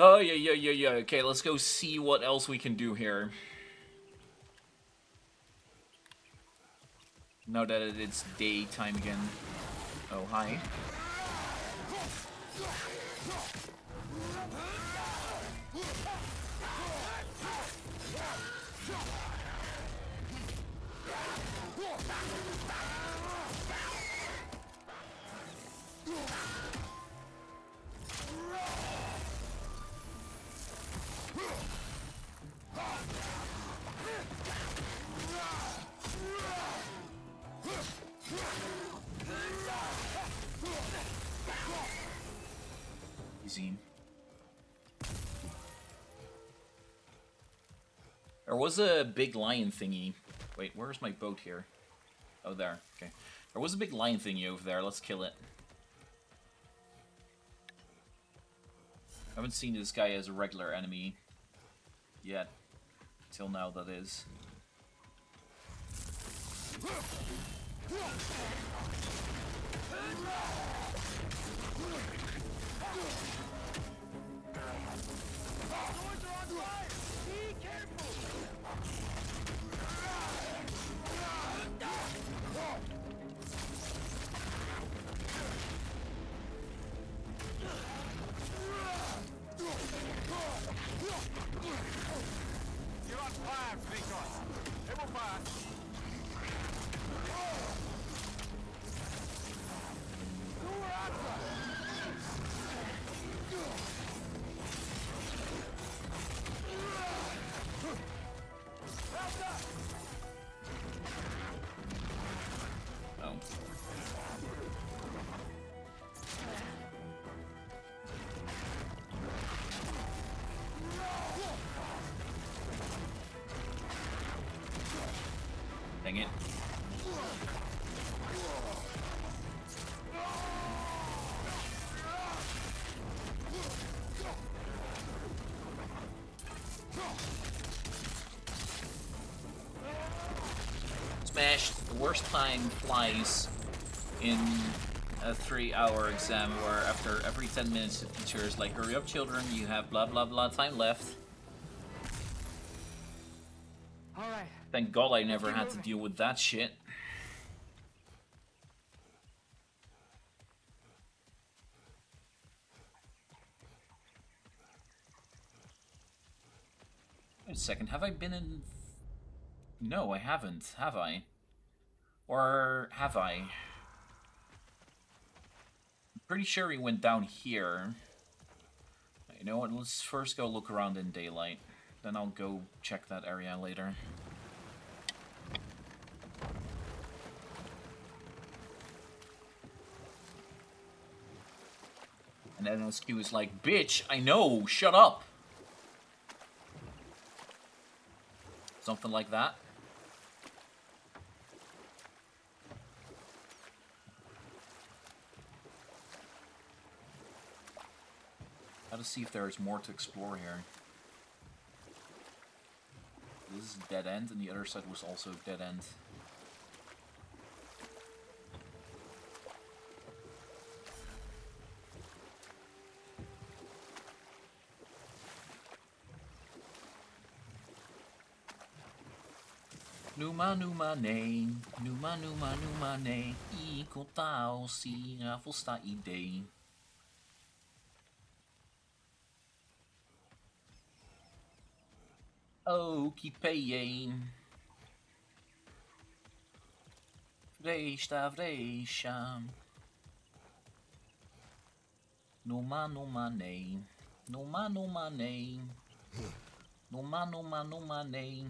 Oh, yeah. Okay, let's go see what else we can do here. Now that it's daytime again. Oh, hi. There was a big lion thingy. Wait, where's my boat here? Oh, there. Okay. There was a big lion thingy over there. Let's kill it. I haven't seen this guy as a regular enemy yet. Till now, that is. The worst time flies in a 3-hour exam where after every 10 minutes the teacher is like, hurry up children, you have blah blah blah time left. All right. Thank God I never had to deal with that shit. Wait a second, have I been in... No, I haven't, have I? Or have I? I'm pretty sure he went down here. You know what, let's first go look around in daylight. Then I'll go check that area later. And then NSQ is like, bitch, I know, shut up! Something like that. Gotta see if there's more to explore here. This is a dead end, and the other side was also a dead end. Numanumane, Numanumane, equal tau, see, full star e day. Okie pay. Vreesta vreesha. Numanumane, Numanumane, Numanumane.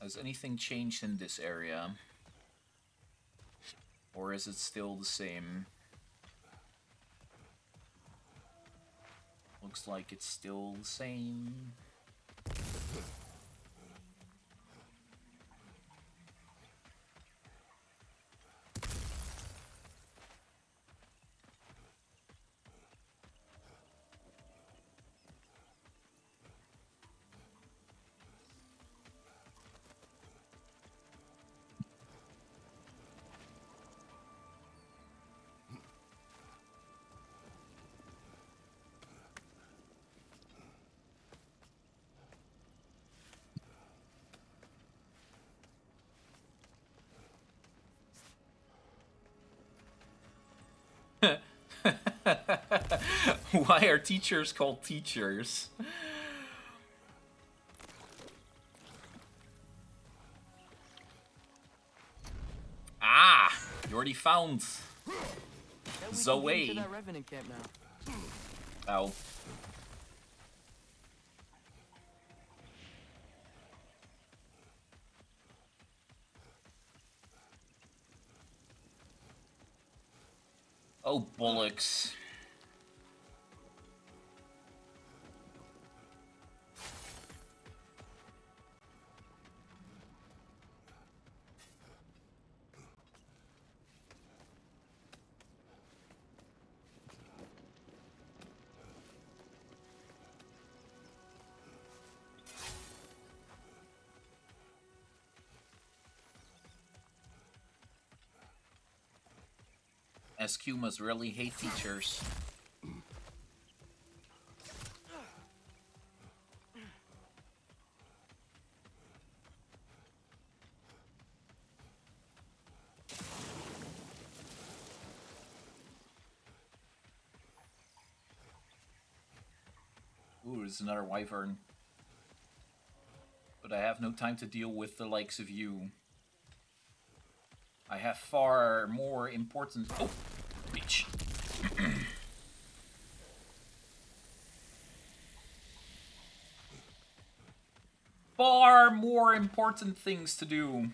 Has anything changed in this area? Or is it still the same? Looks like it's still the same. Why are teachers called teachers? Ah! You already found the way. Ow. Oh, bollocks. SQ must really hate teachers. Ooh, there's another wyvern. But I have no time to deal with the likes of you. I have far more important... Oh! Bitch. Far more important things to do.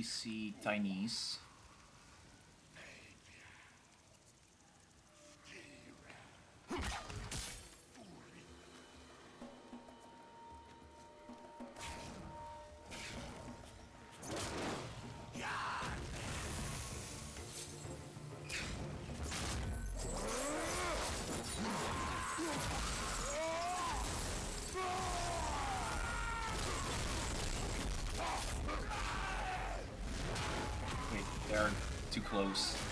See Chinese. Close. Shit.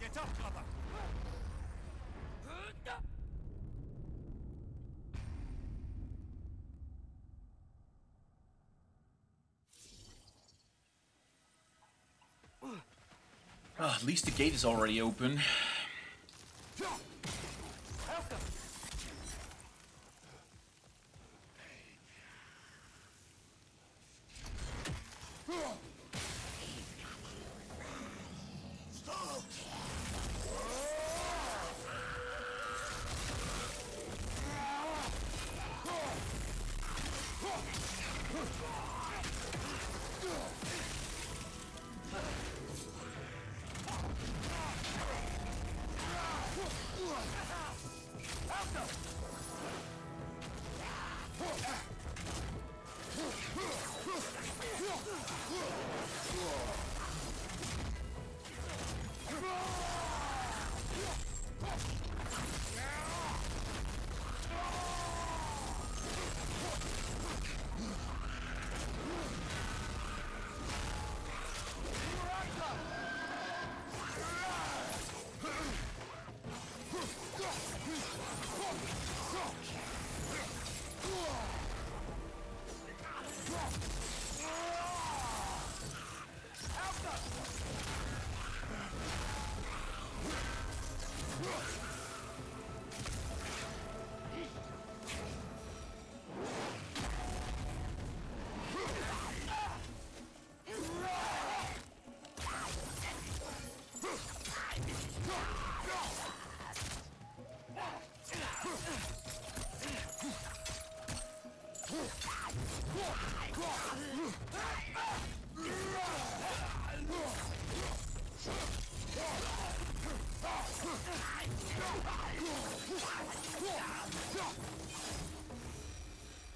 Get up, brother. At least the gate is already open.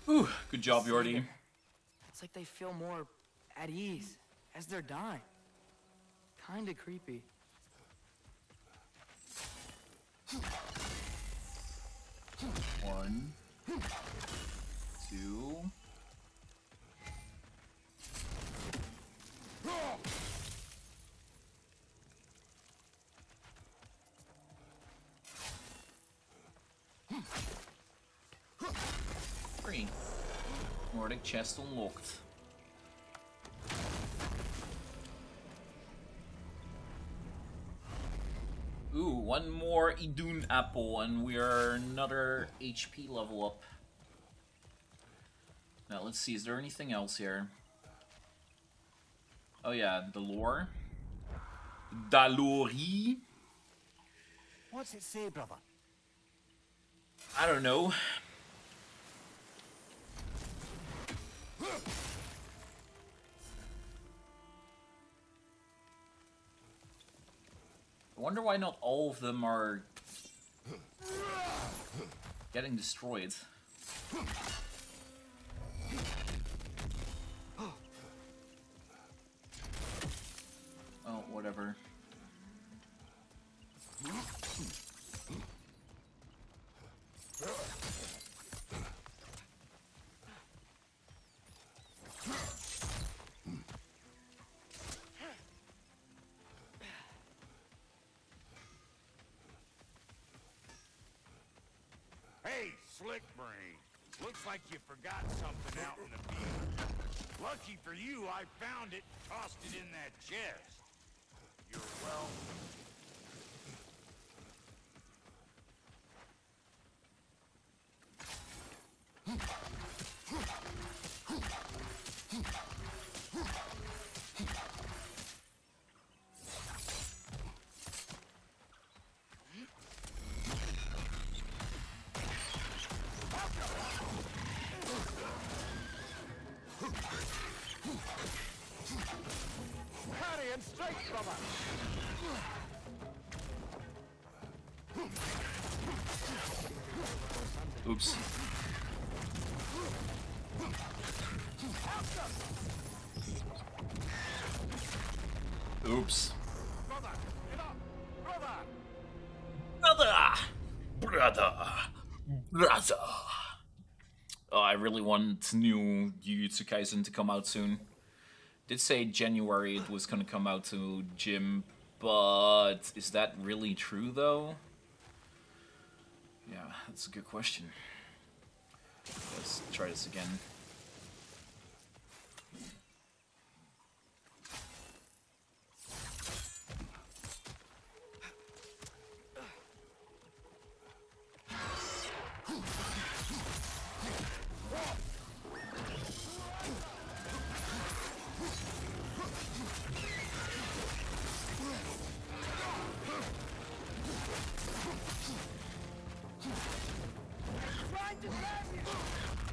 Ooh, good job, Jordy. It's like they feel more at ease as they're dying. Kinda creepy. One, two. Three. Nordic chest unlocked. Ooh, one more Idun apple and we're another HP level up. Now let's see, is there anything else here? Oh yeah, the lore. Dalori. What's it say, brother? I don't know. I wonder why not all of them are getting destroyed. Oh, whatever. Looks like you forgot something out in the field. Lucky for you, I found it, tossed it in that chest. You're Oops. Oops. Brother. Oh, I really want new Jujutsu Kaisen to come out soon. Did say January it was gonna come out to Jim, but is that really true though? Yeah, that's a good question. Let's try this again.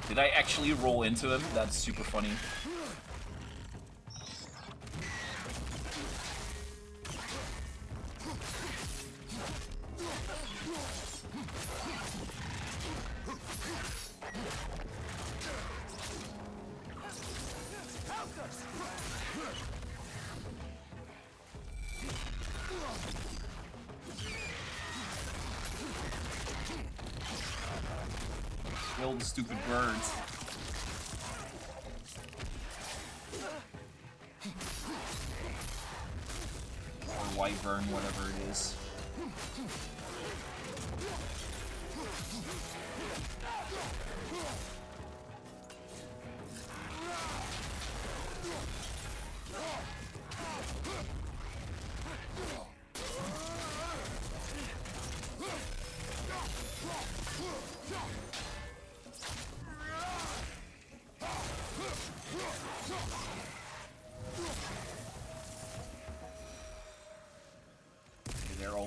Did I actually roll into him? That's super funny. Stupid birds. Or wyvern, whatever it is.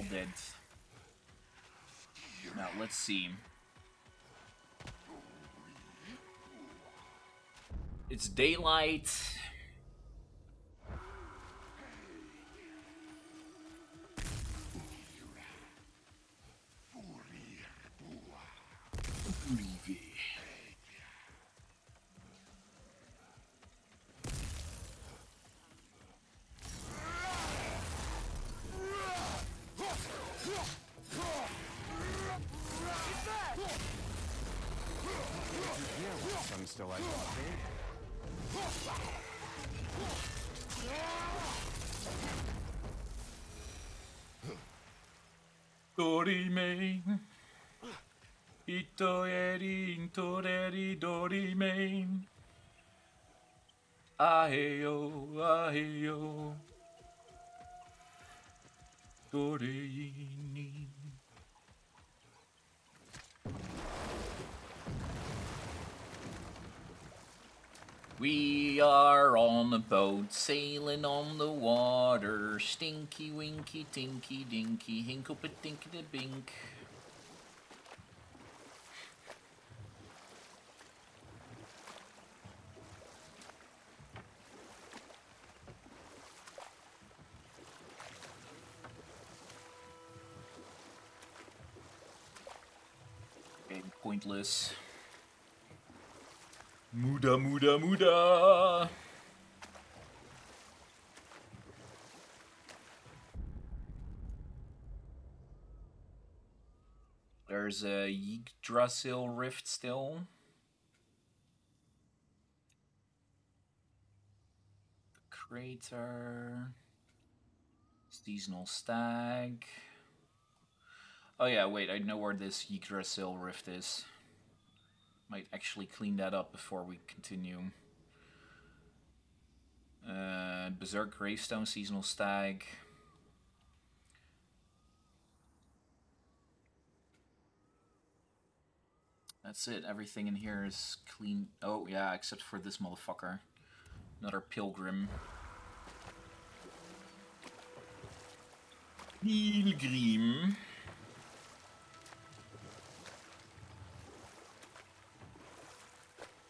Dead. Now let's see. It's daylight. We are on a boat, sailing on the water. Stinky, winky, tinky, dinky, hinkle, patinky, the bink. Pointless. Muda, muda, muda. There's a Yggdrasil rift still. Crater. Seasonal Stag. Oh yeah, wait, I know where this Yggdrasil rift is. Might actually clean that up before we continue. Berserk, Gravestone, Seasonal Stag. That's it, everything in here is clean. Oh yeah, except for this motherfucker. Another pilgrim. Pilgrim.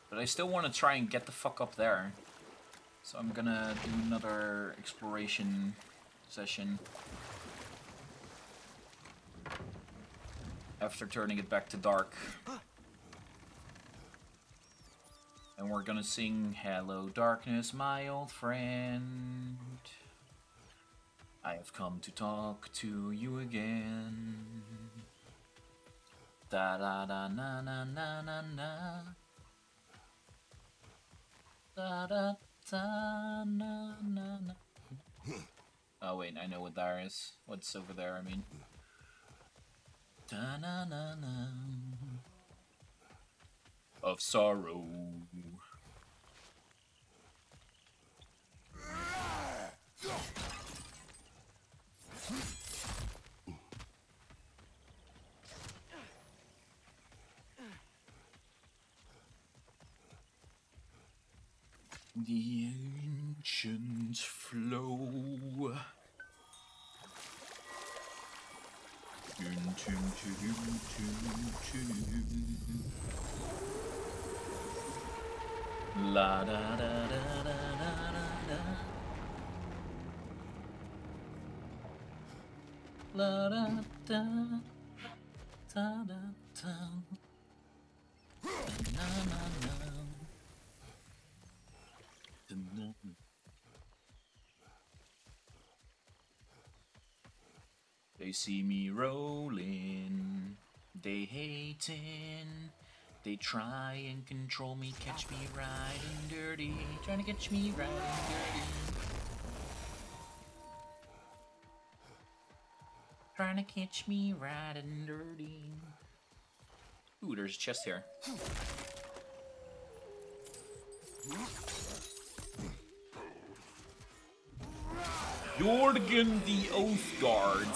But I still want to try and get the fuck up there. So I'm gonna do another exploration session. After turning it back to dark. And we're gonna sing, "Hello darkness, my old friend. I have come to talk to you again. Da da da na na na na na. Da, da, da, na, na, na." Oh wait, I know what that is. What's over there, I mean. Da, na, na, na. Of sorrow. The ancient flow. La da da da da da. La da da da da da. Na na na. They see me rolling, they hating, they try and control me, catch me riding dirty, trying to catch me riding dirty, trying to catch me riding dirty. Ooh, there's a chest here. Jorgen the Oathguard.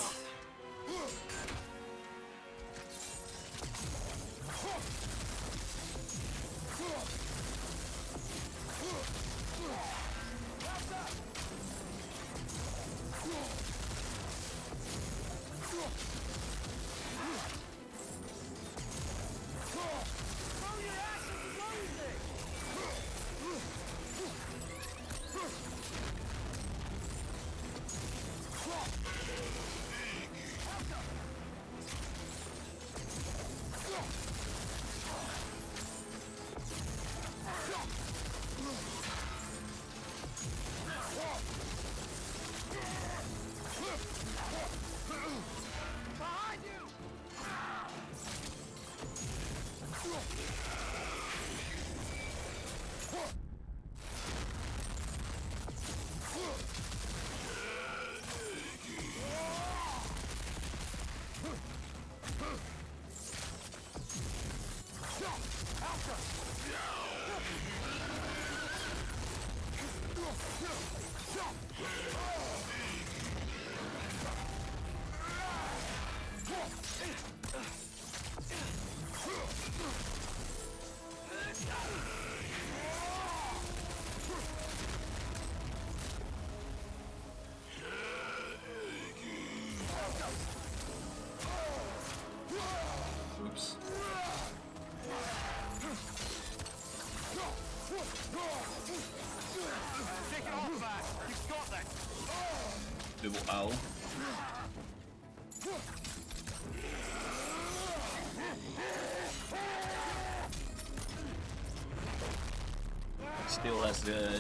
Still has the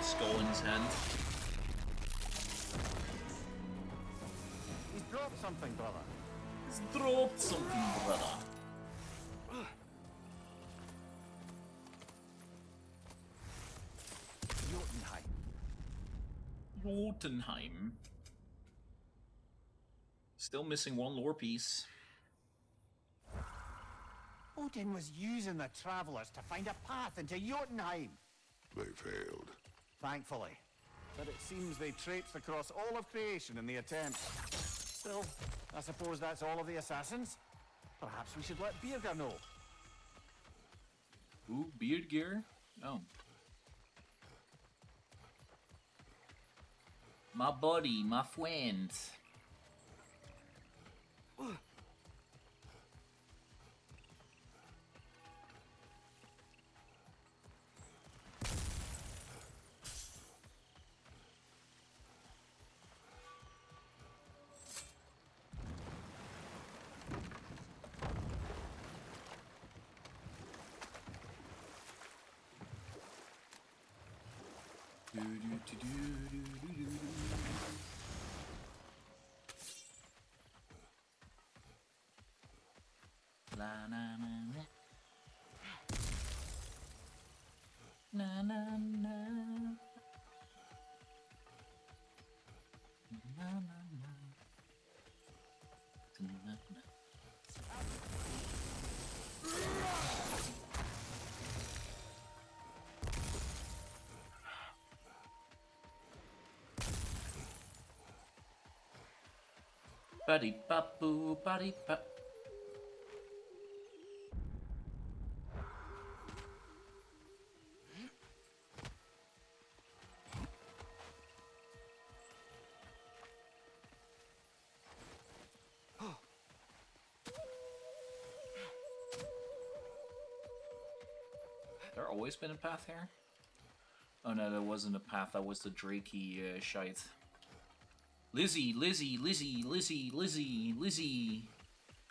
skull in his hand. He's dropped something, brother. Jotunheim. Jotunheim. Still missing one lore piece. Odin was using the travelers to find a path into Jotunheim. They failed. Thankfully. But it seems they traipsed across all of creation in the attempt. Still, I suppose that's all of the assassins? Perhaps we should let Beardgar know. Who? Beardgar? Oh. My buddy, my friend. Buddy papu, buddy pap. There always been a path here? Oh no, there wasn't a path. That was the drakey shite. Lizzie, Lizzie, Lizzie, Lizzie, Lizzie, Lizzie,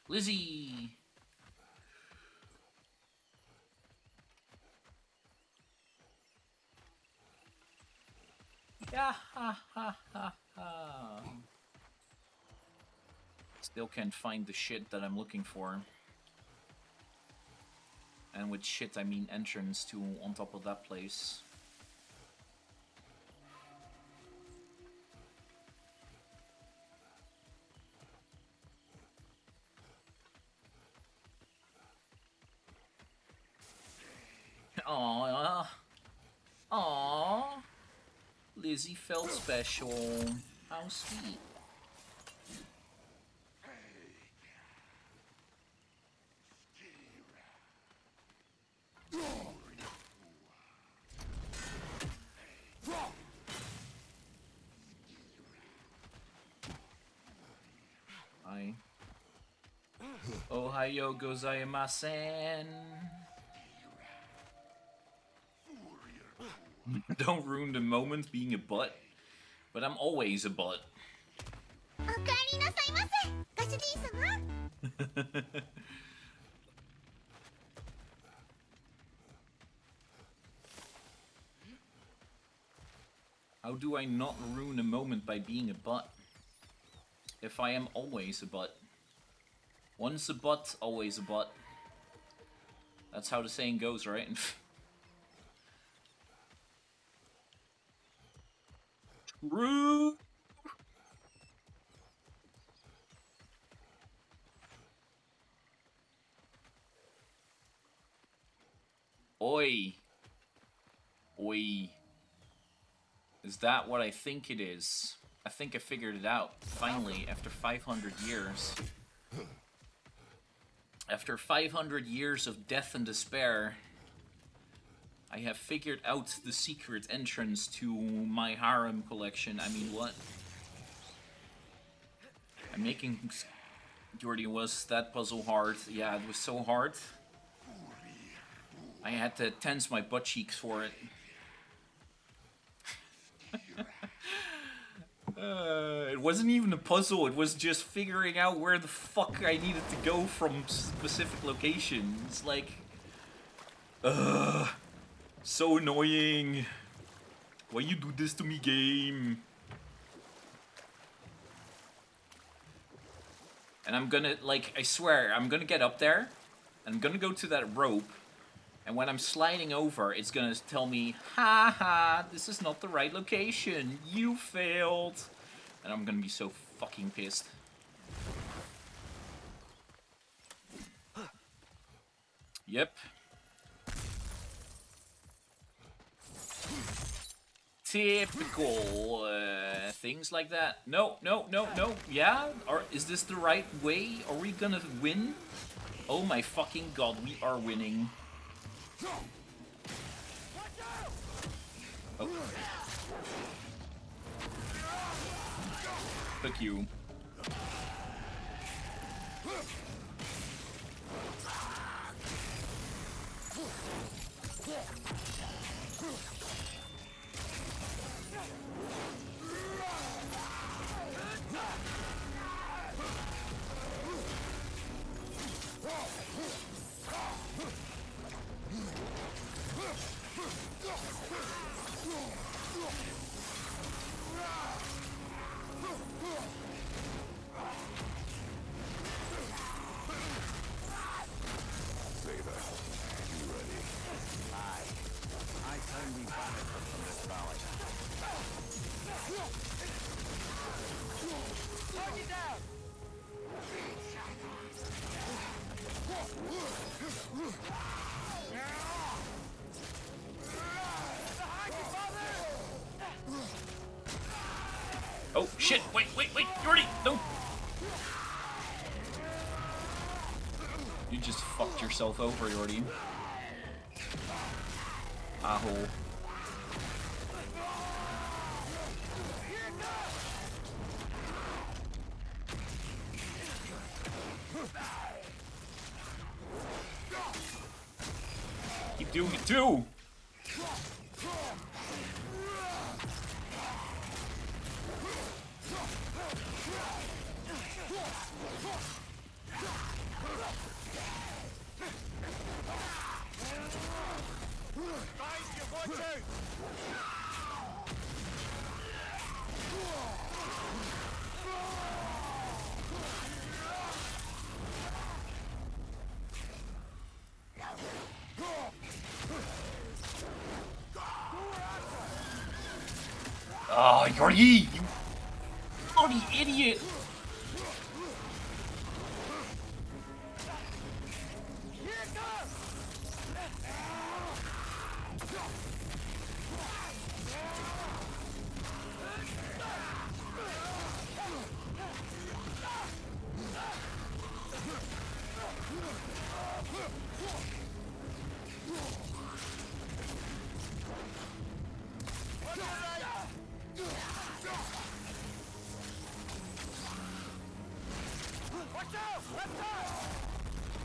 Lizzie. Yeah, ha, ha, ha, ha. Still can't find the shit that I'm looking for. And with shit, I mean entrance to on top of that place. Lizzie felt special. How sweet. Hi. Ohayo gozaimasen. Don't ruin the moment being a butt, but I'm always a butt. How do I not ruin a moment by being a butt? If I am always a butt. Once a butt, always a butt. That's how the saying goes, right? true. Oi. Oi. Is that what I think it is? I think I figured it out. Finally, after 500 years. After 500 years of death and despair, I have figured out the secret entrance to my harem collection. I mean, what? I'm making... Jordy, was that puzzle hard? Yeah, it was so hard. I had to tense my butt cheeks for it. It wasn't even a puzzle, it was just figuring out where the fuck I needed to go from specific locations. Like... Ugh... So annoying! Why you do this to me, game? And I'm gonna, like, I swear, I'm gonna get up there, and I'm gonna go to that rope, and when I'm sliding over, it's gonna tell me, ha ha, this is not the right location, you failed! And I'm gonna be so fucking pissed. Yep. Typical things like that. No, no, no, no, yeah? Or is this the right way? Are we gonna win? Oh my fucking god, we are winning. Oh. Fuck you. Oh shit, wait, wait, wait, Jordy, no! You just fucked yourself over, Jordy. Ahole. Keep doing it too! Oh, Jordy, you bloody idiot!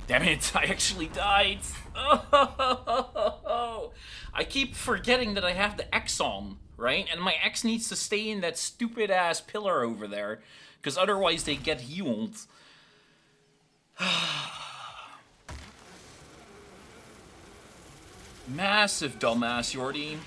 Damn it, I actually died! Oh, I keep forgetting that I have the axe on, right? And my axe needs to stay in that stupid ass pillar over there, because otherwise they get healed. Massive dumbass, Jordy.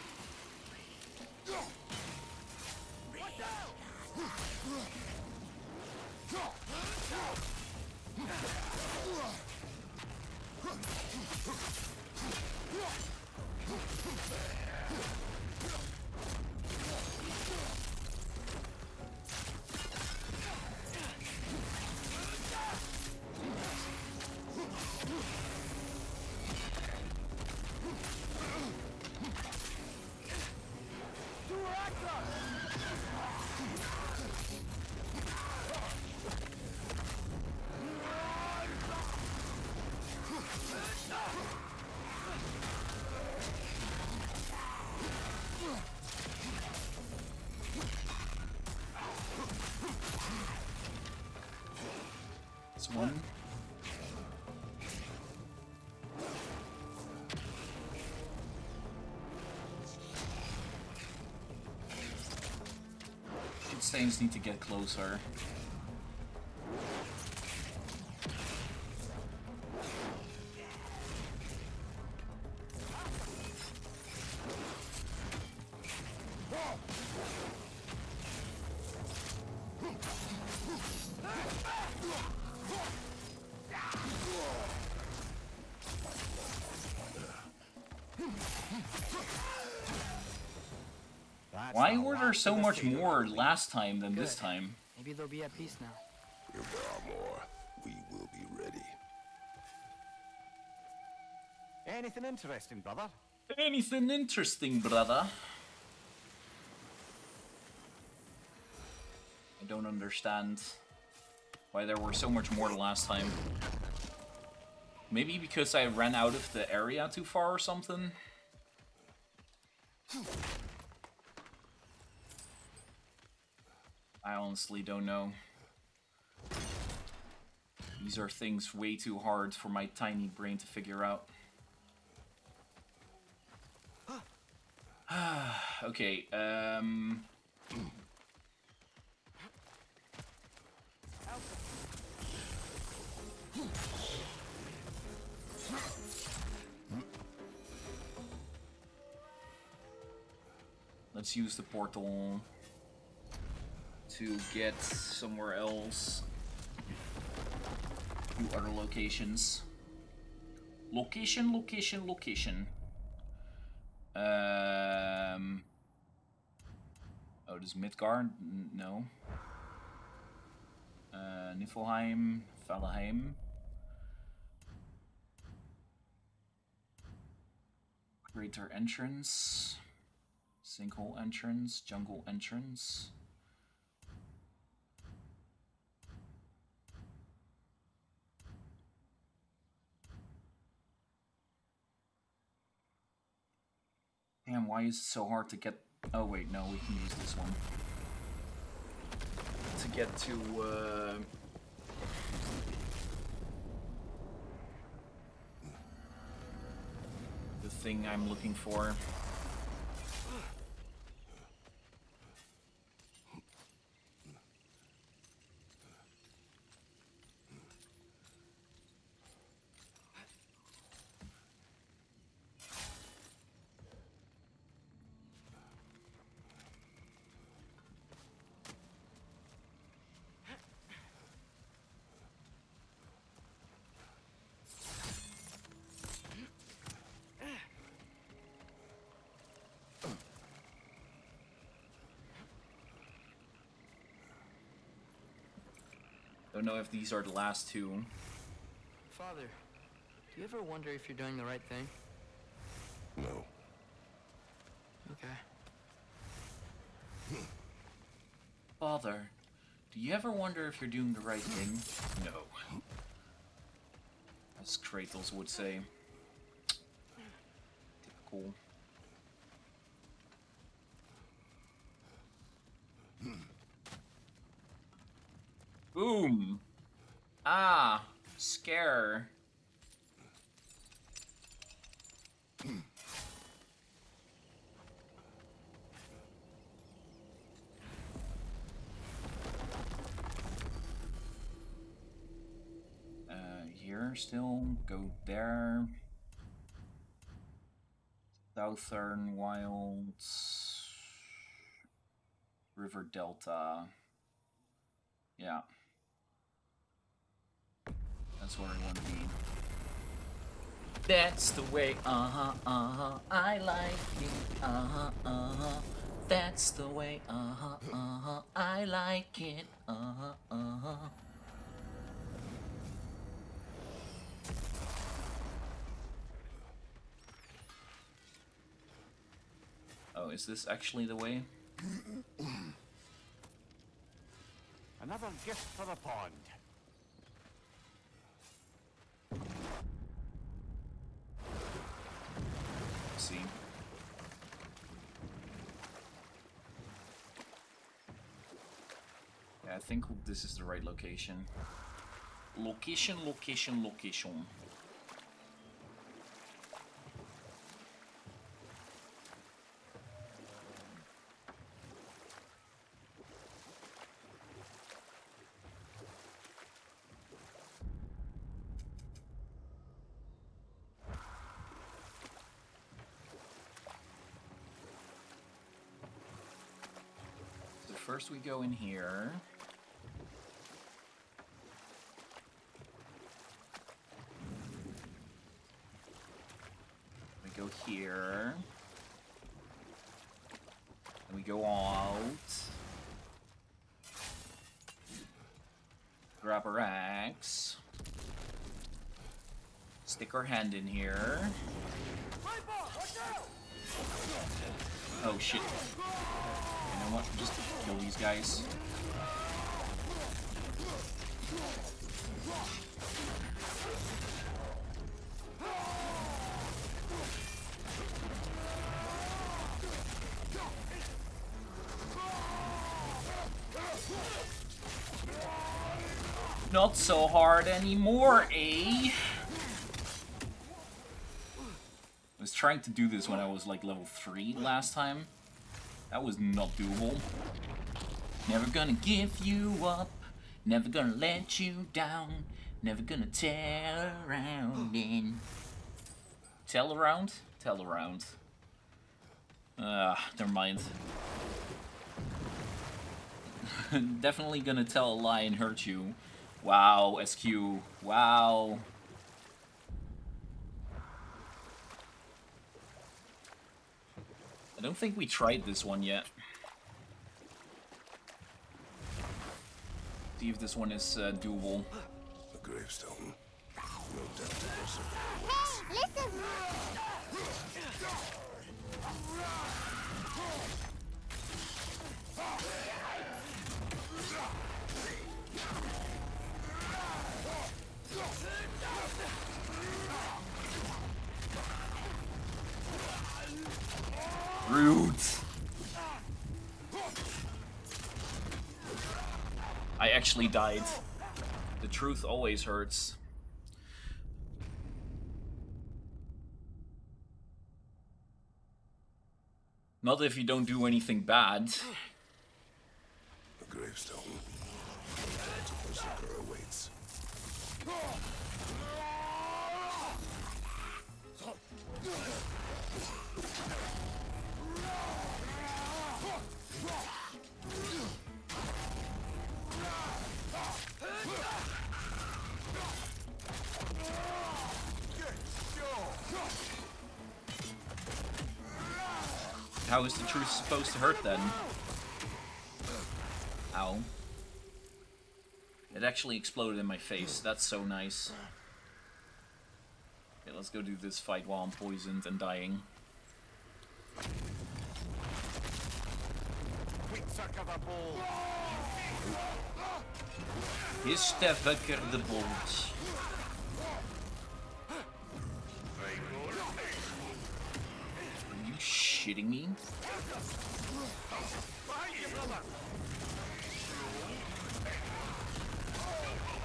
things need to get closer. Why were there so much more last time than this time? Maybe they'll be at peace now. If there are more, we will be ready. Anything interesting, brother? Anything interesting, brother? I don't understand why there were so much more last time. Maybe because I ran out of the area too far or something? I honestly don't know. These are things way too hard for my tiny brain to figure out. Okay, let's use the portal to get somewhere else, to other locations. Location. Oh, this is Midgard? No. Niflheim, Valheim. Crater entrance. Sinkhole entrance, jungle entrance. Damn, why is it so hard to get... Oh wait, no, we can use this one. To get to... the thing I'm looking for. Don't know if these are the last two. Father, do you ever wonder if you're doing the right thing? No. Okay. Father, do you ever wonder if you're doing the right thing? No. As Kratos would say. Typical. Boom! Ah, scare. Here still, go there. Southern Wilds. River Delta. Yeah. That's where I want to be. That's the way, I like it, That's the way, I like it, Oh, is this actually the way? Another gift for the pond. See. Yeah, I think this is the right location. Location. first we go in here. We go here. And we go out. Grab our axe. Stick our hand in here. Oh shit. You know what? Just kill these guys. Not so hard anymore, eh? I was trying to do this when I was like level 3 last time. That was not doable. Never gonna give you up. Never gonna let you down. Never gonna tell around in. Tell around? Tell around. Never mind. Definitely gonna tell a lie and hurt you. Wow, SQ. Wow. I don't think we tried this one yet. See if this one is doable. A gravestone. No doubt it was a... Hey, listen! Rude. I actually died. The truth always hurts. Not if you don't do anything bad. A gravestone. Awaits. How is the truth supposed to hurt then? Ow. It actually exploded in my face. That's so nice. Okay, let's go do this fight while I'm poisoned and dying. Is the fucker the bolt? Are you shitting me?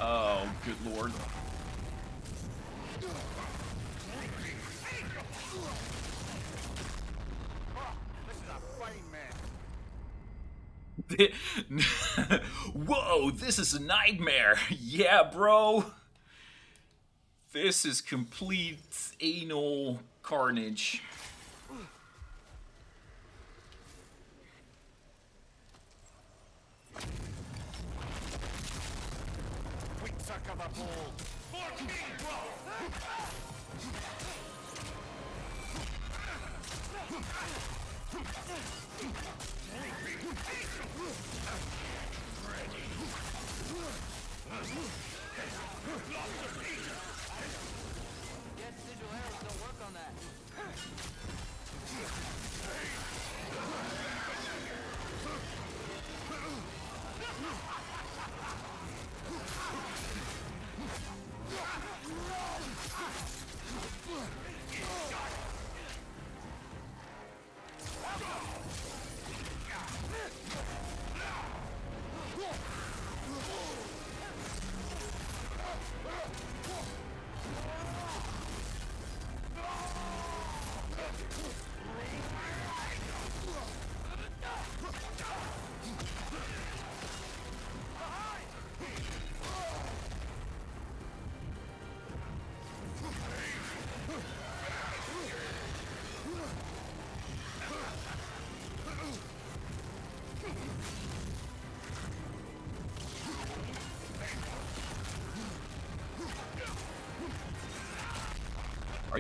Oh, good lord. Whoa, this is a nightmare. Yeah, bro. This is complete anal carnage.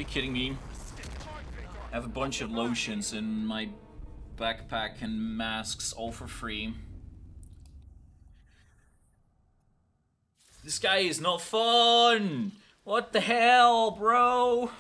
you kidding me? I have a bunch of lotions in my backpack and masks, all for free. This guy is not fun! What the hell, bro?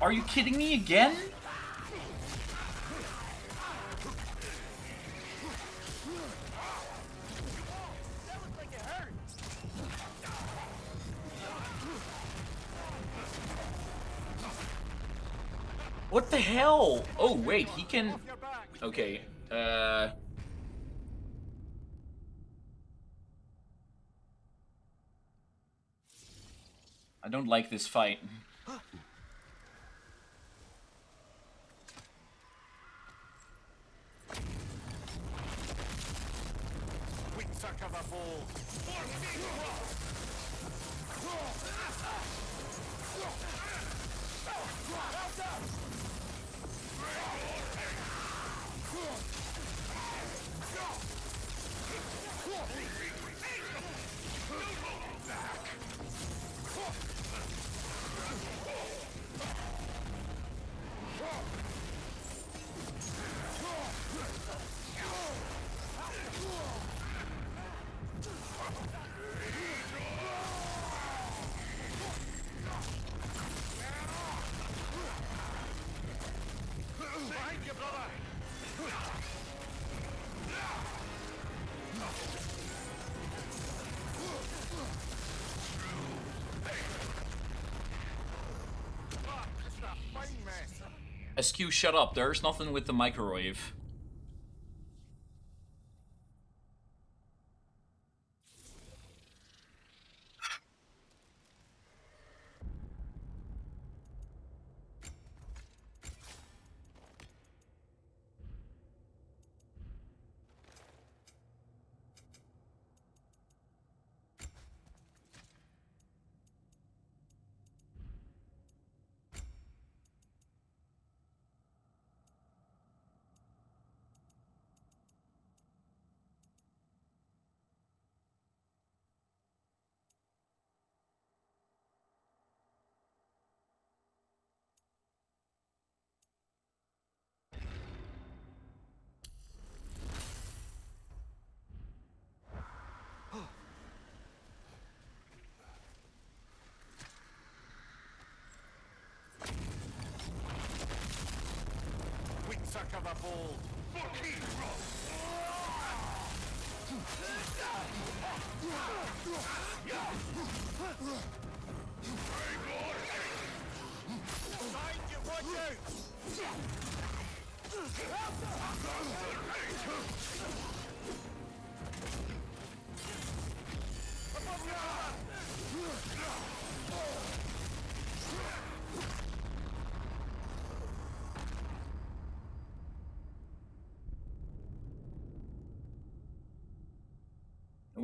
Are you kidding me again? What the hell? Oh wait, he can... Okay, I don't like this fight. SQ, shut up. There's nothing with the microwave.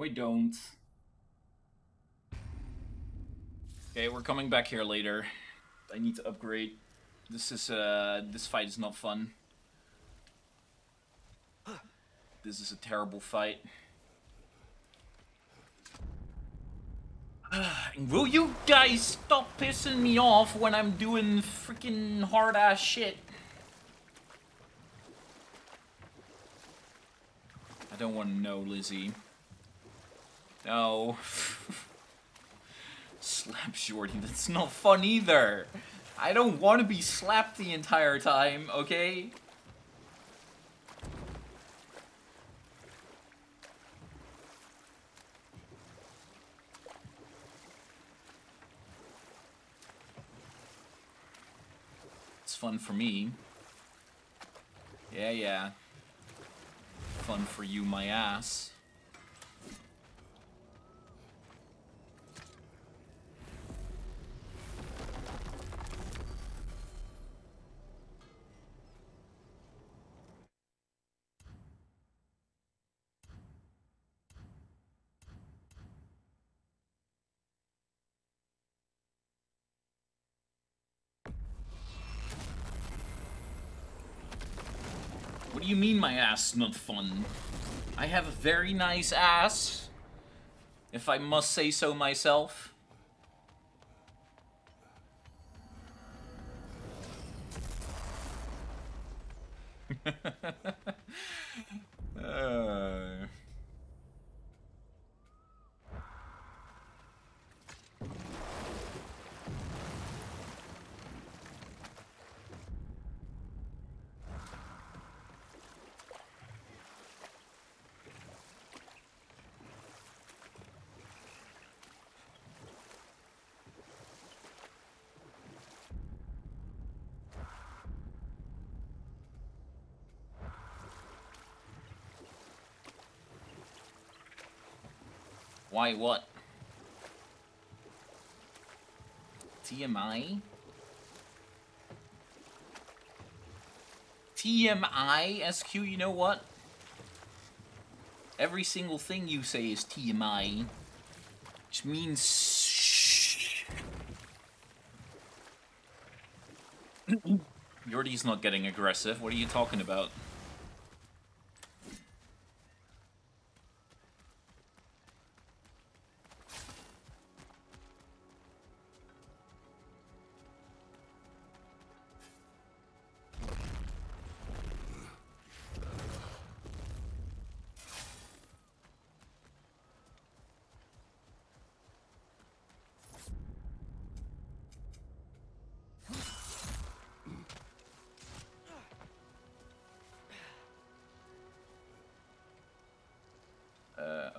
We don't. Okay, we're coming back here later. I need to upgrade. This is this fight is not fun. This is a terrible fight. Will you guys stop pissing me off when I'm doing freaking hard-ass shit? I don't want to know, Lizzie. No. Slap Jordy, that's not fun either. I don't want to be slapped the entire time, okay? Fun for me. Yeah, yeah. Fun for you, my ass. What do you mean my ass not fun? I have a very nice ass, if I must say so myself. Why what? TMI? TMI, SQ, you know what? Every single thing you say is TMI. Which means shh. Jordy's not getting aggressive, what are you talking about?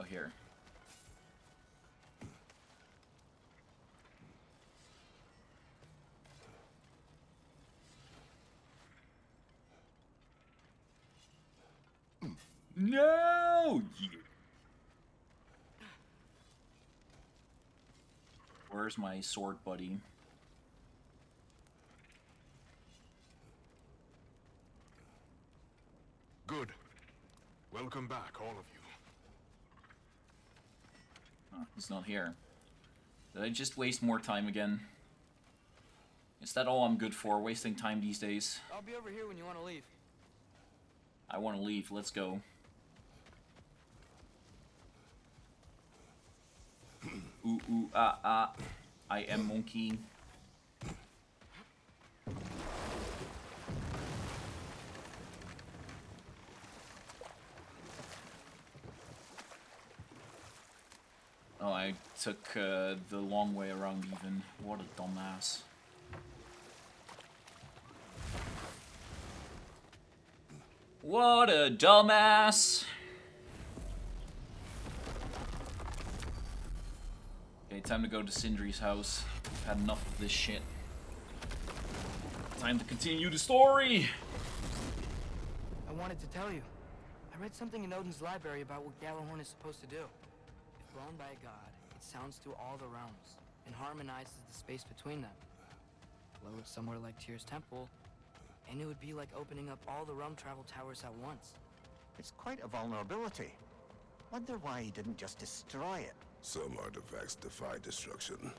Here. No! Where's my sword, buddy? Good. Welcome back, all of you. Oh, he's not here. Did I just waste more time again? Is that all I'm good for? Wasting time these days? I'll be over here when you want to leave. I want to leave. Let's go. Ooh, ooh, ah, ah. I am monkey. Oh, I took the long way around even. What a dumbass. What a dumbass! Okay, time to go to Sindri's house. I've had enough of this shit. Time to continue the story! I wanted to tell you. I read something in Odin's library about what Gjallarhorn is supposed to do. Blown by a god, it sounds through all the realms and harmonizes the space between them. Blow it somewhere like Tyr's temple, and it would be like opening up all the realm travel towers at once. It's quite a vulnerability. Wonder why he didn't just destroy it. Some artifacts defy destruction.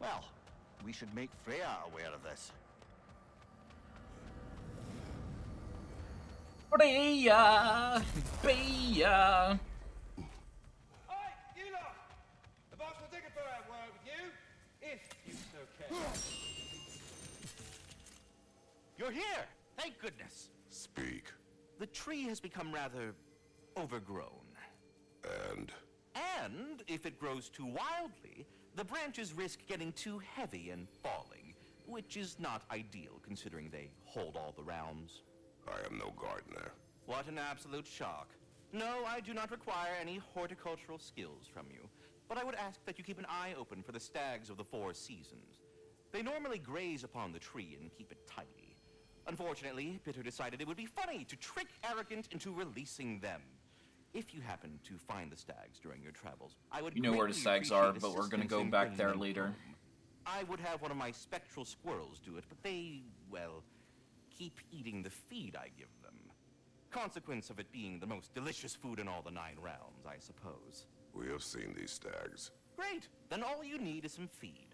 Well, we should make Freya aware of this. Freya! Freya! Oi, you lot! The boss will take a fair word with you, if you so care. You're here! Thank goodness! Speak. The tree has become rather overgrown. And? And, if it grows too wildly, the branches risk getting too heavy and falling, which is not ideal considering they hold all the realms. I am no gardener. What an absolute shock. No, I do not require any horticultural skills from you, but I would ask that you keep an eye open for the stags of the 4 seasons. They normally graze upon the tree and keep it tidy. Unfortunately, Peter decided it would be funny to trick Arrogant into releasing them. If you happen to find the stags during your travels, I would... You know where the stags are, but we're going to go back there later. I would have one of my spectral squirrels do it, but they, well... keep eating the feed I give them. Consequence of it being the most delicious food in all the 9 realms, I suppose. We have seen these stags. Great! Then all you need is some feed.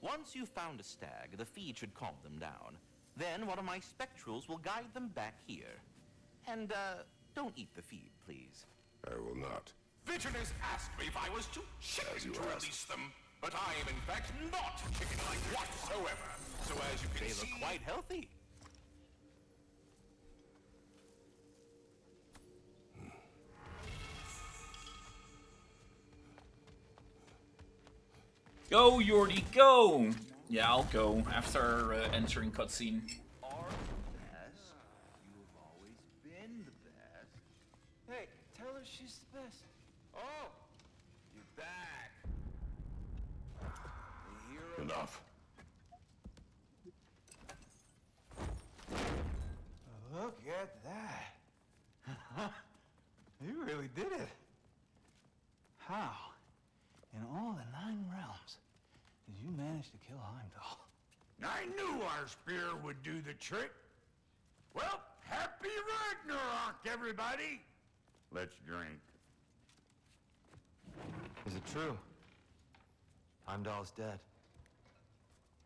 Once you've found a stag, the feed should calm them down. Then one of my spectrals will guide them back here. And, don't eat the feed, please. I will not. Bitterness asked me if I was too chicken to release them, but I am in fact not chicken-like whatsoever. So as you can see... They look quite healthy. Go, Jordy, go! Yeah, I'll go after entering cutscene. Are the best. You've always been the best. Hey, tell her she's the best. Oh, you're back. The hero. Enough. Look at that. You really did it. How? In all the 9 realms, did you manage to kill Heimdall? I knew our spear would do the trick. Well, happy Ragnarök, everybody. Let's drink. Is it true? Heimdall's dead.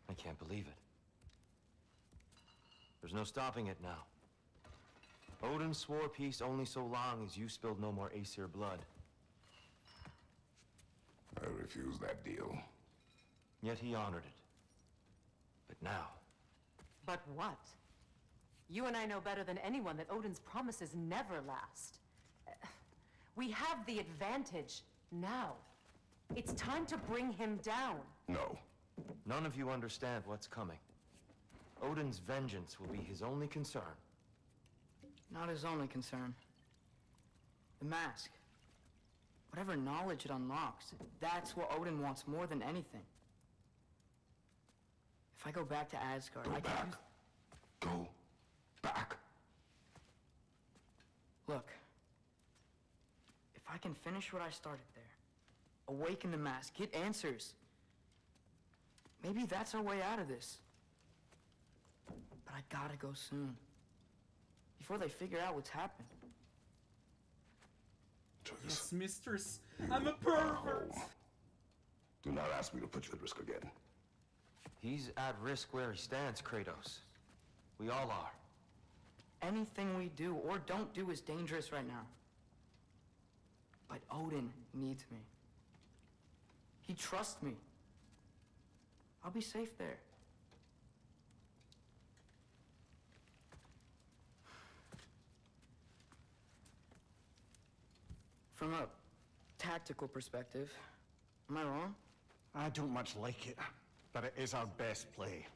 I can't believe it. There's no stopping it now. Odin swore peace only so long as you spilled no more Aesir blood. I refuse that deal. Yet he honored it. But now... But what? You and I know better than anyone that Odin's promises never last. We have the advantage now. It's time to bring him down. No. None of you understand what's coming. Odin's vengeance will be his only concern. Not his only concern. The mask. Whatever knowledge it unlocks, that's what Odin wants more than anything. If I go back to Asgard, I can use... Go back. Look. If I can finish what I started there, awaken the mask, get answers, maybe that's our way out of this. But I gotta go soon. Before they figure out what's happened. Yes, mistress. I'm a pervert. Do not ask me to put you at risk again. He's at risk where he stands, Kratos. We all are. Anything we do or don't do is dangerous right now. But Odin needs me. He trusts me. I'll be safe there. From a tactical perspective, am I wrong? I don't much like it, but it is our best play.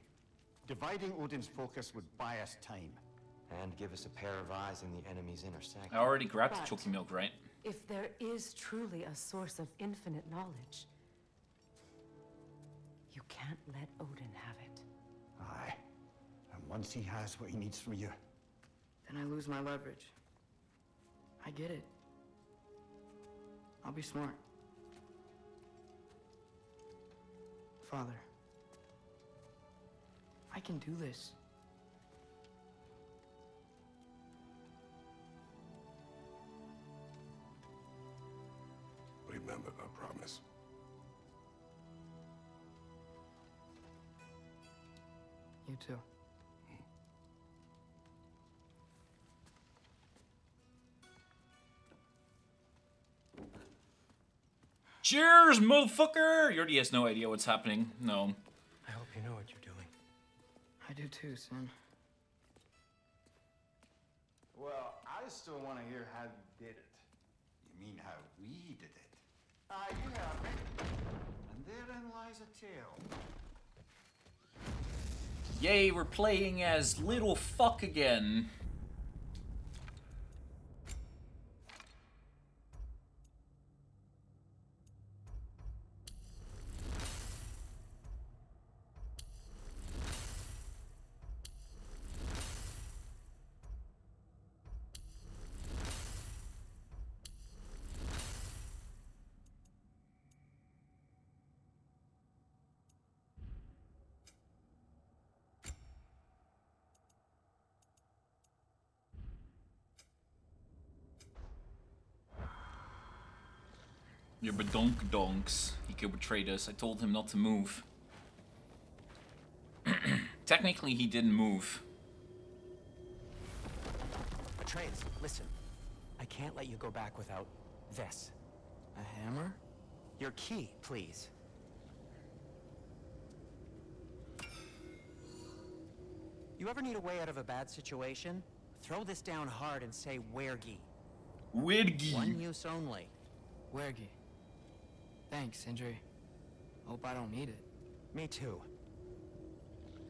Dividing Odin's focus would buy us time. And give us a pair of eyes in the enemy's inner sanctum. I already grabbed the choking milk, right? If there is truly a source of infinite knowledge, you can't let Odin have it. Aye. And once he has what he needs from you... Then I lose my leverage. I get it. I'll be smart. Father, I can do this. remember, I promise. You too. Cheers, motherfucker! Jordy has no idea what's happening. No. I hope you know what you're doing. I do too, son. Well, I still want to hear how you did it. You mean how we did it? You have it. And therein lies a tale. Yay, we're playing as little fuck again. Your badonk donks. He could betray us. I told him not to move. Technically, he didn't move. Atreus, listen. I can't let you go back without this. A hammer? Your key, please. You ever need a way out of a bad situation? Throw this down hard and say Wergi. Wergi. One use only. Wergi. Thanks, Sindri. Hope I don't need it. Me too. Odin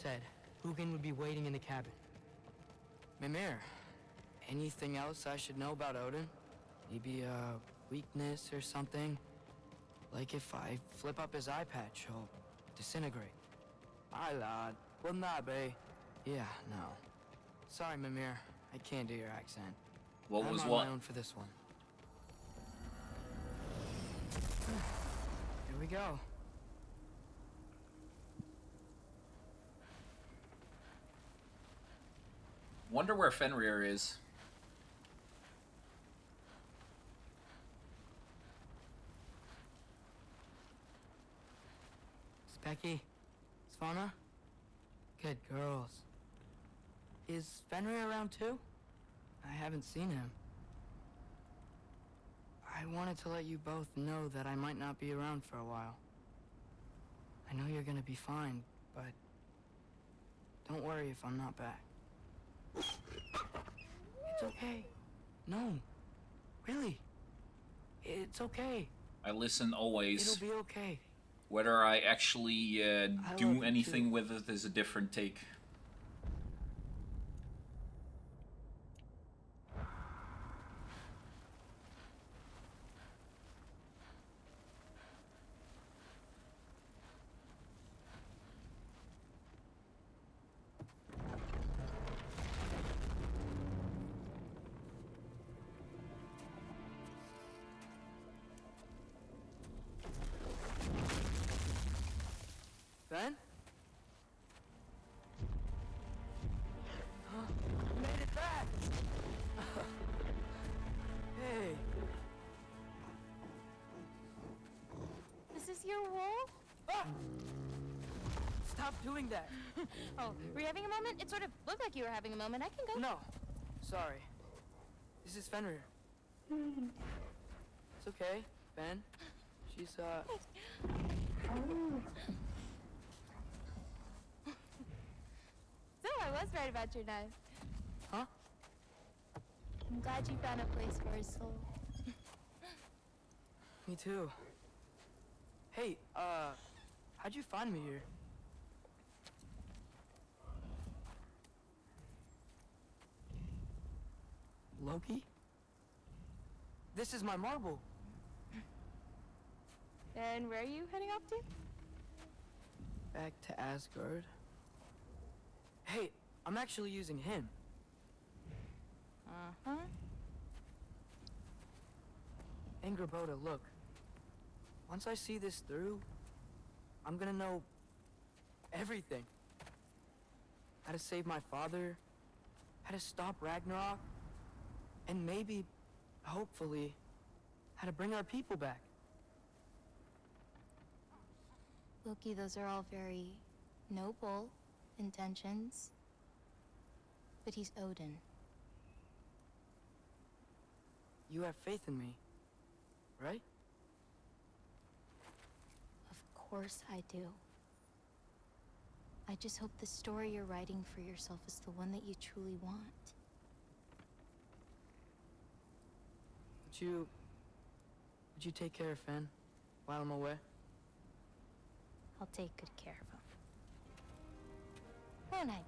said Hugin would be waiting in the cabin. Mimir, anything else I should know about Odin? Maybe a weakness or something? Like if I flip up his eye patch, he'll disintegrate. I lied. Wouldn't that be? Yeah, no. Sorry, Mimir. I can't do your accent. What was what? I'm on my own for this one. Here we go. Wonder where Fenrir is. Specky. Fauna? Good girls. Is Fenrir around too? I haven't seen him. I wanted to let you both know that I might not be around for a while. I know you're gonna be fine, but don't worry if I'm not back. It's okay. No. Really. It's okay. I listen always. It'll be okay. Whether I actually do anything with it is a different take. That. Oh, were you having a moment? It sort of looked like you were having a moment. I can go. No, sorry. This is Fenrir. It's okay, Ben. She's So I was right about your knife. Huh? I'm glad you found a place for his soul. Me too. Hey, how'd you find me here? Loki? This is my marble. And where are you heading off to? Back to Asgard. Hey, I'm actually using him. Uh-huh. Angerboda, look. Once I see this through, I'm gonna know Everything. How to save my father, how to stop Ragnarok, and maybe, hopefully, how to bring our people back. Loki, those are all very noble intentions, but he's Odin. You have faith in me, right? Of course I do. I just hope the story you're writing for yourself is the one that you truly want. Would you take care of Fen while I'm away? I'll take good care of him. Won't I,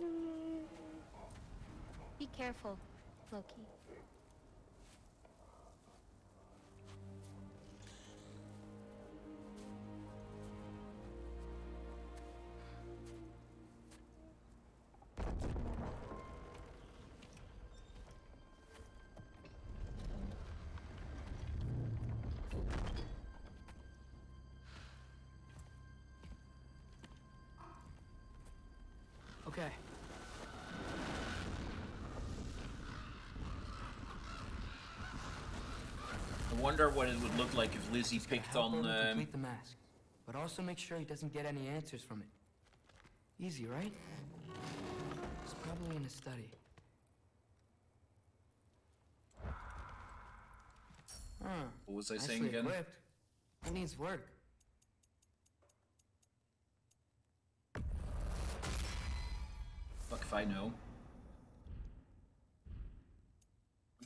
boy? Be careful, Loki. Okay. I wonder what it would look like if Lizzie picked on complete the mask, but also make sure he doesn't get any answers from it. Easy, right? It's probably in his study. What was I saying again? Equipped. It needs work. Fuck if I know.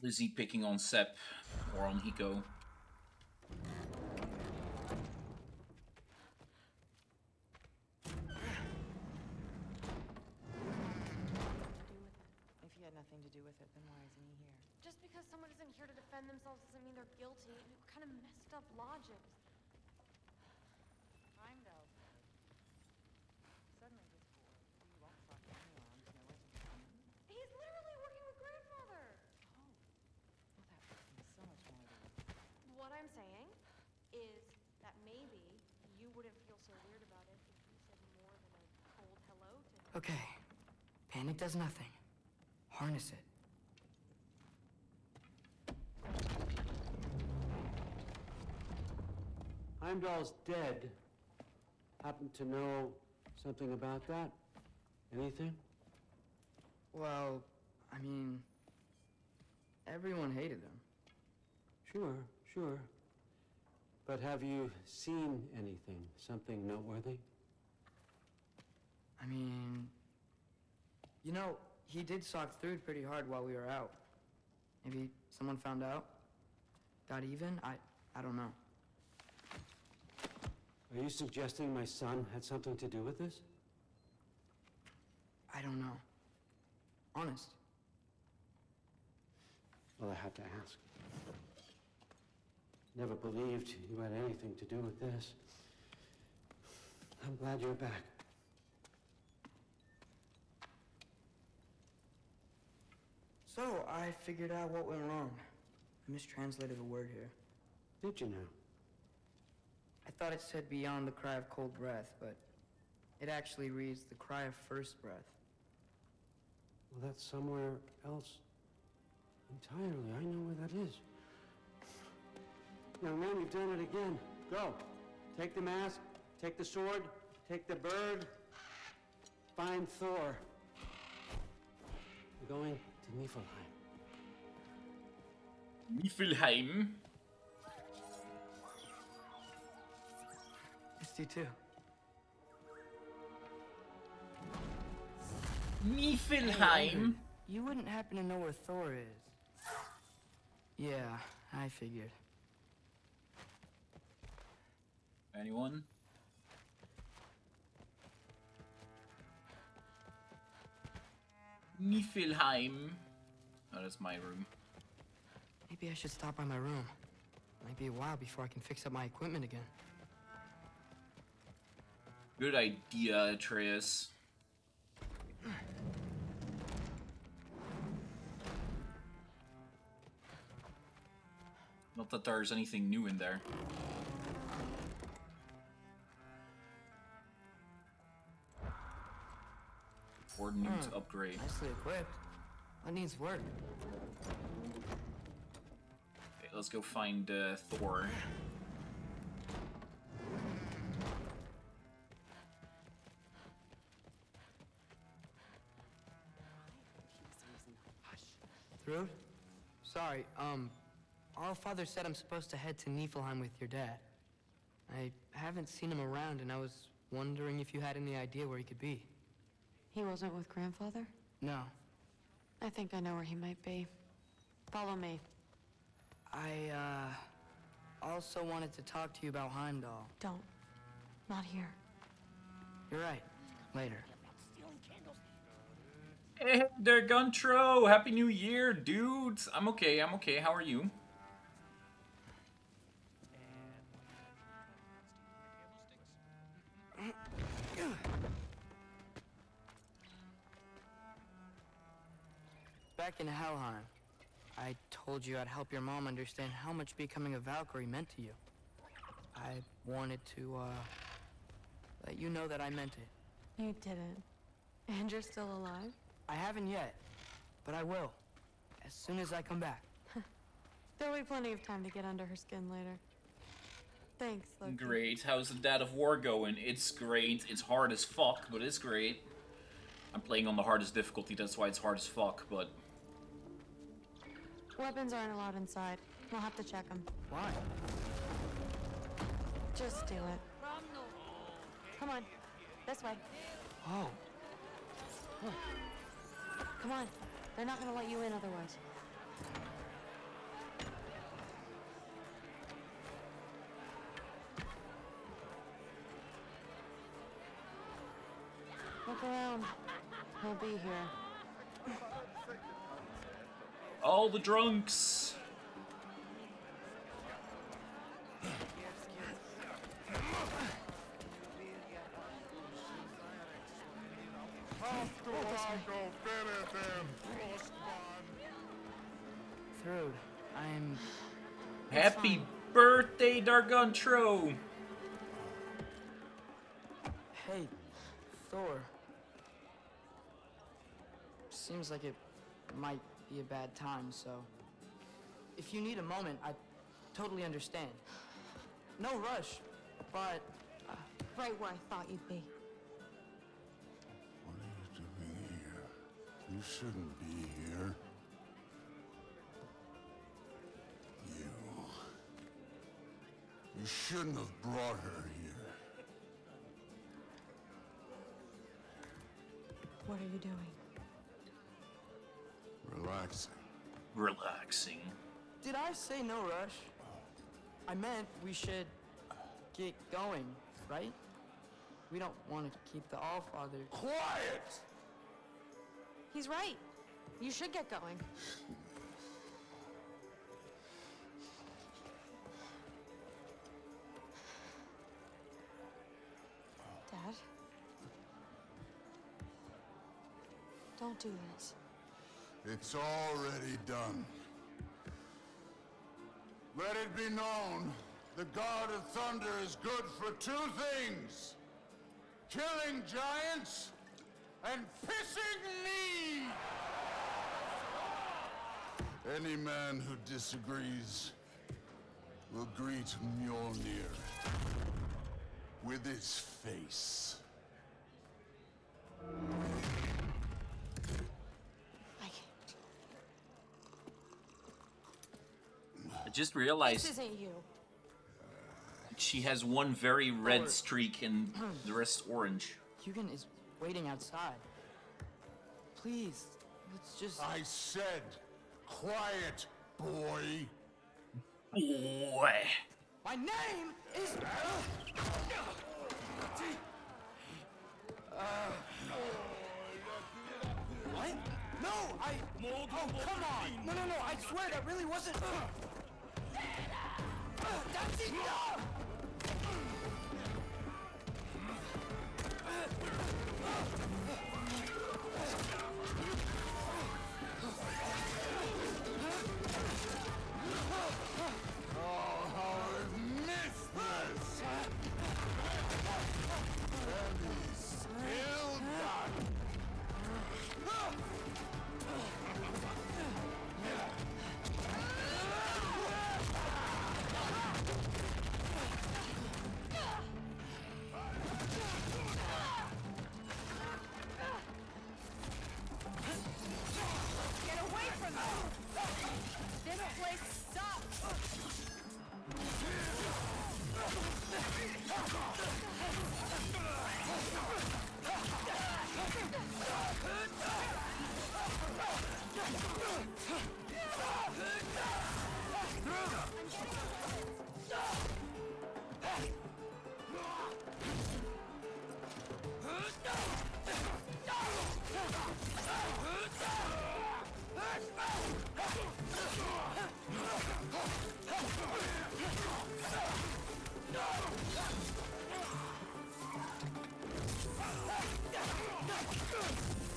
Lizzie picking on Sepp or on Hiko. If he had nothing to do with it, then why isn't he here? Just because someone isn't here to defend themselves doesn't mean they're guilty. What kind of messed up logic? Heimdall. Suddenly. What I'm saying is that maybe you wouldn't feel so weird about it if you said more than a cold hello to him. Okay. Panic does nothing. Harness it. Heimdall's dead. Happen to know something about that? Anything? Well, I mean, everyone hated him. Sure, sure. But have you seen anything? Something noteworthy? I mean, you know, he did sock through it pretty hard while we were out. Maybe someone found out? Got even? I don't know. Are you suggesting my son had something to do with this? I don't know. Honest. Well, I have to ask. Never believed you had anything to do with this. I'm glad you're back. So, I figured out what went wrong. I mistranslated a word here. Did you know? I thought it said beyond the cry of cold breath, but it actually reads the cry of first breath. Well, that's somewhere else entirely. I know where that is. Young man, you've done it again. Go. Take the mask, take the sword, take the bird, find Thor. We're going to Niflheim. Niflheim? It's you too. Niflheim? You wouldn't happen to know where Thor is. Yeah, I figured. Anyone? Niflheim. Oh, that's my room. Maybe I should stop by my room. It might be a while before I can fix up my equipment again. Good idea, Atreus. Not that there's anything new in there. Board needs upgrade. Nicely equipped. That needs work. Okay, let's go find Thor. Rude? Sorry, our father said I'm supposed to head to Niflheim with your dad. I haven't seen him around, and I was wondering if you had any idea where he could be. He wasn't with grandfather? No. I think I know where he might be. Follow me. I, also wanted to talk to you about Heimdall. Don't. Not here. You're right. Later. Hey there, Guntro! Happy New Year, dudes! I'm okay, I'm okay. How are you? Back in Helheim, I told you I'd help your mom understand how much becoming a Valkyrie meant to you. I wanted to, let you know that I meant it. You didn't. And you're still alive? I haven't yet, but I will, as soon as I come back. There'll be plenty of time to get under her skin later. Thanks, Loki. Great. How's the Dad of War going? It's great. It's hard as fuck, but it's great. I'm playing on the hardest difficulty, that's why it's hard as fuck, but... Weapons aren't allowed inside. We'll have to check them. Why? Just steal it. Come on. This way. Oh. Huh. Come on, they're not gonna let you in otherwise. Look around, he'll be here. All the drunks! Through, I'm... Happy birthday, Dargontro! Hey, Thor. Seems like it might be a bad time, so... If you need a moment, I totally understand. No rush, but... right where I thought you'd be. You shouldn't be here. You shouldn't have brought her here. What are you doing? Relaxing. Relaxing. Did I say no rush? I meant we should get going, right? We don't want to keep the Allfather... Quiet! He's right. You should get going. Dad? Don't do this. It's already done. Let it be known, the God of Thunder is good for two things. Killing giants and pissing me! Any man who disagrees will greet Mjolnir with his face. I can't. I just realized... This isn't you. She has one very red streak and the rest orange. Hugin is... waiting outside. Please, let's just... I said, quiet, boy. Boy. My name is... What? No, I... Oh, come on. No, I swear that really wasn't... That's enough!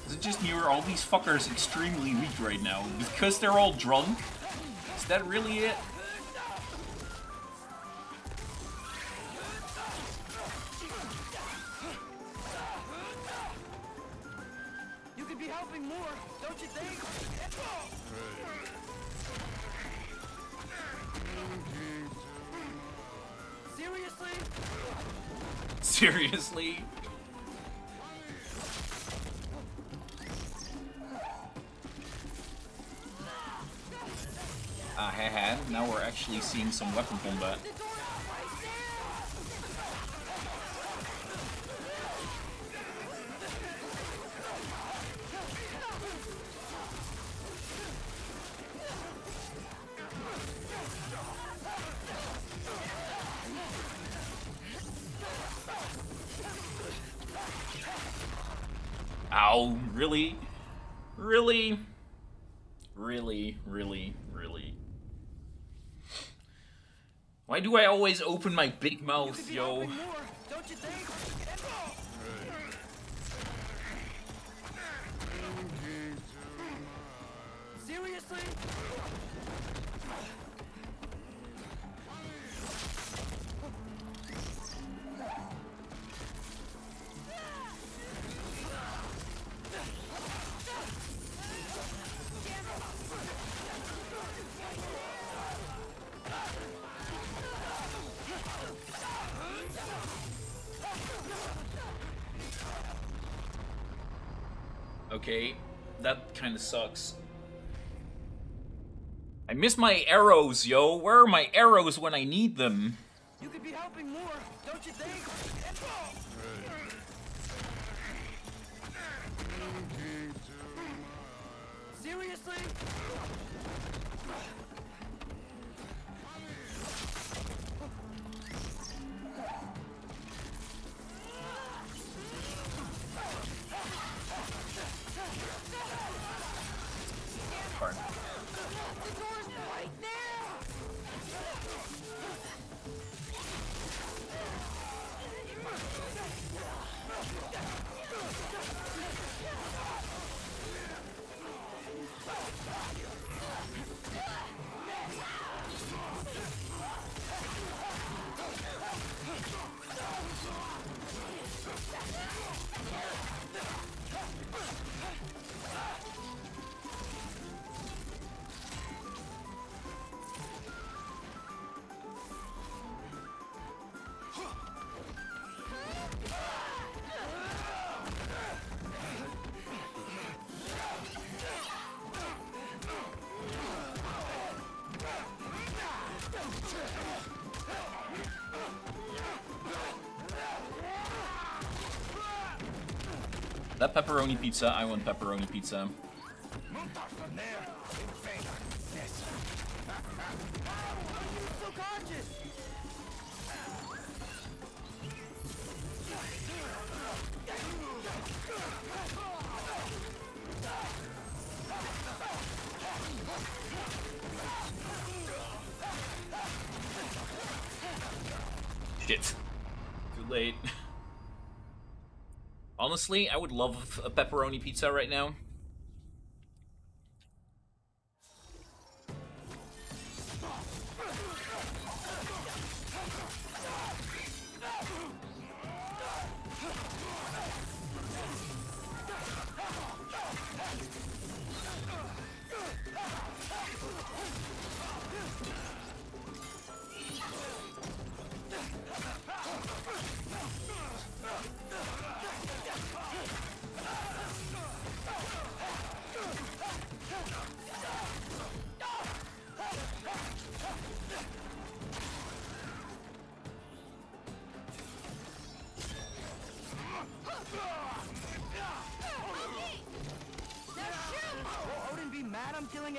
Is it just me, or all these fuckers extremely weak right now because they're all drunk? Is that really it? Seriously? Ah, haha, now we're actually seeing some weapon combat. Ow, really? Really? Really, really, really. Why do I always open my big mouth, yo? More, don't you think? Seriously? Okay, that kind of sucks. I miss my arrows, yo. Where are my arrows when I need them? You could be helping more, don't you think? Seriously? That pepperoni pizza, I want pepperoni pizza. Shit. Too late. Honestly, I would love a pepperoni pizza right now.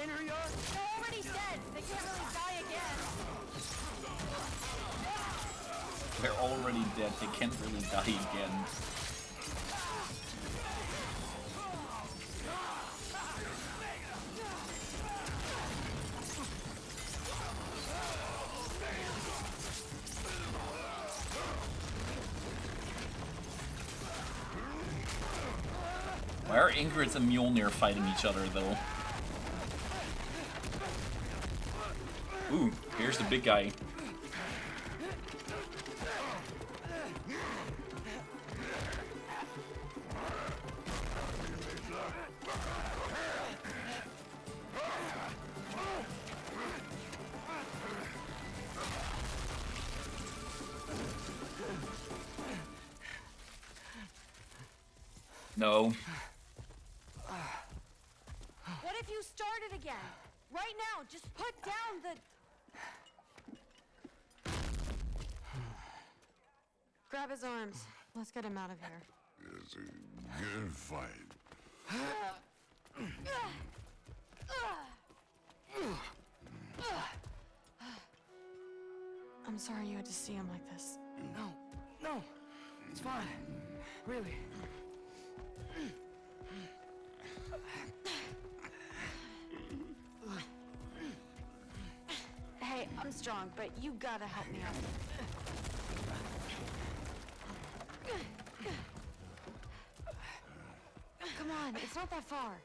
I already said they can't really die again. They're already dead. They can't really die again. Why are Ingrid's and Mjolnir fighting each other, though? Ooh, here's the big guy. No. Grab his arms. Let's get him out of here. It's a good fight. I'm sorry you had to see him like this. No, no. It's fine. Really. Hey, I'm strong, but you gotta help me out. Come on, it's not that far.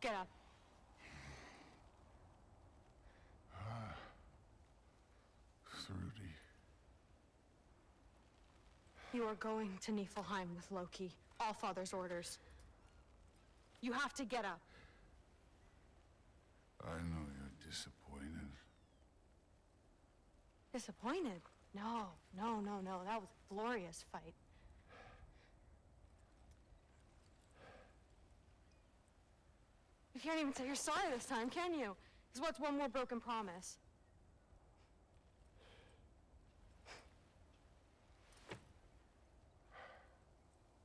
Get up. Surtur. You are going to Niflheim with Loki. Allfather's orders. You have to get up. I know you're disappointed. Disappointed? No, no, no, no. That was a glorious fight. You can't even say you're sorry this time, can you? Because what's one more broken promise?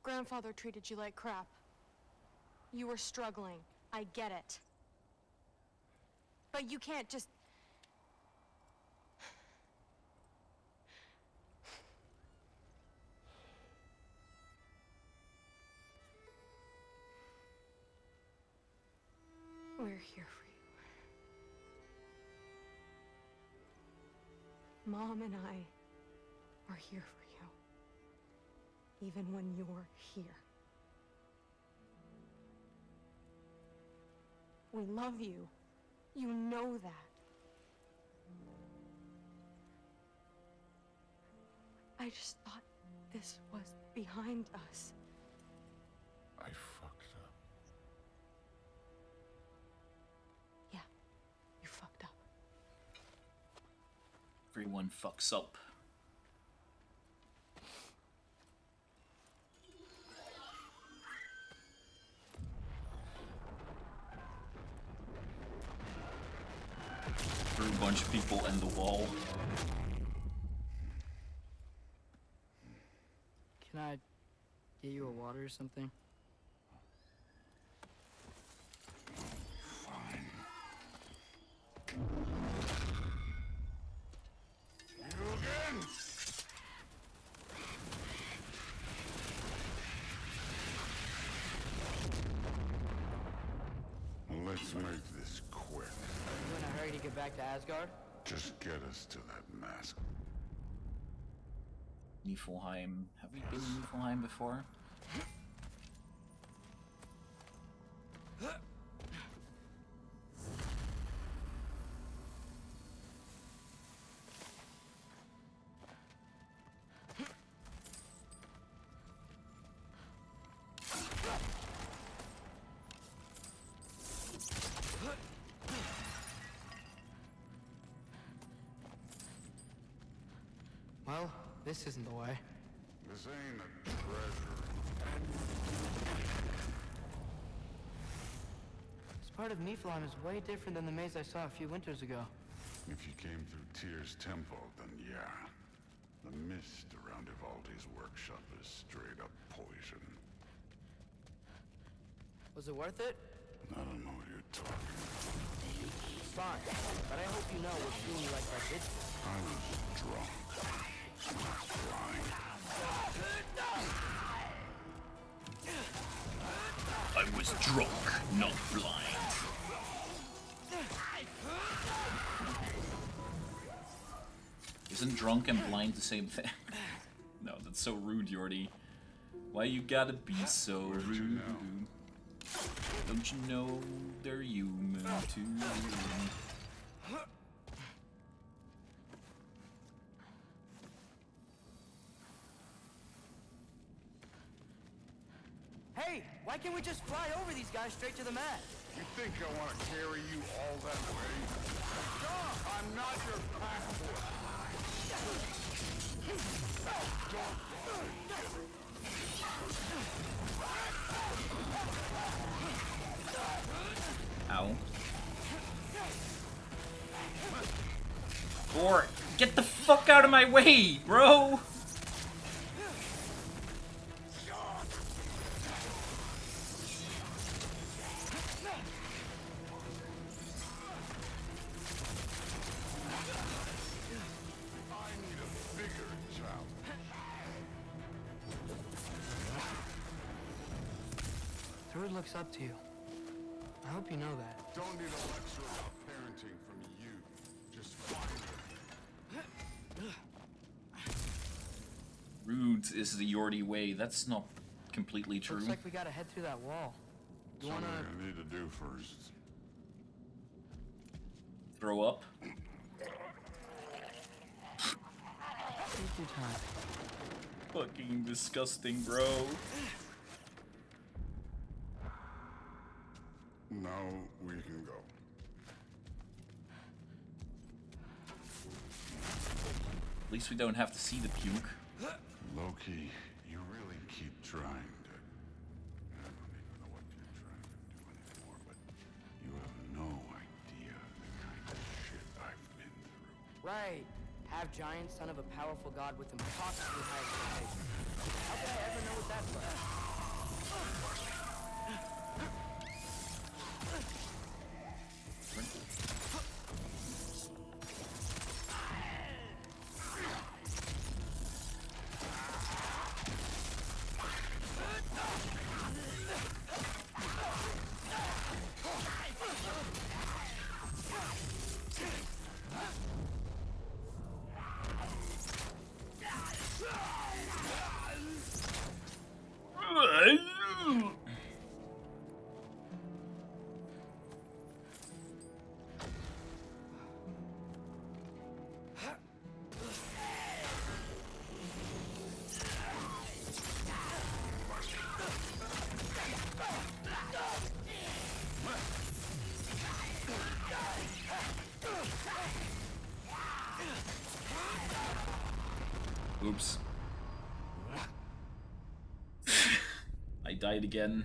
Grandfather treated you like crap. You were struggling. I get it. But you can't just... We're here for you. Mom and I are here for you, even when you're here. We love you. You know that. I just thought this was behind us. I fucked up. Everyone fucks up. Threw a bunch of people in the wall. Can I get you a water or something? To Asgard? Just get us to that mask. Niflheim. Have we been in Niflheim before? Well, this isn't the way. This ain't a treasure. This part of Niflheim is way different than the maze I saw a few winters ago. If you came through Tyr's temple, then yeah. The mist around Ivaldi's workshop is straight up poison. Was it worth it? I don't know what you're talking about. Fine, but I hope you know what feeling like that did. I was drunk. Not blind. I was drunk, not blind. Isn't drunk and blind the same thing? No, that's so rude, Jordy. Why you gotta be so rude? You know? Don't you know they're human too? Hey, why can't we just fly over these guys straight to the mat? You think I want to carry you all that way? I'm not your passport. Ow. Or get the fuck out of my way, bro! Looks up to you. I hope you know that. Don't need a lecture about parenting from you. Just find it. Rude is the Jordy way. That's not completely true. Looks like we gotta head through that wall. You wanna... I need to do first. Throw up. Take your time. Fucking disgusting, bro. Now we can go. At least we don't have to see the puke. Loki, you really keep trying to... I don't even know what you're trying to do anymore, but you have no idea the kind of shit I've been through. Right. Have giant son of a powerful god with impossibly high expectations. How could I ever know what that was? Oops. I died again.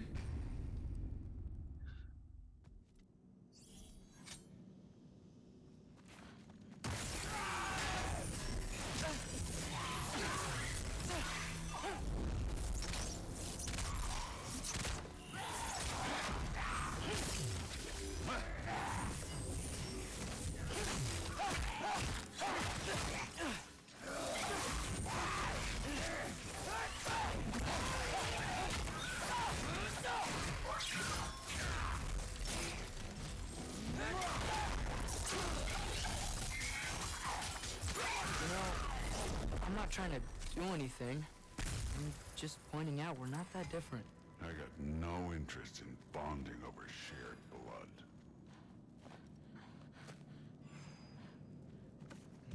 Trying to do anything. I'm just pointing out we're not that different. I got no interest in bonding over shared blood.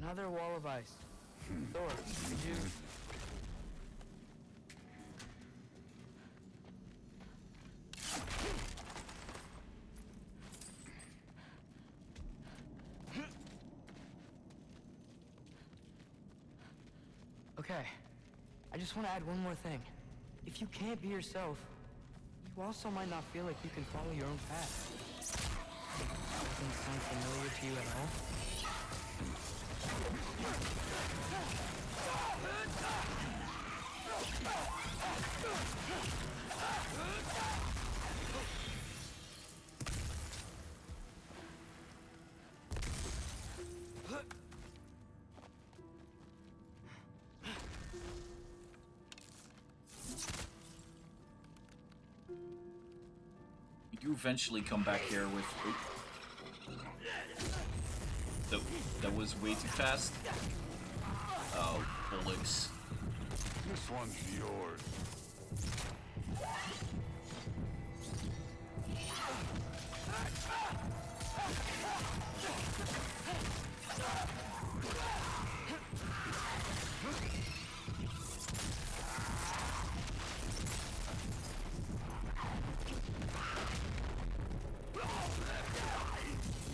Another wall of ice. Thor, could you... Okay. I just want to add one more thing. If you can't be yourself, you also might not feel like you can follow your own path. Doesn't sound familiar to you at all? You do eventually come back here with... That was way too fast. Oh, bullocks. This one's yours.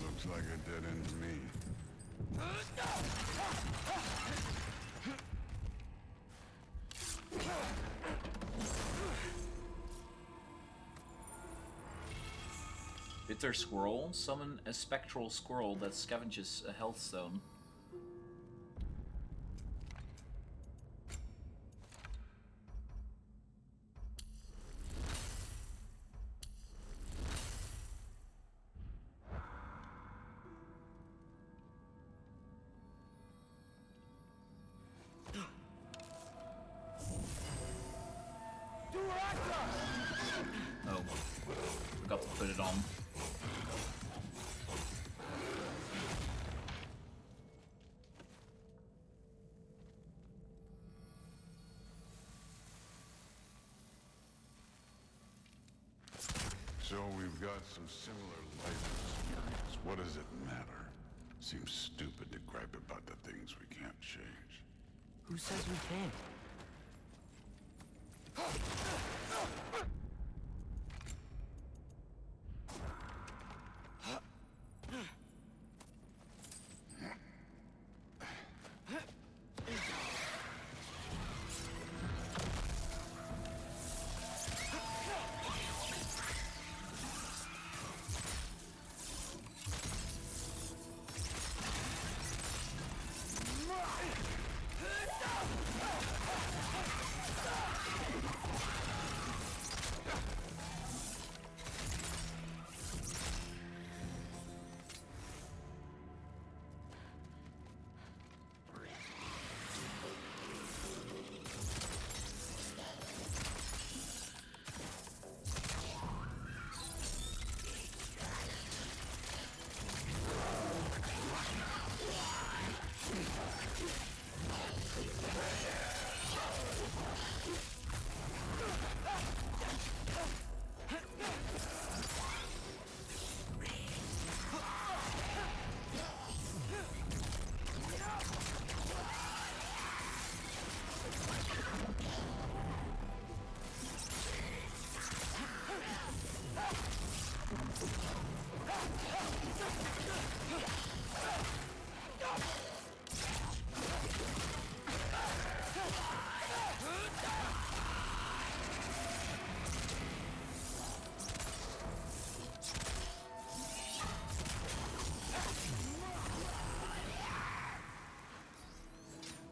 Looks like a dead end to me. Bitter Squirrel. Summon a spectral squirrel that scavenges a health stone. So we've got some similar life experience. What does it matter? Seems stupid to gripe about the things we can't change. Who says we can?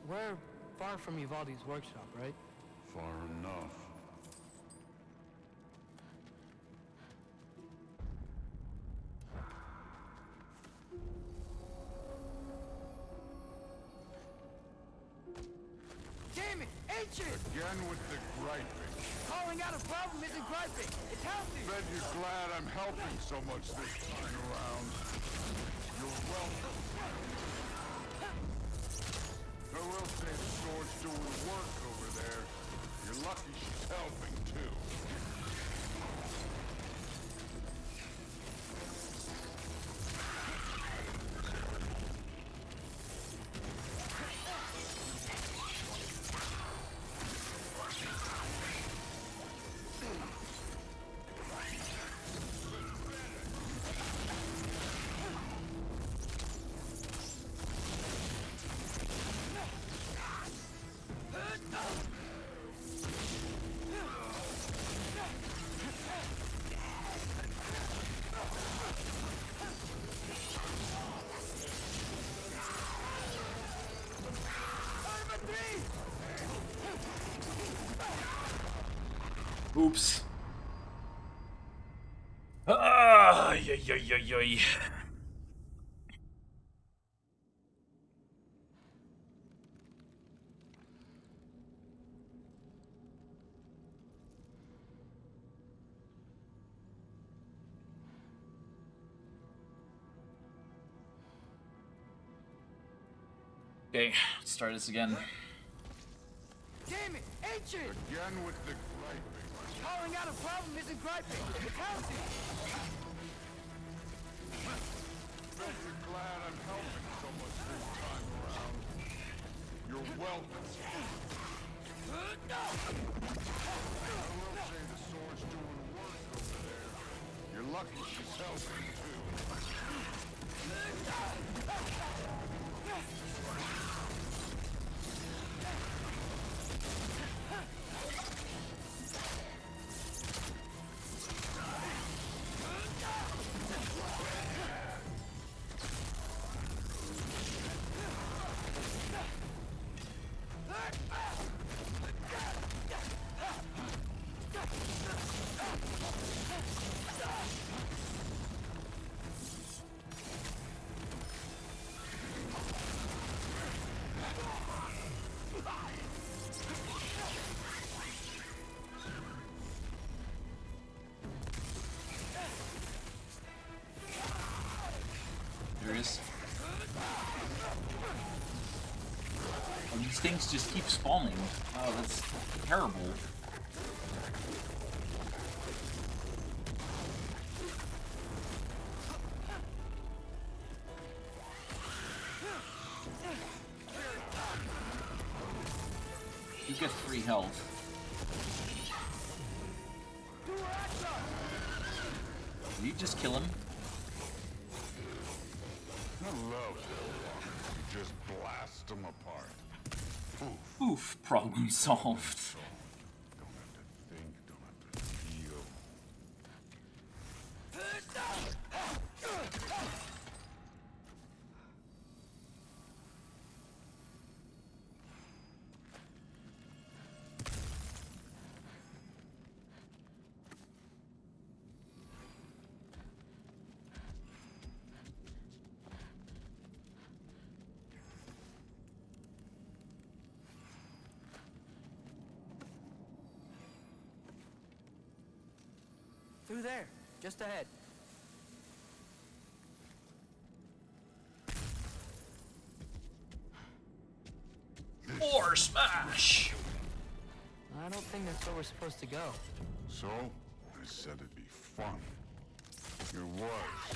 We're far from Ivaldi's workshop, right? Far enough. Damn it! Ancient! Again with the griping. Calling out a problem isn't griping. It's healthy. Bet you're glad I'm helping so much this time around. You're welcome. Sword's doing work over there. You're lucky she's helping, too. Oops. Ah, ay. Okay, let's start this again. Damn it, ancient! Again with the griping. Calling out a problem isn't griping, it's healthy! Don't you glad I'm helping so much this time around? You're welcome. I will say the sword's doing work over there. You're lucky she's helping too. Things just keep spawning. Oh, that's terrible. He's got free health. Did you just kill him? Hello, you just blast him apart. Oof, problem solved. Don't have to think, don't have to feel. Through there, just ahead. Or smash! I don't think that's where we're supposed to go. So, I said it'd be fun. It was.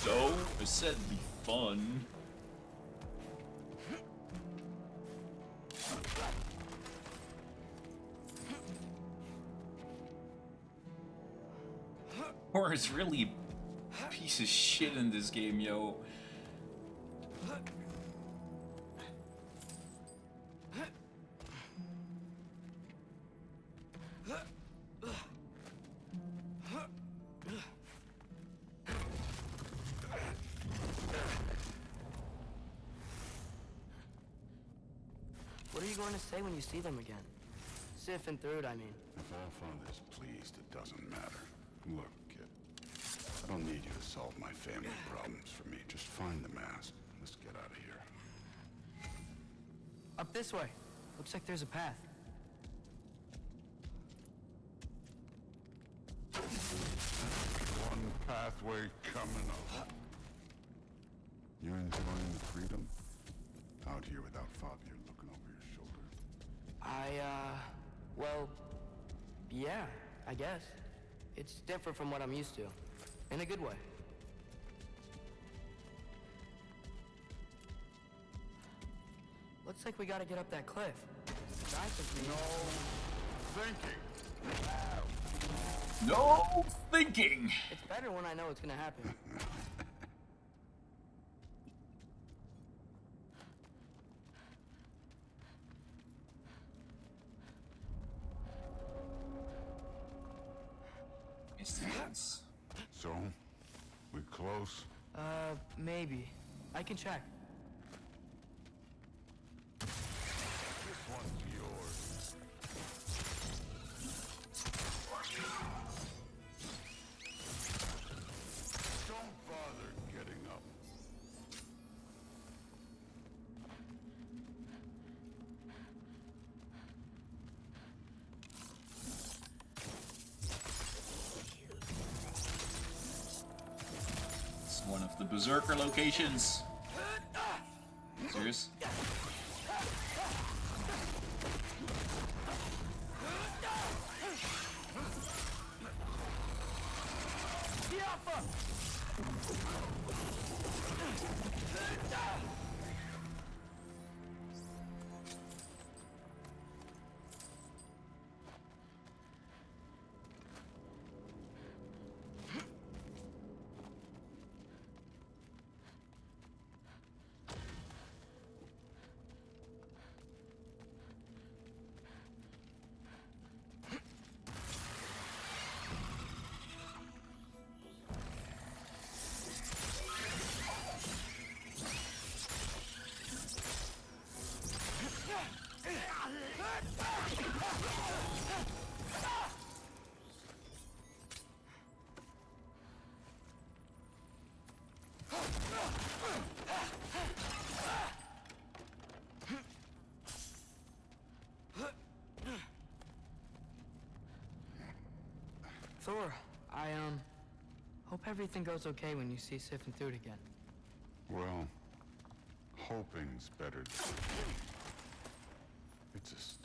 So, I said it'd be fun. Thor is really a piece of shit in this game, yo. What are you going to say when you see them again? Sifting through it, I mean. If our father's pleased, it doesn't matter. Look. I don't need you to solve my family problems for me. Just find the mask. Let's get out of here. Up this way. Looks like there's a path. One pathway coming up. You're enjoying the freedom? Out here without father, you're looking over your shoulder. Well, yeah, I guess. It's different from what I'm used to. In a good way. Looks like we gotta get up that cliff. No thinking. No thinking. It's better when I know it's gonna happen. It's the dance. So, we close? Maybe. I can check. This one's yours. Don't bother getting up. It's one of the berserker locations. Serious? Thor, I hope everything goes okay when you see Sif and Thud again. Well, hoping's better. It's a start.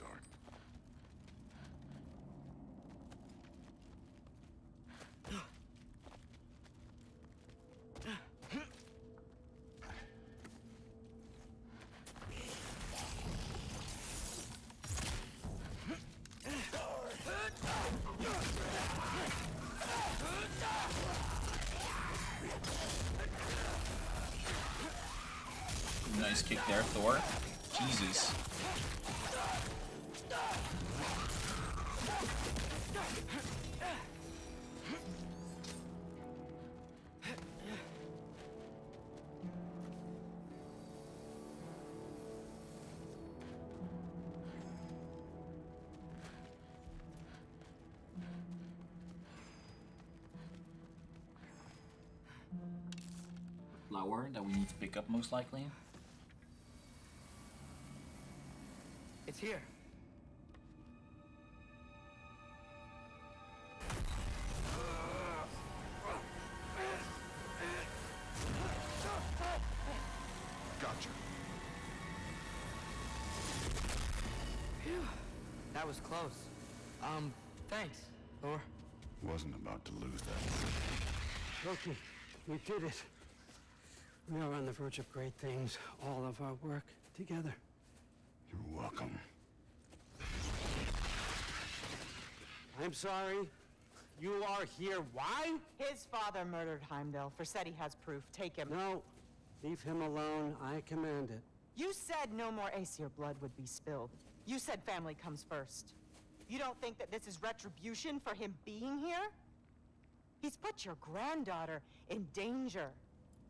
Nice kick there, Thor. Jesus. Flower that we need to pick up most likely. It's here. Gotcha. Phew. That was close. Thanks, Thor. Wasn't about to lose that. Loki, we did it. We are on the verge of great things. All of our work together. You're welcome. I'm sorry. You are here. Why? His father murdered Heimdall. Forseti has proof. Take him. No. Leave him alone. I command it. You said no more Aesir blood would be spilled. You said family comes first. You don't think that this is retribution for him being here? He's put your granddaughter in danger.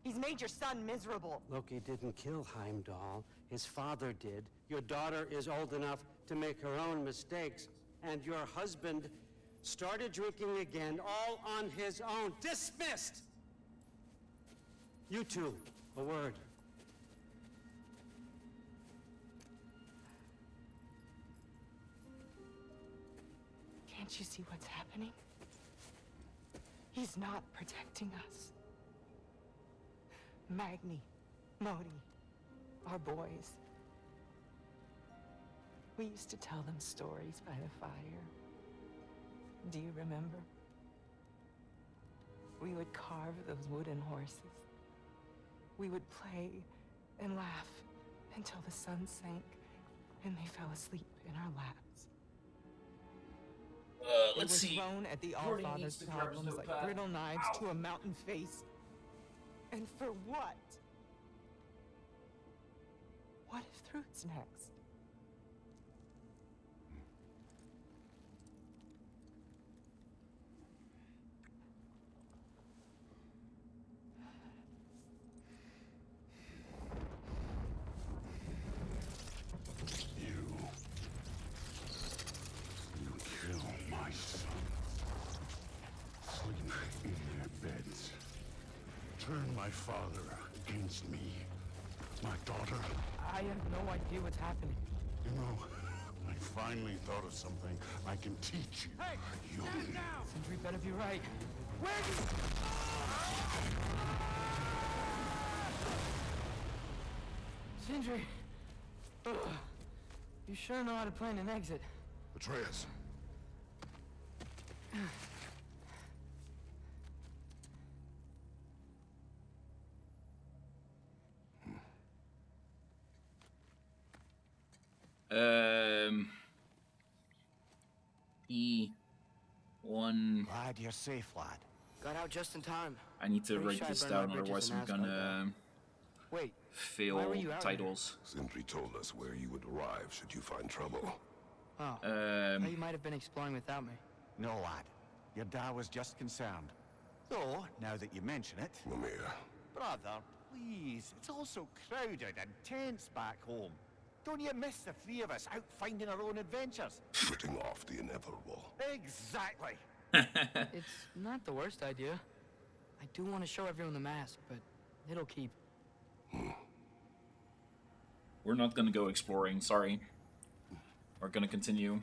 He's made your son miserable. Loki didn't kill Heimdall. His father did. Your daughter is old enough to make her own mistakes. And your husband started drinking again, all on his own. Dismissed! You two, a word. Can't you see what's happening? He's not protecting us. Magni, Modi, our boys. We used to tell them stories by the fire. Do you remember? We would carve those wooden horses. We would play and laugh until the sun sank and they fell asleep in our laps. Let's see. Thrown at the All-Father's problems like brittle knives to a mountain face. And for what? What if Thrud's next? turn my father against me. My daughter. I have no idea what's happening. You know, I finally thought of something I can teach you. Hey! Stand down! Sindri better be right. Where do you... Ah! Sindri! Ugh. You sure know how to plan an exit. Atreus. E1. Glad you're safe, lad. Got out just in time. I need to write this down, otherwise I'm gonna fail titles. Sindri told us where you would arrive should you find trouble. Oh, you might have been exploring without me. No, lad. Your dad was just concerned. Though, now that you mention it, Mimir. Brother, please. It's all so crowded and tense back home. Don't you miss the three of us out finding our own adventures? Putting off the inevitable. Exactly. It's not the worst idea. I do want to show everyone the mask, but it'll keep. We're not going to go exploring, sorry. We're going to continue.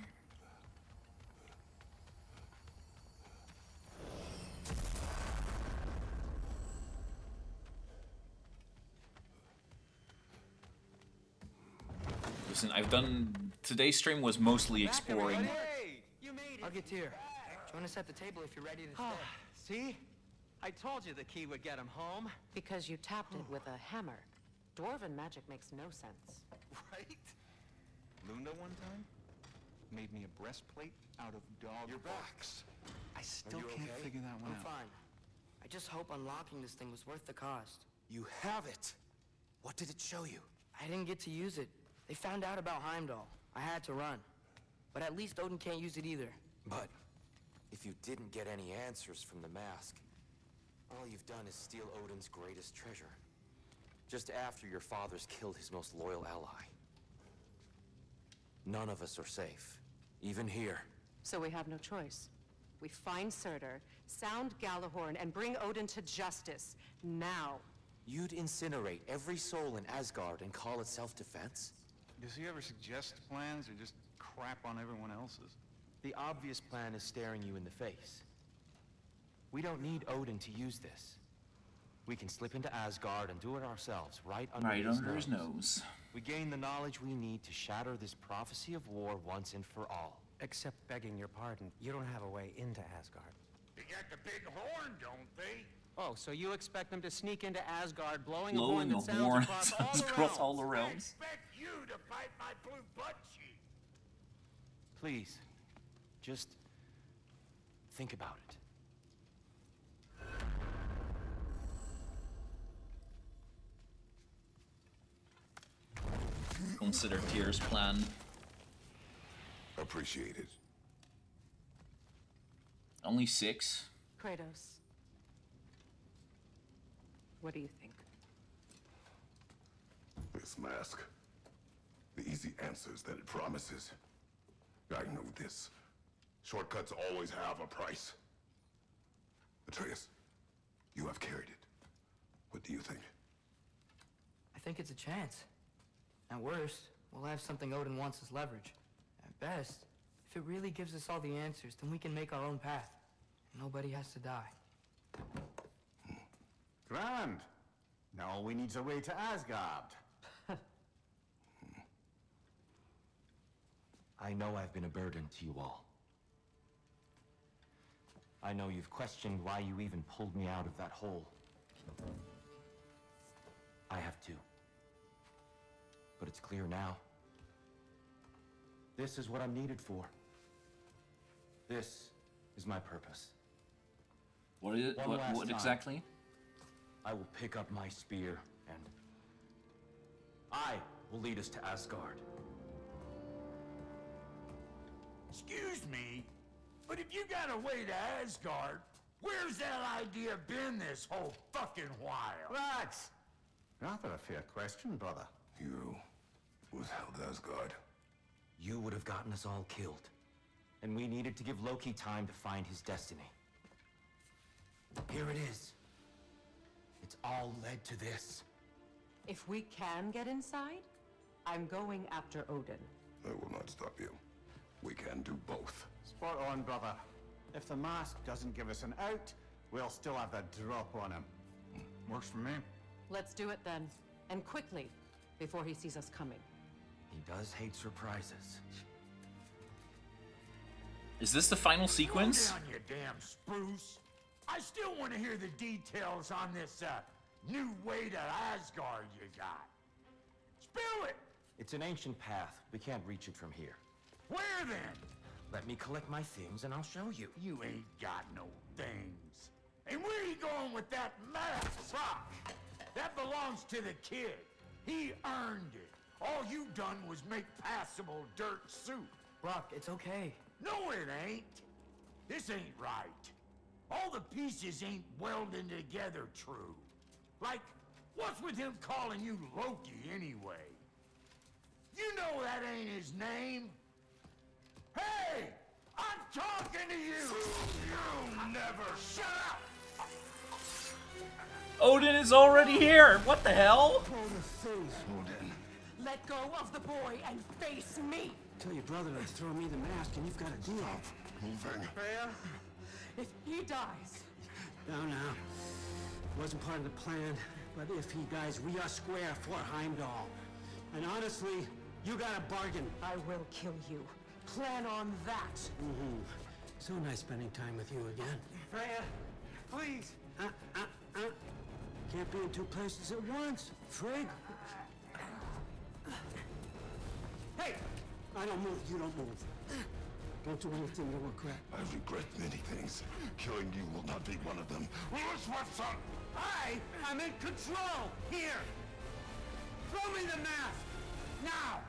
Listen, I've done... Today's stream was mostly exploring. I'll get Tyr. Join us at the table if you're ready to stay. See? I told you the key would get him home. Because you tapped it with a hammer. Dwarven magic makes no sense. Right? Lunda one time made me a breastplate out of dog box. I still can't figure that one out. I'm fine. I just hope unlocking this thing was worth the cost. You have it! What did it show you? I didn't get to use it. They found out about Heimdall. I had to run. But at least Odin can't use it either. But if you didn't get any answers from the mask, all you've done is steal Odin's greatest treasure. Just after your father's killed his most loyal ally. None of us are safe. Even here. So we have no choice. We find Surtur, sound Gjallarhorn, and bring Odin to justice. Now. You'd incinerate every soul in Asgard and call it self-defense? Does he ever suggest plans, or just crap on everyone else's? The obvious plan is staring you in the face. We don't need Odin to use this. We can slip into Asgard and do it ourselves, right under his nose. We gain the knowledge we need to shatter this prophecy of war once and for all. Except, begging your pardon, you don't have a way into Asgard. They got the big horn, don't they? Oh, so you expect them to sneak into Asgard, blowing a horn that sounds across all the realms? I expect you to fight my blue budgie. Please, just think about it. Consider Tyr's plan. Appreciated. Only 6. Kratos. What do you think? This mask. The easy answers that it promises. I know this. Shortcuts always have a price. Atreus, you have carried it. What do you think? I think it's a chance. At worst, we'll have something Odin wants as leverage. At best, if it really gives us all the answers, then we can make our own path. And nobody has to die. Grand! Now all we need is a way to Asgard. I know I've been a burden to you all. I know you've questioned why you even pulled me out of that hole. I have too. But it's clear now. This is what I'm needed for. This is my purpose. What is it? What exactly? I will pick up my spear, and I will lead us to Asgard. Excuse me, but if you got a way to Asgard, where's that idea been this whole fucking while? That's rather a fair question, brother. You withheld Asgard. You would have gotten us all killed, and we needed to give Loki time to find his destiny. Here it is. It's all led to this. If we can get inside, I'm going after Odin. I will not stop you. We can do both. Spot on, brother. If the mask doesn't give us an out, we'll still have the drop on him. Works for me. Let's do it then. And quickly, before he sees us coming. He does hate surprises. Is this the final sequence? Hold down, you damn spruce. I still want to hear the details on this new way to Asgard you got. Spill it! It's an ancient path. We can't reach it from here. Where then? Let me collect my things and I'll show you. You ain't got no things. And where are you going with that mad rock? That belongs to the kid. He earned it. All you done was make passable dirt soup. Brok, it's okay. No, it ain't. This ain't right. All the pieces ain't welded together true. Like, what's with him calling you Loki anyway? You know that ain't his name. Hey! I'm talking to you! You never shut up! Odin is already here! What the hell? Odin. Let go of the boy and face me! Tell your brother to throw me the mask and you've got to do it. Moving. Freya? If he dies... No. It wasn't part of the plan, but if he dies, we are square for Heimdall. And honestly, you got a bargain. I will kill you. Plan on that. Mm-hmm. So nice spending time with you again. Freya, please. Can't be in two places at once. Freya. Hey! I don't move. You don't move. Don't do anything you'll regret. I regret many things. Killing you will not be one of them. Where's what's up? I am in control here. Throw me the mask now.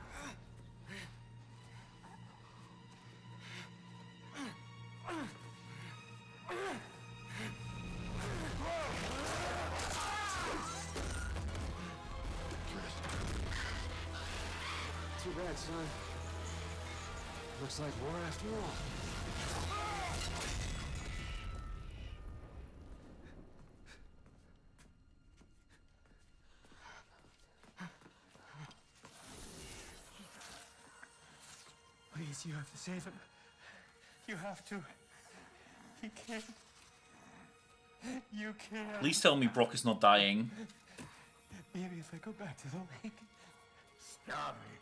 Too bad, son. Looks like war after all. Please, you have to save him. You have to. He can't. You can't. Please tell me Brok is not dying. Maybe if I go back to the lake. Stop it.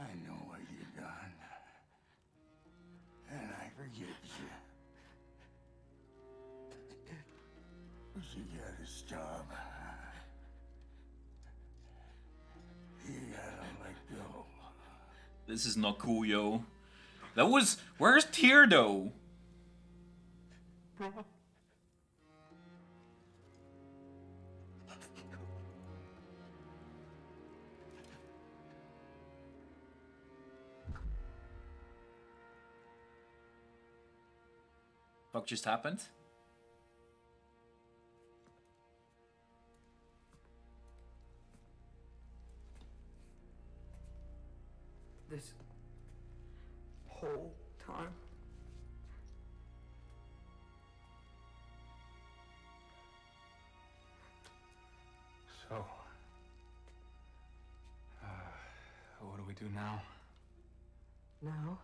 I know what you've done, and I forgive you. But you gotta stop. You gotta let go. This is not cool, yo. That was... Where's Tyr, though? Bro. What just happened? This whole time? So... what do we do now? Now?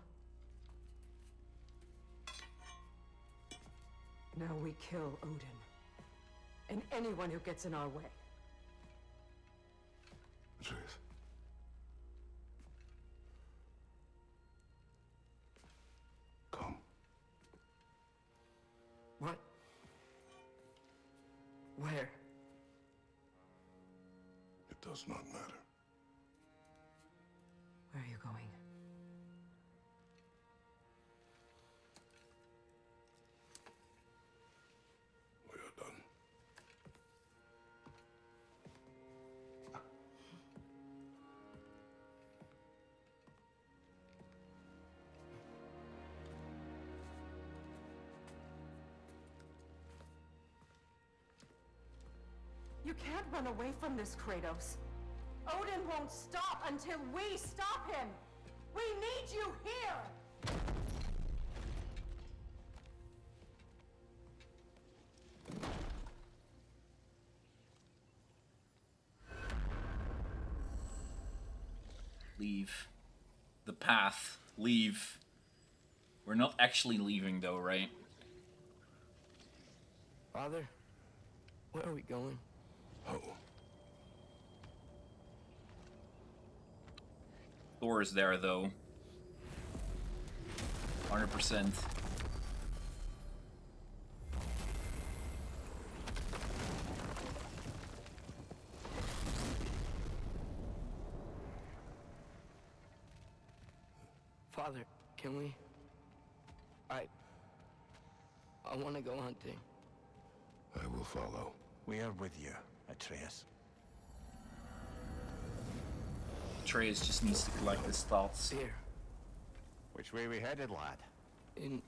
Now we kill Odin, and anyone who gets in our way. Atreus. Come. What? Where? It does not matter. Where are you going? You can't run away from this, Kratos. Odin won't stop until we stop him. We need you here! Leave. The path. Leave. We're not actually leaving, though, right? Father, where are we going? Oh. Thor is there, though. 100%. Father, can we? I want to go hunting. I will follow. We are with you, Atreus. Atreus just needs to collect his thoughts. Here. Which way we headed, lad? In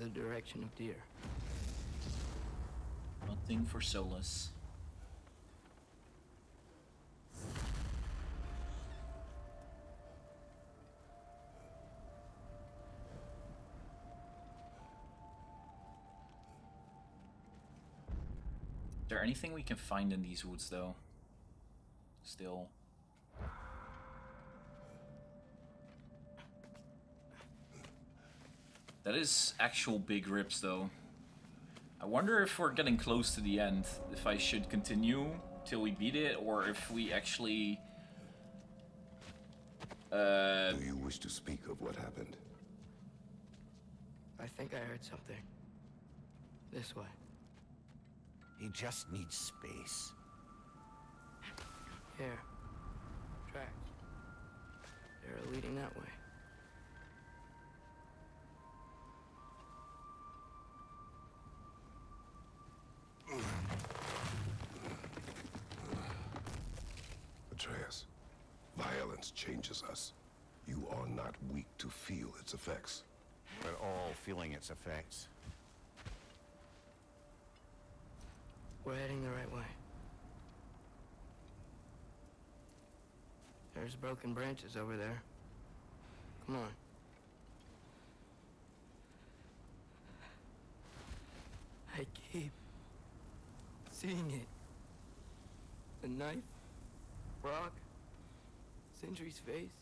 the direction of Tyr. Nothing for solace. Is there anything we can find in these woods, though? Still. That is actual big rips, though. I wonder if we're getting close to the end. If I should continue till we beat it, or if we actually... Do you wish to speak of what happened? I think I heard something. This way. He just needs space. Here. Tracks. They're leading that way. Atreus, violence changes us. You are not weak to feel its effects. We're all feeling its effects. We're heading the right way. There's broken branches over there. Come on. I keep seeing it. The knife, Brok, Sindri's face.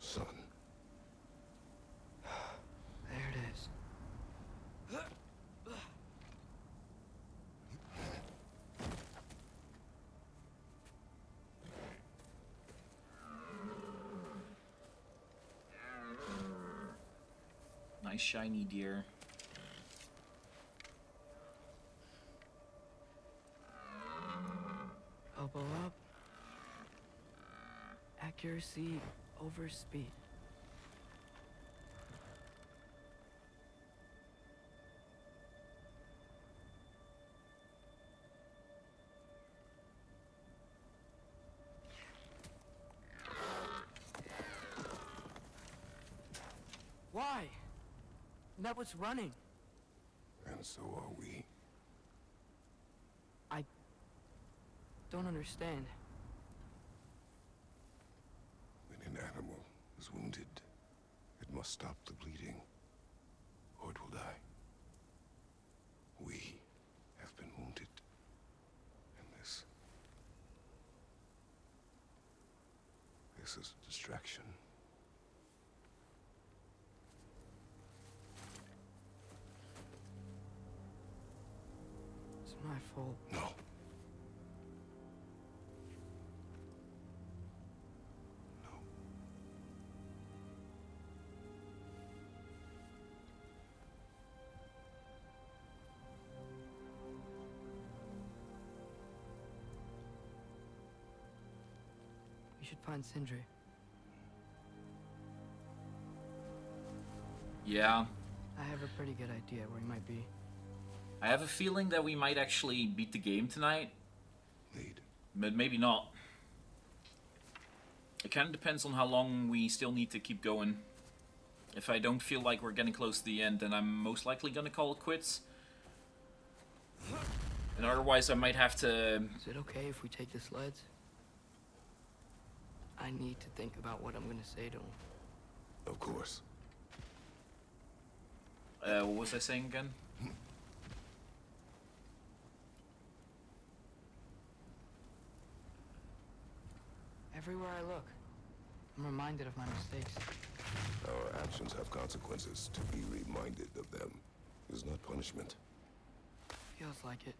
Son. There it is. Nice shiny deer. Elbow up. Accuracy over speed. Why? That was running. And so are we. I don't understand. When an animal is wounded, it must stop the bleeding, or it will die. We have been wounded in this. This is a distraction. My fault. No. No. We should find Sindri. Yeah. I have a pretty good idea where he might be. I have a feeling that we might actually beat the game tonight. Lead. But maybe not. It kind of depends on how long we still need to keep going. If I don't feel like we're getting close to the end, then I'm most likely going to call it quits. And otherwise I might have to... Is it okay if we take the sleds? I need to think about what I'm going to say to him. Of course. What was I saying again? Everywhere I look, I'm reminded of my mistakes. Our actions have consequences. To be reminded of them is not punishment. Feels like it.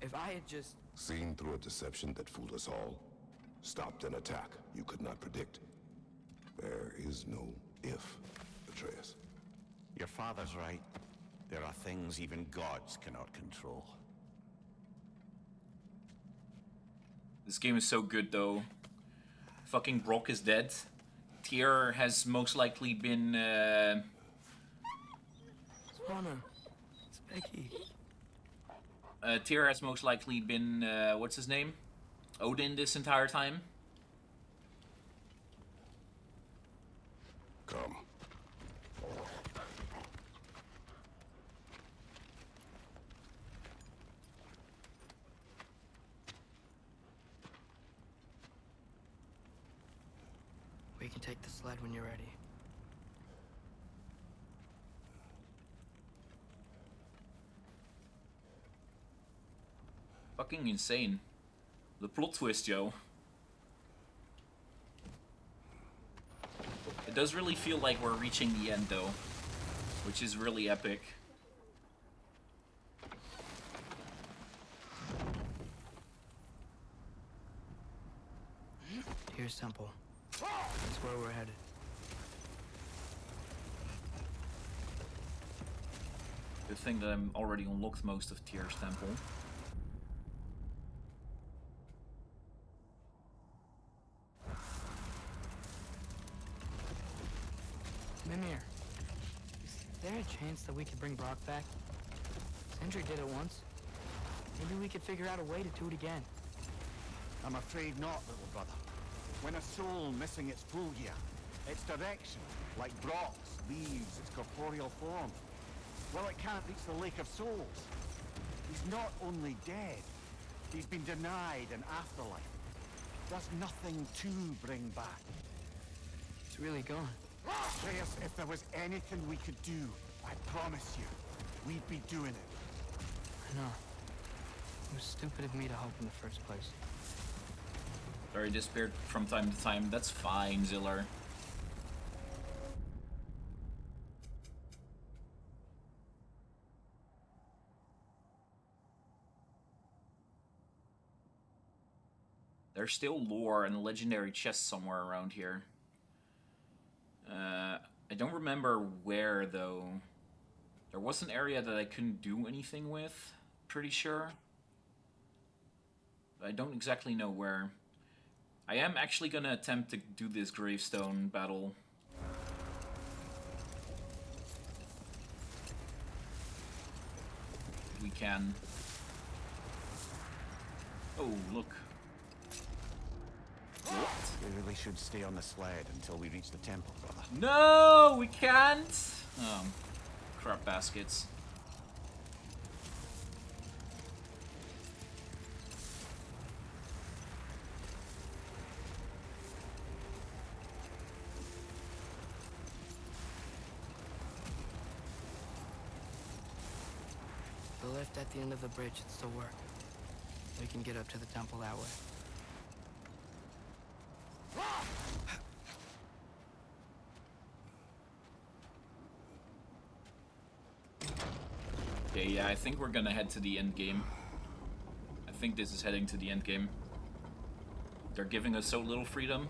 If I had just... seen through a deception that fooled us all, stopped an attack you could not predict. There is no if, Atreus. Your father's right. There are things even gods cannot control. This game is so good, though. Fucking Brok is dead. Tyr has most likely been... It's Becky. Tyr has most likely been... what's his name? Odin this entire time. Come. We can take the sled when you're ready. Fucking insane. The plot twist, yo. It does really feel like we're reaching the end, though, which is really epic. Here's Temple. That's where we're headed. Good thing that I'm already unlocked most of Tyr's Temple. Mimir, is there a chance that we could bring Brok back? Sindri did it once. Maybe we could figure out a way to do it again. I'm afraid not, little brother. When a soul missing its full gear, its direction, like Brok's, leaves its corporeal form, well, it can't reach the Lake of Souls. He's not only dead, he's been denied an afterlife. There's nothing to bring back. It's really gone. Atreus, if there was anything we could do, I promise you, we'd be doing it. I know. It was stupid of me to hope in the first place. Sorry, disappeared from time to time. That's fine, Ziller. There's still lore and a legendary chest somewhere around here. I don't remember where, though. There was an area that I couldn't do anything with, pretty sure. I don't exactly know where. I am actually gonna attempt to do this gravestone battle. If we can. Oh, look. We really should stay on the sled until we reach the temple, brother. No, we can't! Crap baskets. The lift at the end of the bridge should still work. We can get up to the temple that way. Okay, yeah, I think we're gonna head to the end game. I think this is heading to the end game. They're giving us so little freedom.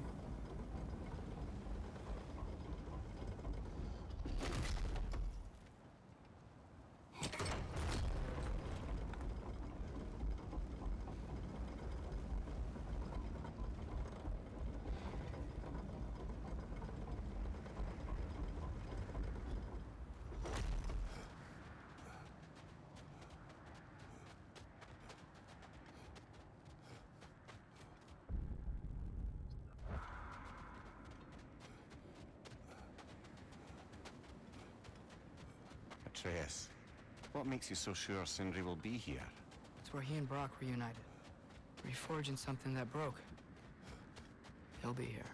Atreus, what makes you so sure Sindri will be here? It's where he and Brok reunited, reforging something that broke. He'll be here.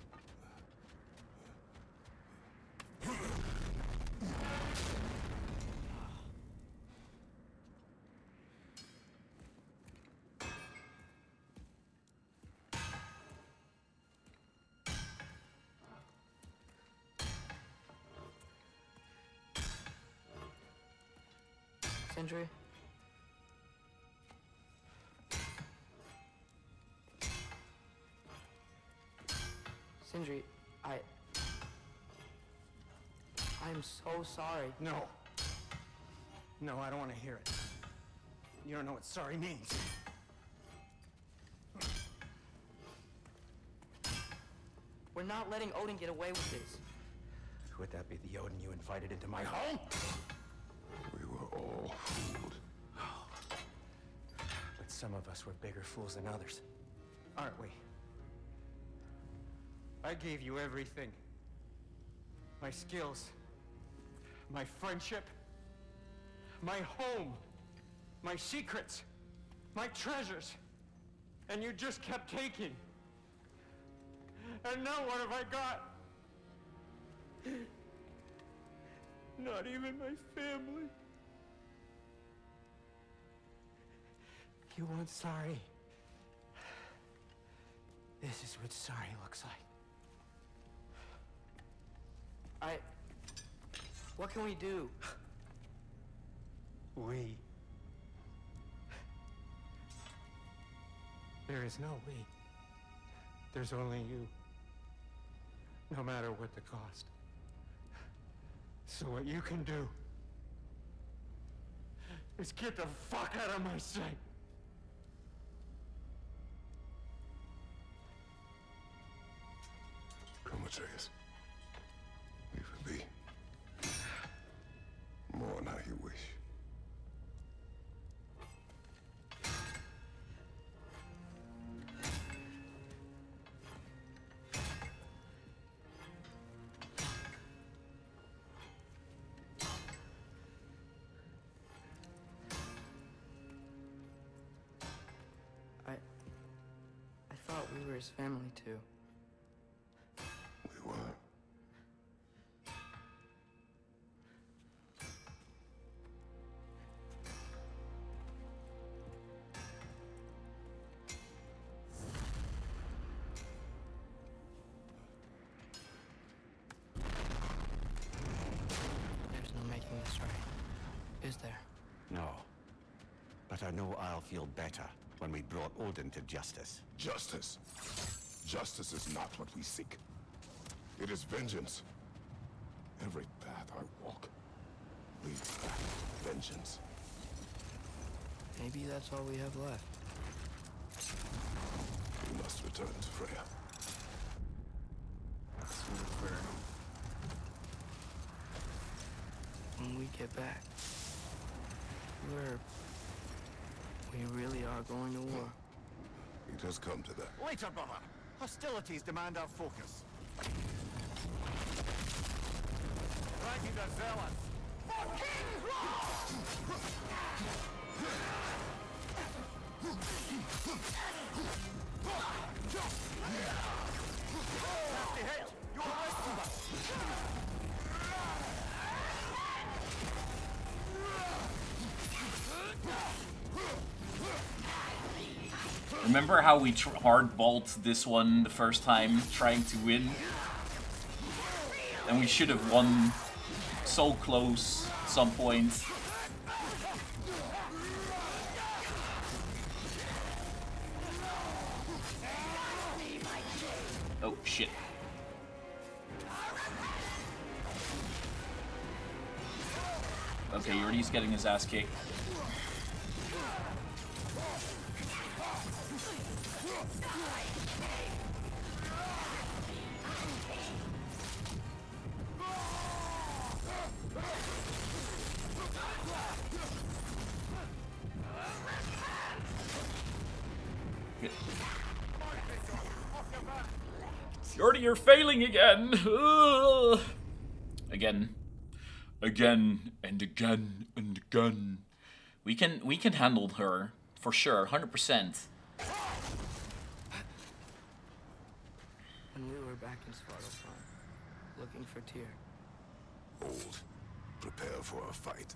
Sindri. Sindri, I'm so sorry. No. No, I don't want to hear it. You don't know what sorry means. We're not letting Odin get away with this. Would that be the Odin you invited into my home? We were all fooled. But some of us were bigger fools than others, aren't we? I gave you everything. My skills, my friendship, my home, my secrets, my treasures. And you just kept taking. And now what have I got? Not even my family. You want sorry? This is what sorry looks like. What can we do? We. There is no we. There's only you. No matter what the cost. So what you can do is get the fuck out of my sight. Come, Atreus. Leave it be. Mourn how you wish. I thought we were his family too. We were. There's no making this right, is there? No. But I know I'll feel better when we brought Odin to justice. Justice? Justice is not what we seek. It is vengeance. Every path I walk leads back to vengeance. Maybe that's all we have left. We must return to Freya. When we get back, we really are going to war. It has come to that. Later, brother. Hostilities demand our focus. Dragging the zealous. For King's Law! Nasty hit! You're arrested! Remember how we hard-balled this one the first time, trying to win? And we should have won so close at some point. Oh, shit. Okay, Jordy's getting his ass kicked. Jordy, you're failing again. Again and again and again. We can handle her for sure, 100%. When we were back in Svartalfheim, looking for Tyr. Old, prepare for a fight.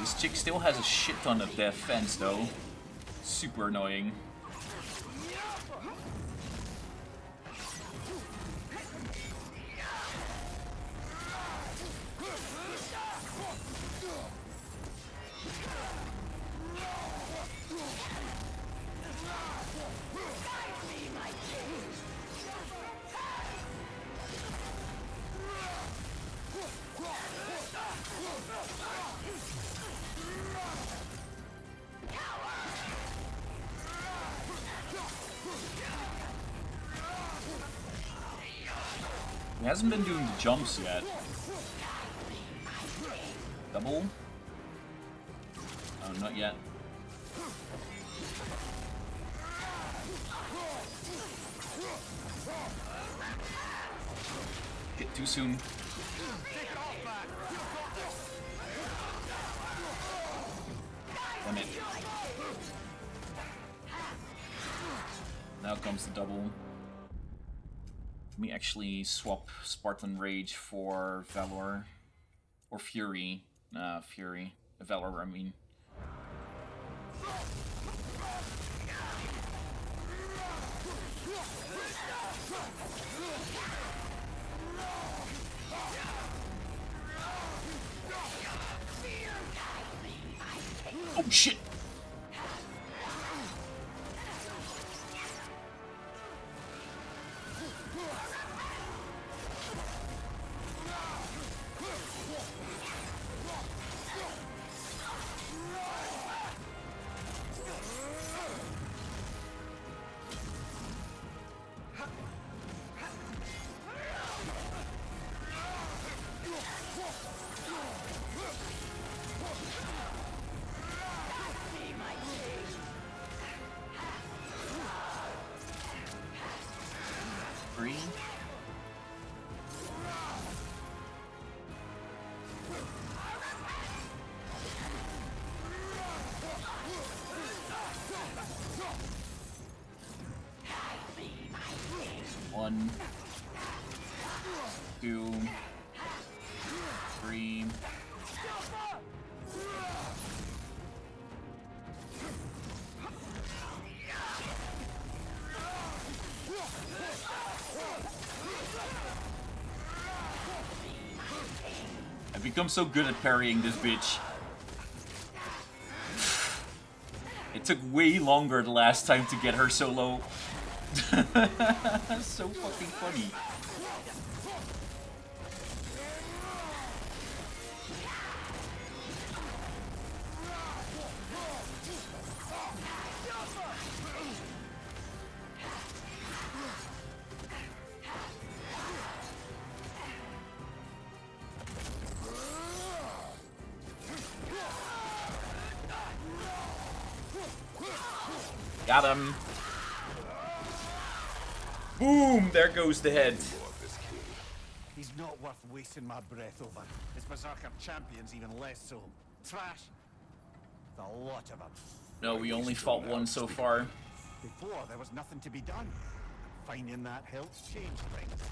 This chick still has a shit ton of defense though. Super annoying. He hasn't been doing the jumps yet. Double? Oh, not yet. Get too soon. Damn it. Now comes the double. Let me actually swap Spartan Rage for Valor. Or Fury. Fury. Valor, I mean. Oh shit! One, two, three. I've become so good at parrying this bitch. It took way longer the last time to get her so low. So fucking funny. Got him. Boom! There goes the head. He's not worth wasting my breath over. His berserker champions even less so. Trash. The lot of them. No, we only fought one so far. Before there was nothing to be done. Finding that help changed things.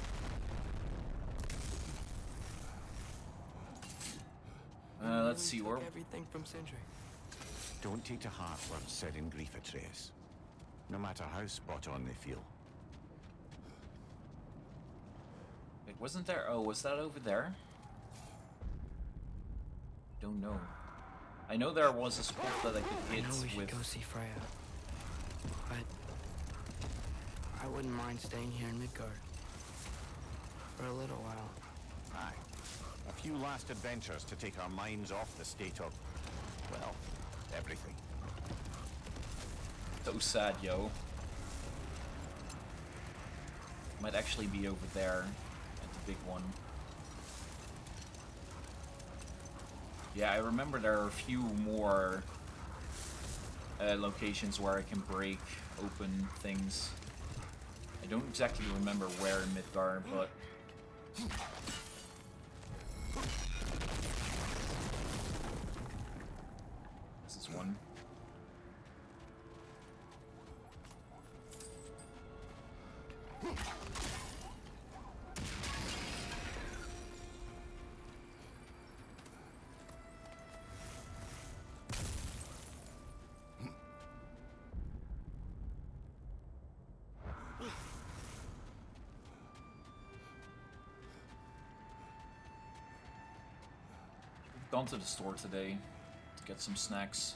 Let's see where everything from Sindri. Don't take to heart what's said in grief, Atreus. No matter how spot on they feel. Wasn't there? Oh, was that over there? Don't know. I know there was a spot that I could hit with. I know we should go see Freya, but I wouldn't mind staying here in Midgard for a little while. Aye, a few last adventures to take our minds off the state of, well, everything. So sad, yo. Might actually be over there. Big one. Yeah, I remember there are a few more locations where I can break open things. I don't exactly remember where in Midgard, but... This is one. gone to the store today to get some snacks.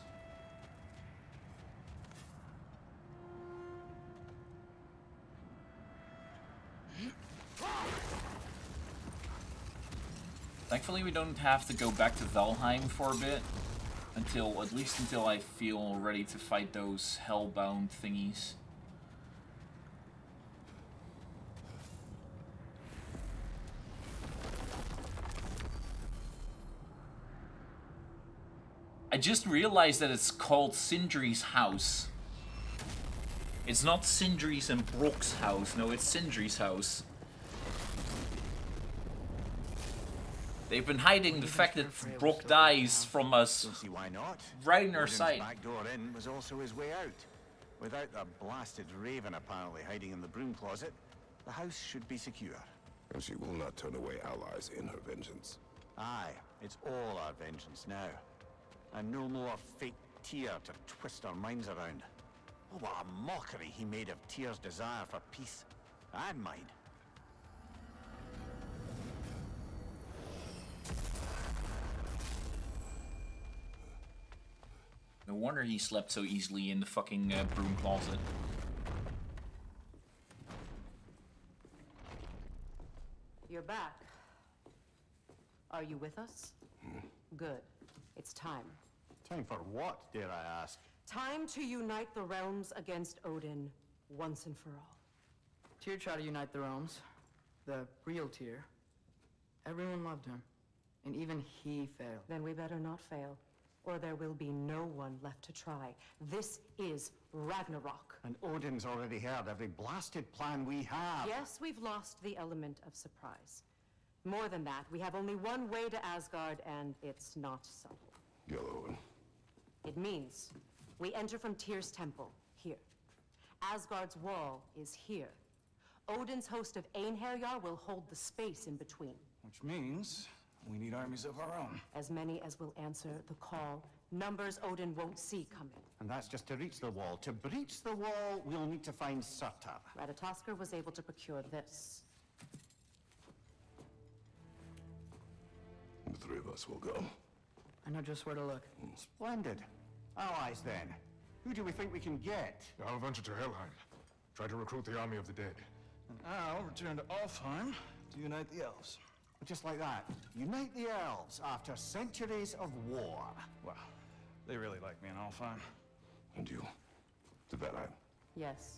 Thankfully we don't have to go back to Valheim for a bit, at least until I feel ready to fight those hellbound thingies. I just realized that it's called Sindri's house. It's not Sindri's and Brok's house, no, it's Sindri's house. They've been hiding the fact that Brok dies from us right in our sight. Back door in was also his way out. Without that blasted raven apparently hiding in the broom closet, the house should be secure. And she will not turn away allies in her vengeance. Aye, it's all our vengeance now. And no more fake Tyr to twist our minds around. Oh, what a mockery he made of Tyr's desire for peace, and mine. No wonder he slept so easily in the fucking broom closet. You're back. Are you with us? Good. It's time. Time for what, dare I ask? Time to unite the realms against Odin once and for all. Tyr tried to unite the realms. The real Tyr. Everyone loved him. And even he failed. Then we better not fail, or there will be no one left to try. This is Ragnarök. And Odin's already heard every blasted plan we have. Yes, we've lost the element of surprise. More than that, we have only one way to Asgard, and it's not subtle. Gjallarhorn. It means we enter from Tyr's temple, here. Asgard's wall is here. Odin's host of Einherjar will hold the space in between. Which means we need armies of our own. As many as will answer the call. Numbers Odin won't see coming. And that's just to reach the wall. To breach the wall, we'll need to find Surtur. Ratatoskr was able to procure this. The three of us will go. I know just where to look. Splendid. Allies, then. Who do we think we can get? I'll venture to Helheim. Try to recruit the army of the dead. And I'll return to Alfheim to unite the elves. Just like that. Unite the elves after centuries of war. Wow. They really like me in Alfheim. And you? To Valheim? Yes.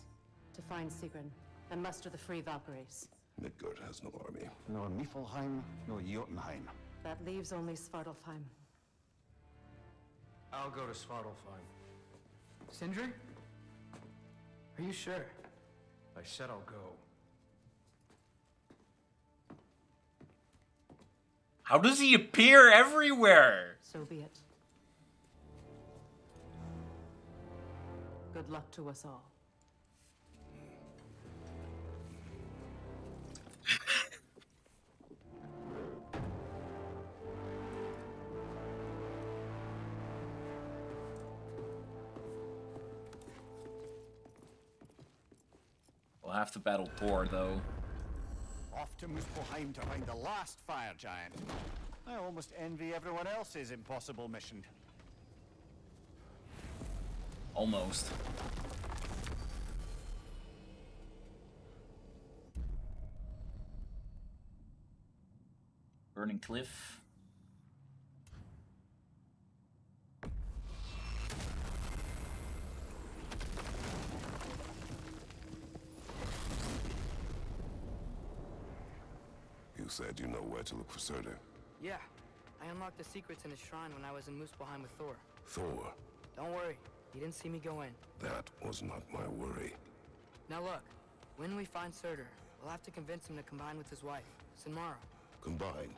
To find Sigrun and muster the free Valkyries. Midgard has no army. Nor Niflheim, nor Jotunheim. That leaves only Svartalfheim. I'll go to Svartalfheim. Sindri? Are you sure? I said I'll go. How does he appear everywhere? So be it. Good luck to us all. We'll have to battle Thor, though. Off to Muspelheim to find the last fire giant. I almost envy everyone else's impossible mission. Almost. Burning cliff. Said you know where to look for Surtur. Yeah, I unlocked the secrets in his shrine when I was in Muspelheim with Thor. Thor? Don't worry, he didn't see me go in. That was not my worry. Now look, when we find Surtur, we'll have to convince him to combine with his wife, Sinmara. Combine?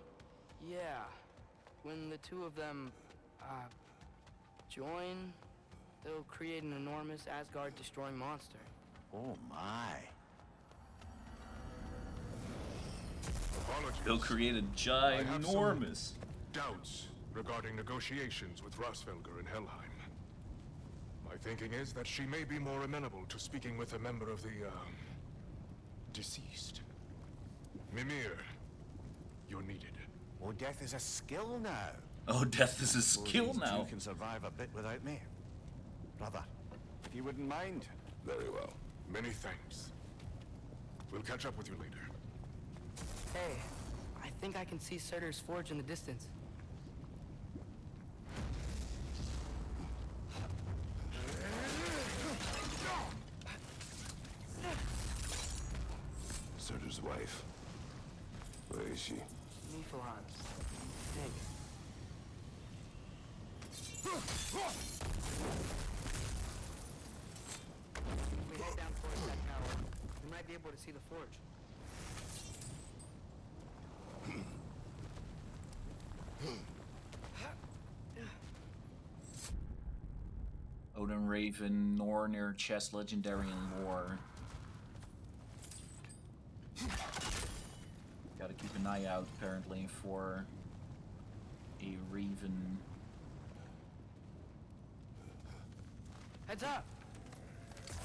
Yeah, when the two of them, join, they'll create an enormous Asgard-destroying monster. Oh my. They'll create a ginormous. Doubts regarding negotiations with Rosfelger in Helheim. My thinking is that she may be more amenable to speaking with a member of the deceased. Mimir, you're needed. Well, death is a skill now. Oh, death is his skill now. You can survive a bit without me, brother. If you wouldn't mind. Very well. Many thanks. We'll catch up with you later. Hey, I think I can see Surtur's forge in the distance. Surtur's wife. Where is she? Niflheim. Thanks. Wait down for a sec now. We might be able to see the forge. Odin Raven, Nor near chest, legendary in lore. Gotta keep an eye out apparently for a raven. Heads up!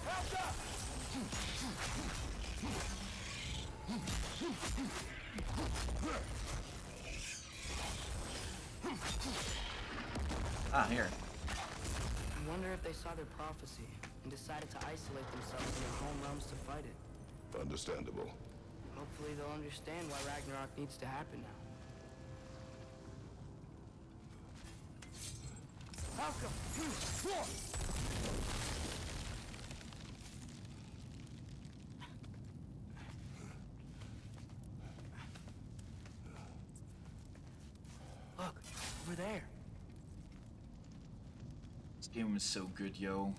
Heads up! Ah, here. I wonder if they saw their prophecy and decided to isolate themselves in their home realms to fight it. Understandable. Hopefully they'll understand why Ragnarök needs to happen now. Welcome! There. This game is so good, yo.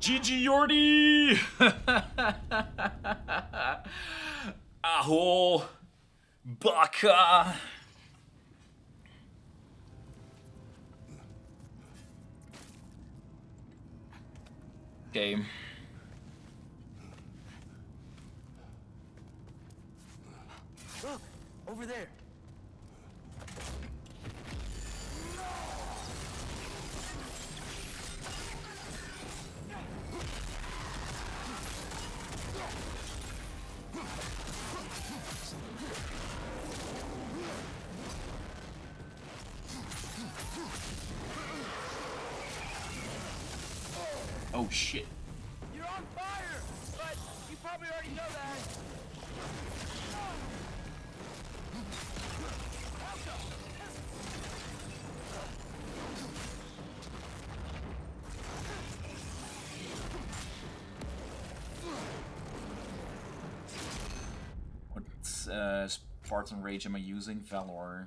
GG Jordy! Aho! Baka! Okay. Look! Over there! Oh shit. You're on fire, but you probably already know that. What Spartan Rage am I using? Valor.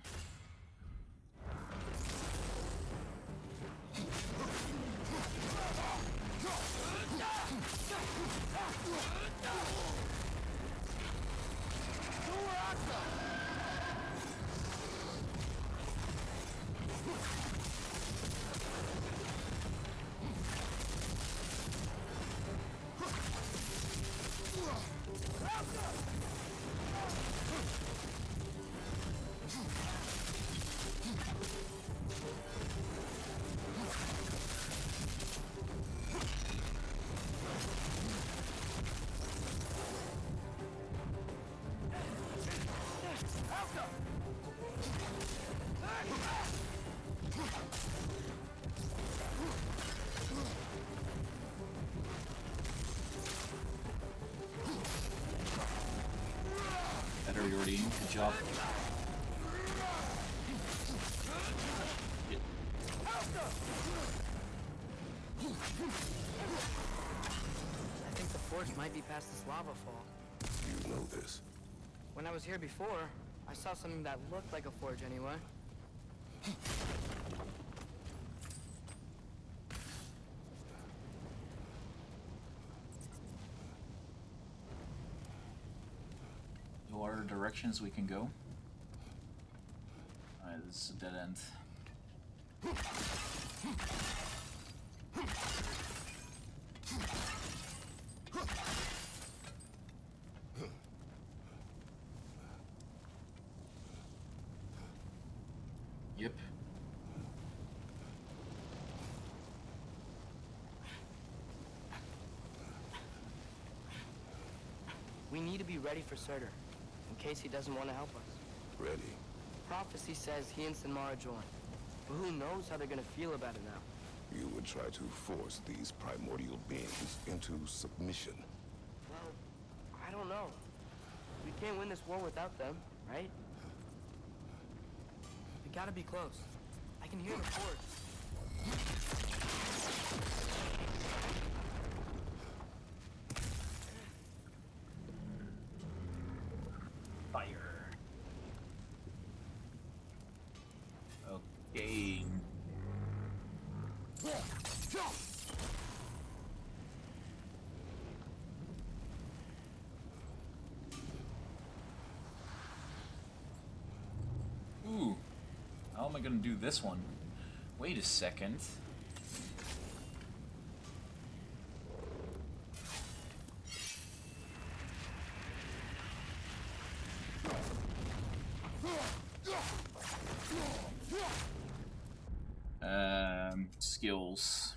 Good job. I think the forest might be past this lava fall. You know this? When I was here before, I saw something that looked like a forge anyway. There are directions we can go. Alright, this is a dead end. Yep. We need to be ready for Surtur, in case he doesn't want to help us. Ready? Prophecy says he and Sinmara join, but who knows how they're going to feel about it now. You would try to force these primordial beings into submission. Well, I don't know. We can't win this war without them, right? We gotta be close. I can hear the forge. Fire. Okay. Ooh. How am I gonna do this one? Wait a second. Skills.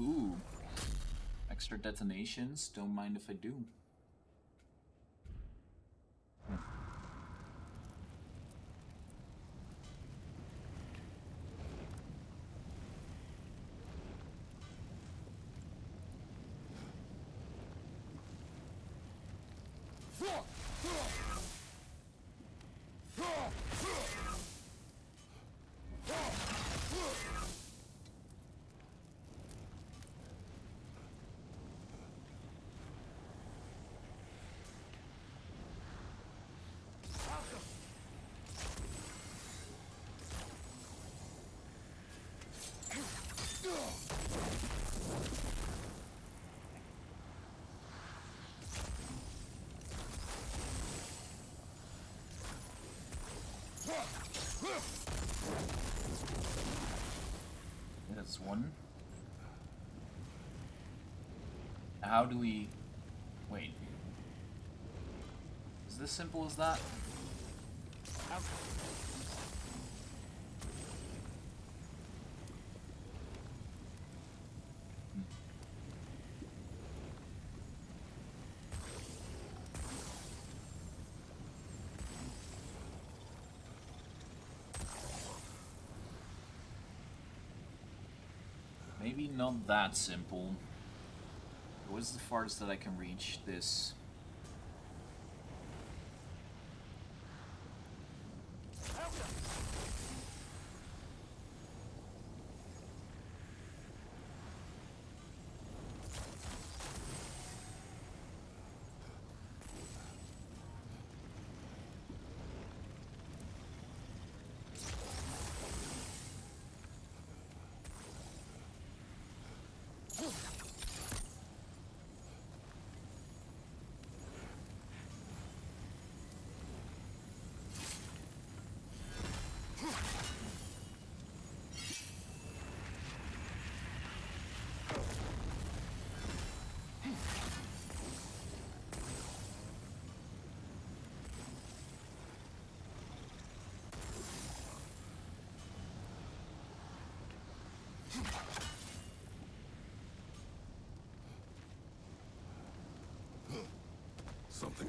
Ooh, extra detonations, don't mind if I do. That's one. How do we... Wait. Is this simple as that? How... Maybe not that simple. What is the farthest that I can reach this?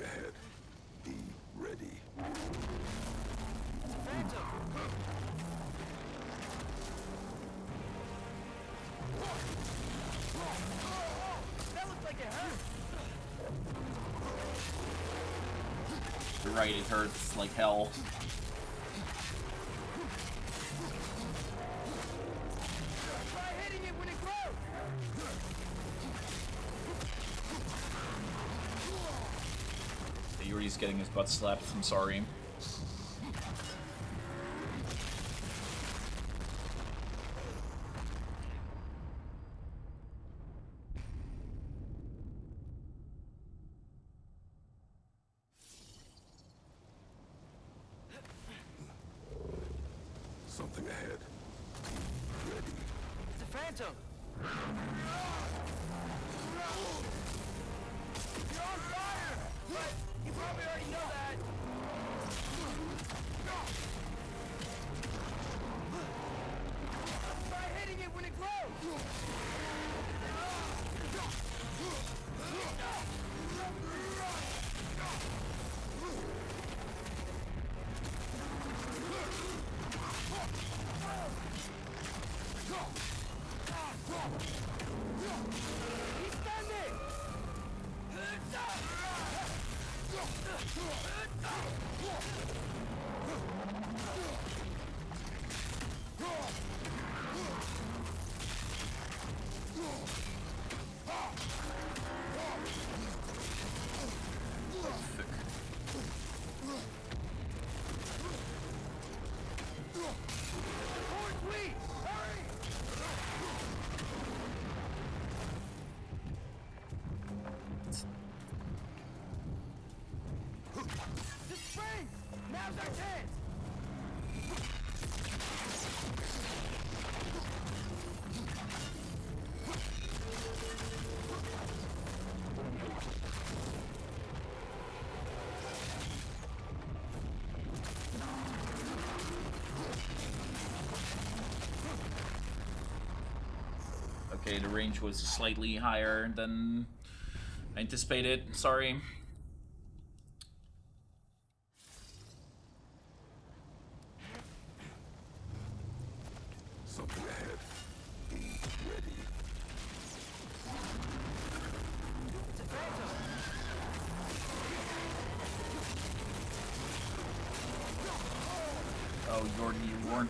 ahead. Be ready. That looks like it hurts. You're right, it hurts like hell. He's getting his butt slapped. I'm sorry. Something ahead. Ready. It's a phantom. You're on fire! What? You probably already know that! Try hitting it when it grows! He's standing! Now's our chance! Okay, the range was slightly higher than I anticipated. Sorry.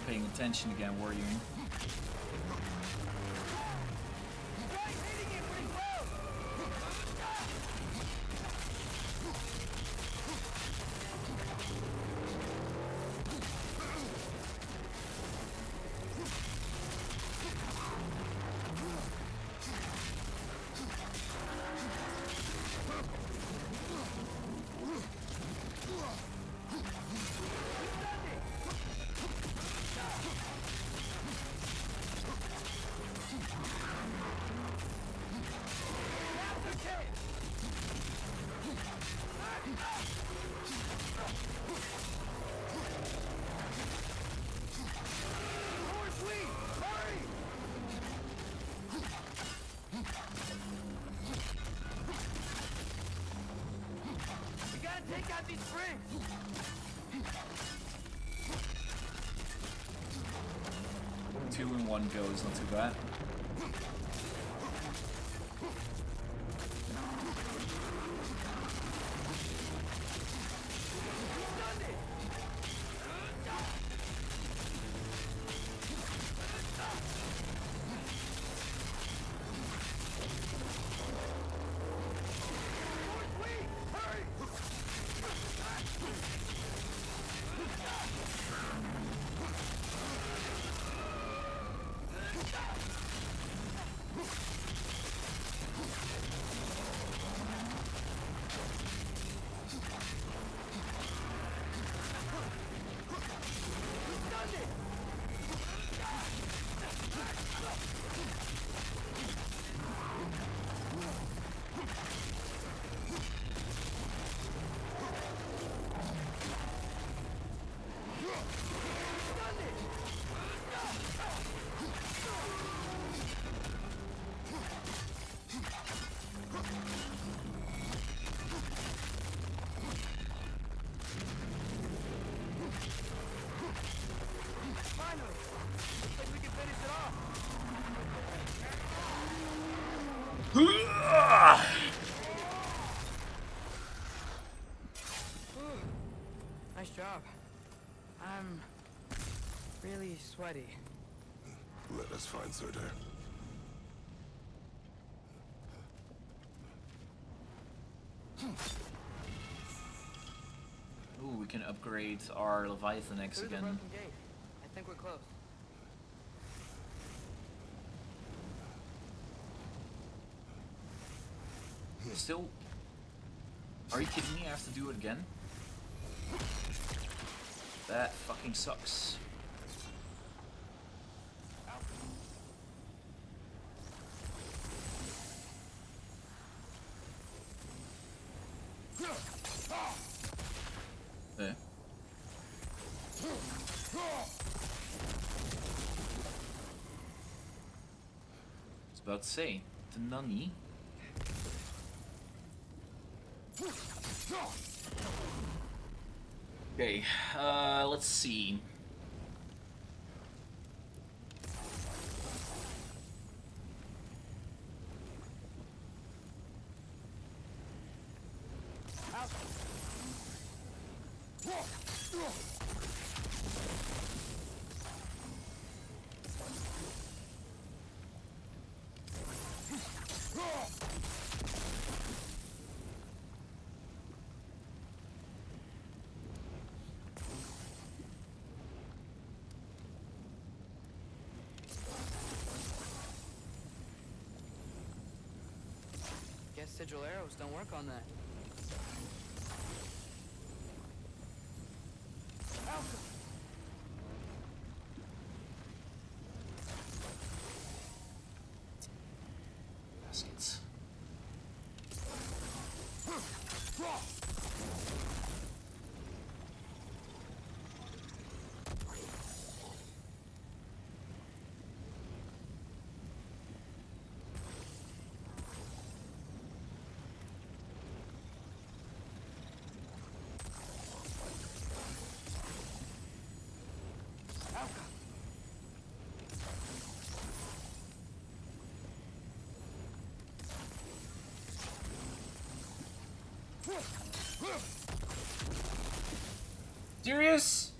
Paying attention again, were you? One go is not too bad. buddy. Let us find Surtur. Ooh, we can upgrade our Leviathan X again. The broken gate. I think we're close. Still? Are you kidding me? I have to do it again? That fucking sucks. About to say, the nunny. Okay, let's see. Sigil arrows don't work on that. Baskets. Serious?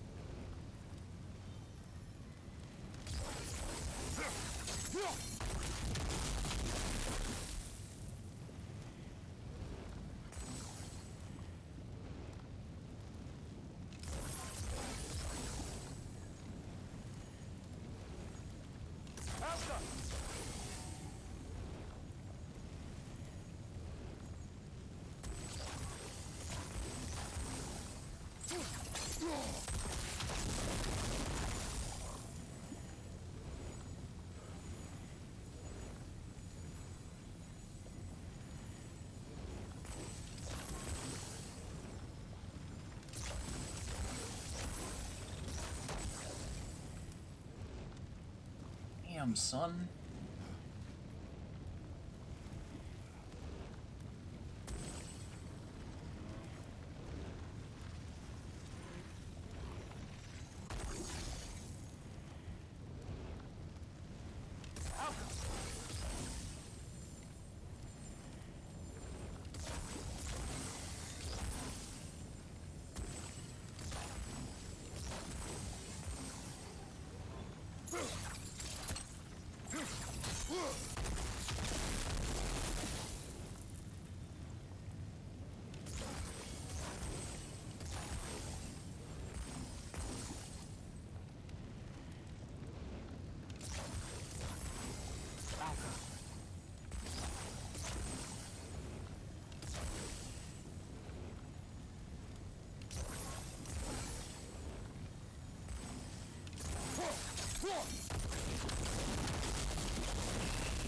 Damn, son.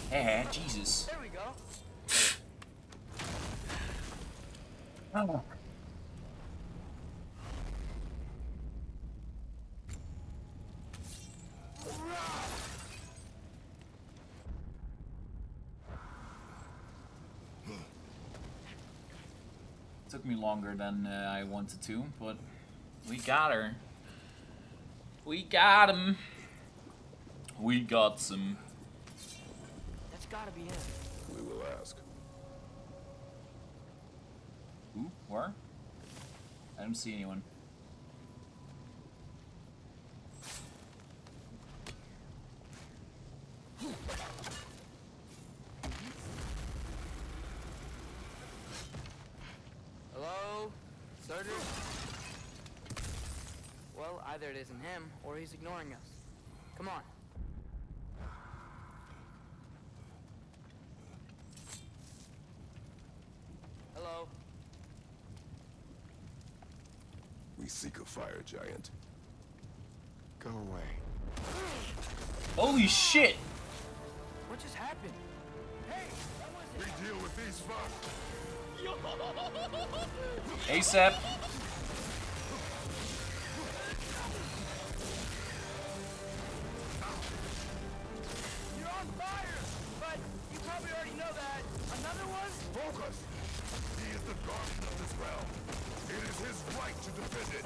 Yeah, Jesus. There we go. Oh. Took me longer than I wanted to, but we got her. We got him. We got some. Gotta be in. We will ask. Who? Where? I don't see anyone. Either it isn't him, or he's ignoring us. Come on. Hello. We seek a fire giant. Go away. Holy shit! What just happened? Hey, that wasn't... We deal with these fucks. ASAP. You're on fire, but you probably already know that. Another one? Focus. He is the guardian of this realm. It is his right to defend it.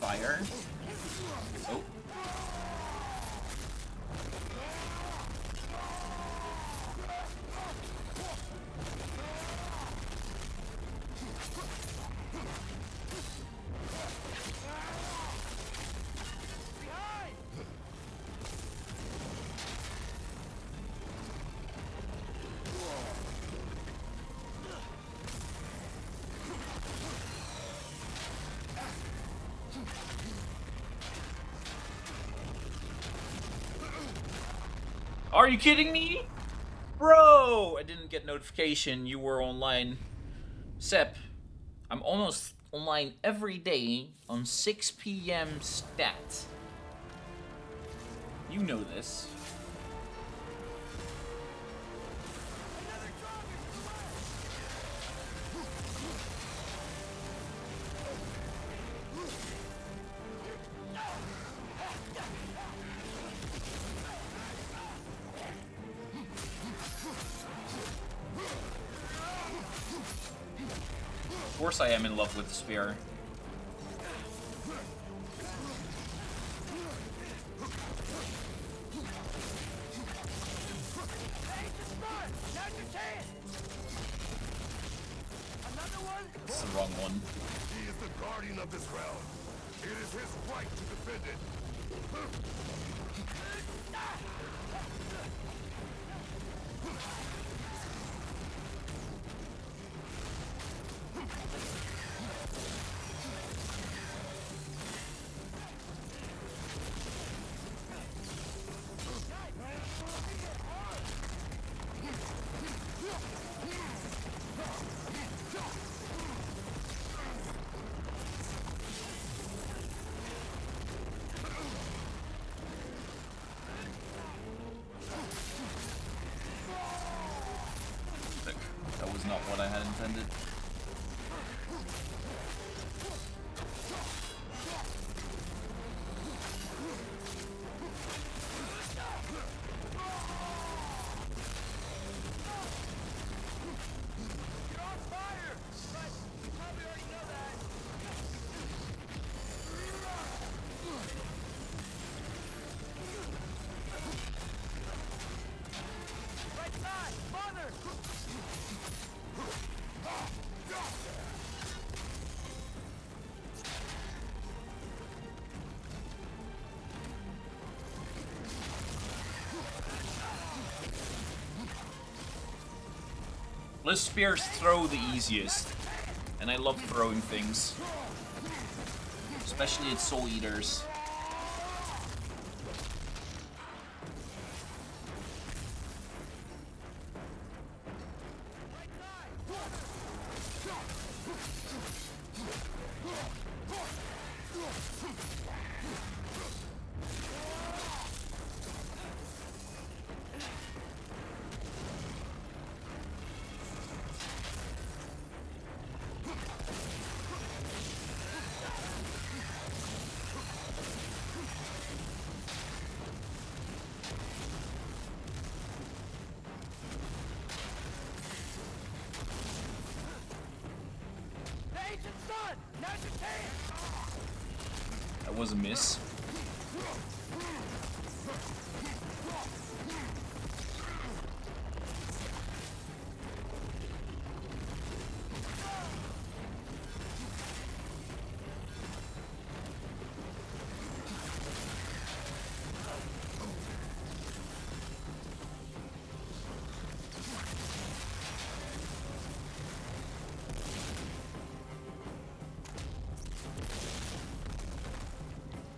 Fire. Oh. Are you kidding me? Bro, I didn't get notification you were online. Sep, I'm almost online every day on 6 p.m. stat. You know this. Of course I am in love with the spear. It's the wrong one. He is the guardian of this realm. It is his right to defend it. Let's spears throw the easiest, and I love throwing things, especially at soul eaters. That was a miss.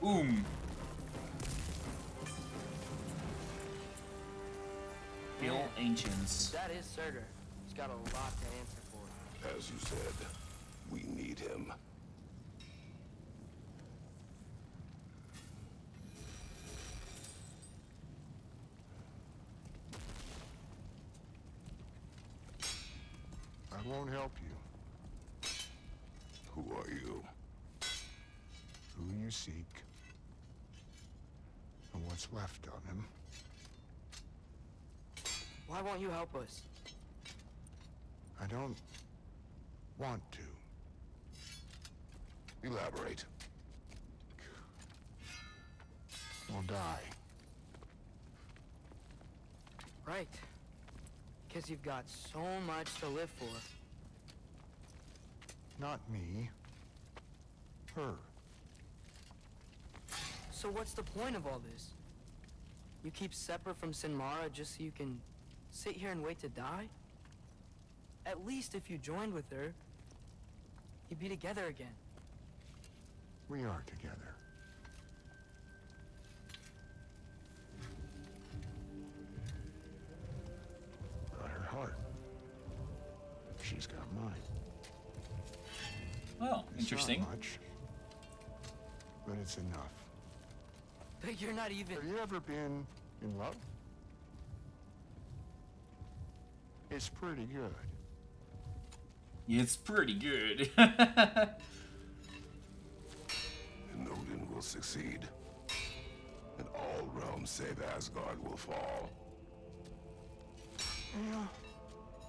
Boom. Ill ancients. That is Surtur. He's got a lot to answer for. As you said, we need him. I won't help you. Who are you? Who you seek. What's left on him. Why won't you help us? I don't want to. Elaborate. We'll die. Right. Because you've got so much to live for. Not me. Her. So what's the point of all this? You keep separate from Sinmara just so you can sit here and wait to die? At least if you joined with her, you'd be together again. We are together. Got her heart. She's got mine. Well, interesting. Not much, but it's enough. But you're not even... Have you ever been in love? It's pretty good. It's pretty good. And Odin will succeed. And all realms save Asgard will fall. Yeah,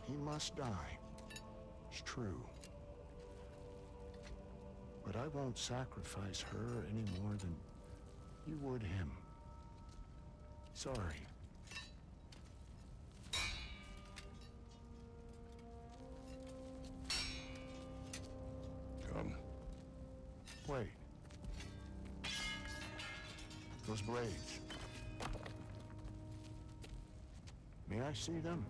he must die. It's true. But I won't sacrifice her any more than... you would him. Sorry. Come. Wait. Those blades. May I see them?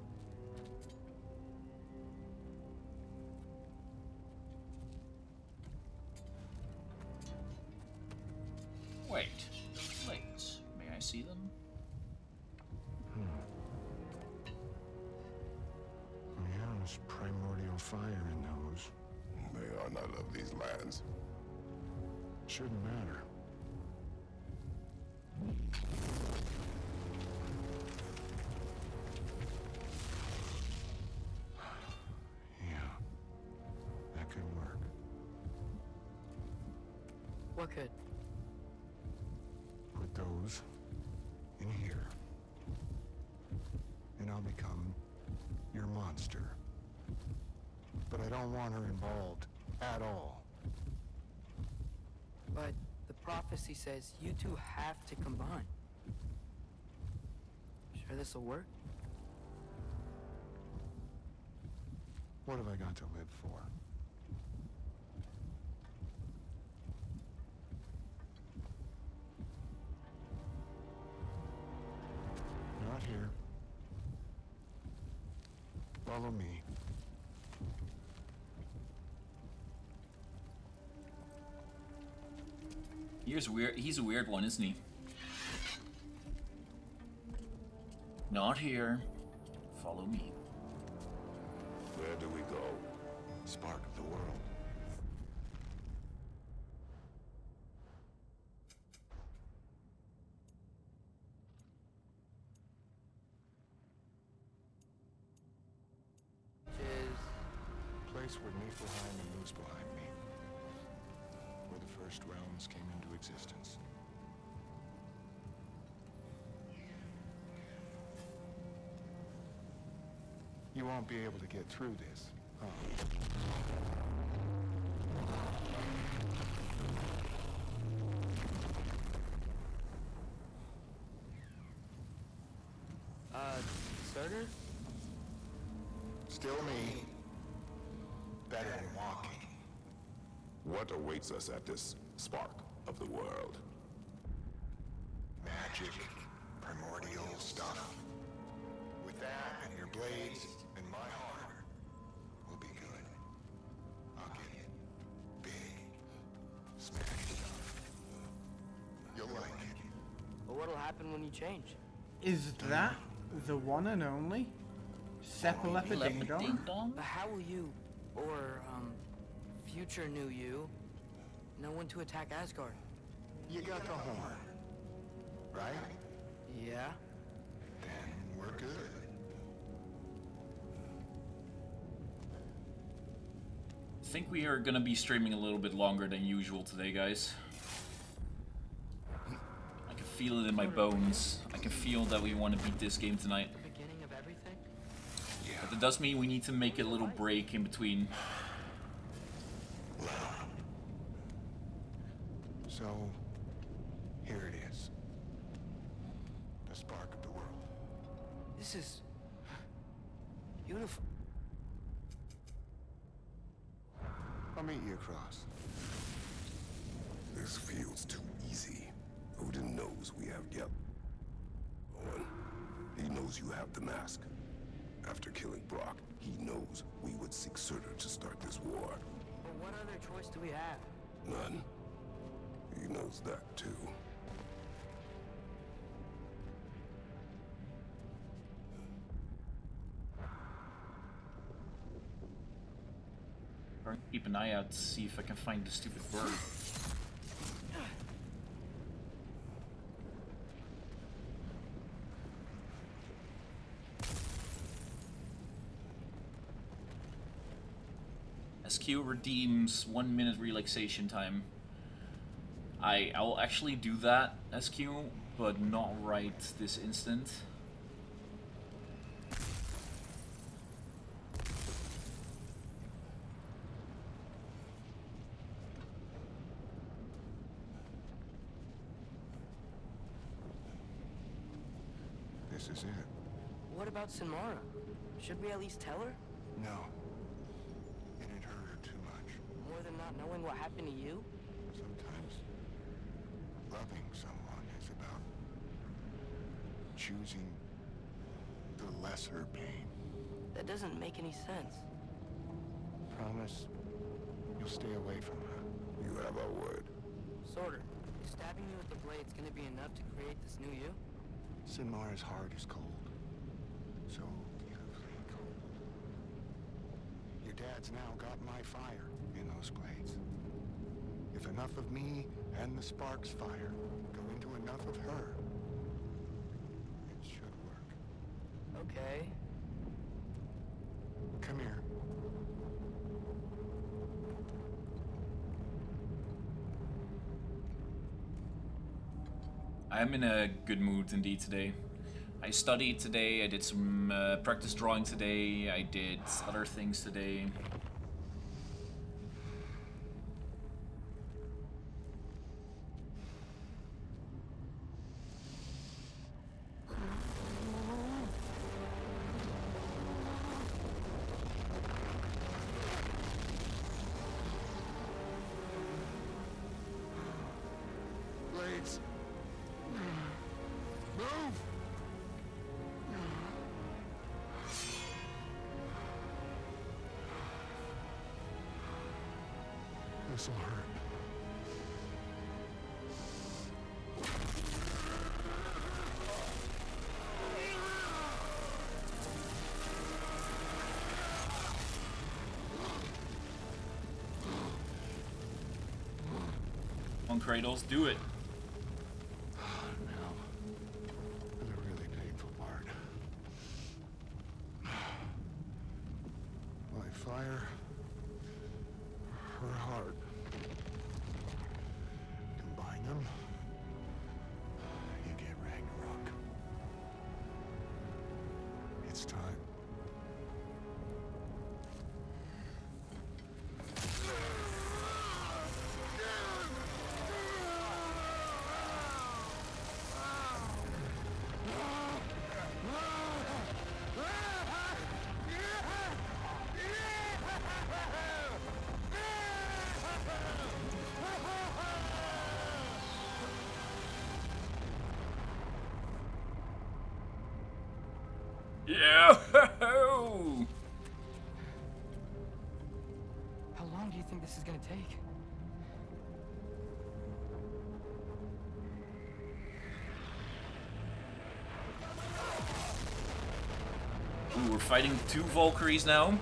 See them? Yeah, there's primordial fire in those. They are not of these lands. Shouldn't matter. Yeah, that could work. What could? Put those in here, and I'll become your monster. But I don't want her involved at all. But the prophecy says you two have to combine. Sure this'll work? What have I got to live for? Here. Follow me. Here's weird. He's a weird one, isn't he? Not here. Follow me. Where do we go? Spark the world. Where Niflheim and Luz behind me, where the first realms came into existence. You won't be able to get through this, huh? Surtur? Still me. Better than walking. What awaits us at this spark of the world? Magic, primordial stuff. With that and your blades and my heart, we'll be good. I'll get it. Big. Smash stuff. You'll like it. But what'll happen when you change? Is that the one and only Seppalepa Ding Dong? But how will you, or future new you, know when to attack Asgard? You got the horn, right? Yeah. Then we're good. I think we are gonna be streaming a little bit longer than usual today, guys. I feel it in my bones. I can feel that we want to beat this game tonight. But that does mean we need to make a little break in between. So, here it is. The spark of the world. This is beautiful. I'll meet you across. This feels too easy. Odin knows we have Gjallarhorn. He knows you have the mask. After killing Brok, he knows we would seek Surtur to start this war. But what other choice do we have? None. He knows that too. Keep an eye out to see if I can find the stupid bird. SQ redeems 1 minute relaxation time. I will actually do that, SQ, but not right this instant. This is it. What about Sinmara? Should we at least tell her? No. More than not knowing what happened to you? Sometimes loving someone is about choosing the lesser pain. That doesn't make any sense. Promise you'll stay away from her. You have our word. Surtur, if stabbing you with the blade's gonna be enough to create this new you? Sinmara's heart is cold. So beautifully cold. Your dad's now got my fire in those blades. If enough of me and the spark's fire go into enough of her, it should work. Okay. Come here. I'm in a good mood indeed today. I studied today, I did some practice drawing today, I did other things today. Cradles, do it. Oh, no. That's a really painful part. My fire, her heart. Combine them, you get Ragnarök. It's time. Yeah. How long do you think this is gonna take? Ooh, we're fighting two Valkyries now.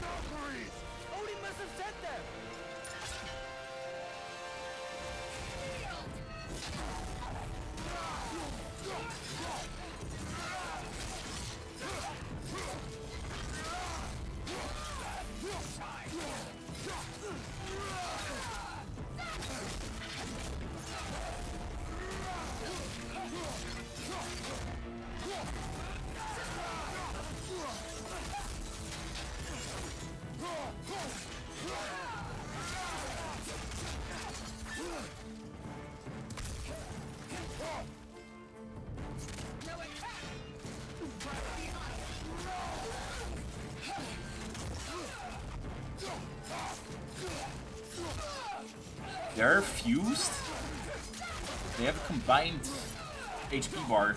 Valkyries! Odin must have sent them. They're fused? They have a combined HP bar.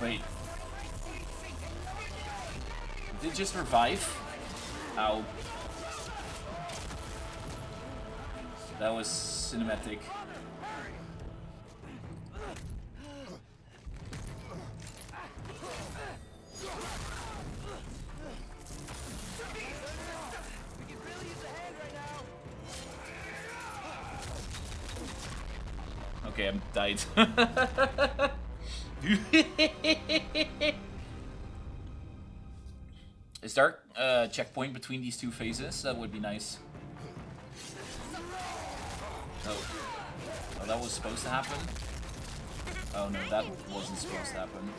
Wait. Did it just revive? Ow. That was cinematic. Okay, I'm died. Is there a checkpoint between these two phases? That would be nice. Oh, that was supposed to happen? Oh no, that wasn't supposed to happen.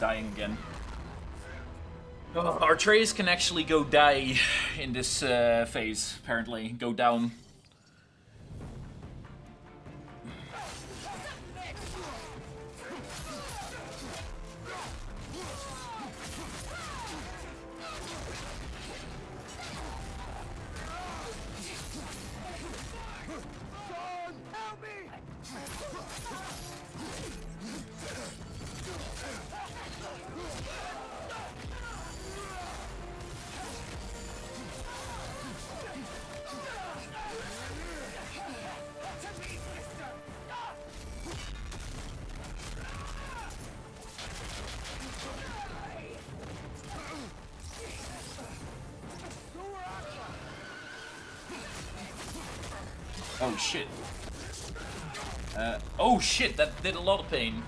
Dying again. Oh, Atreus can actually go die in this phase, apparently. Go down. Oh shit. Oh shit, that did a lot of pain.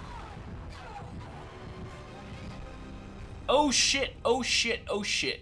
Oh shit, oh shit, oh shit.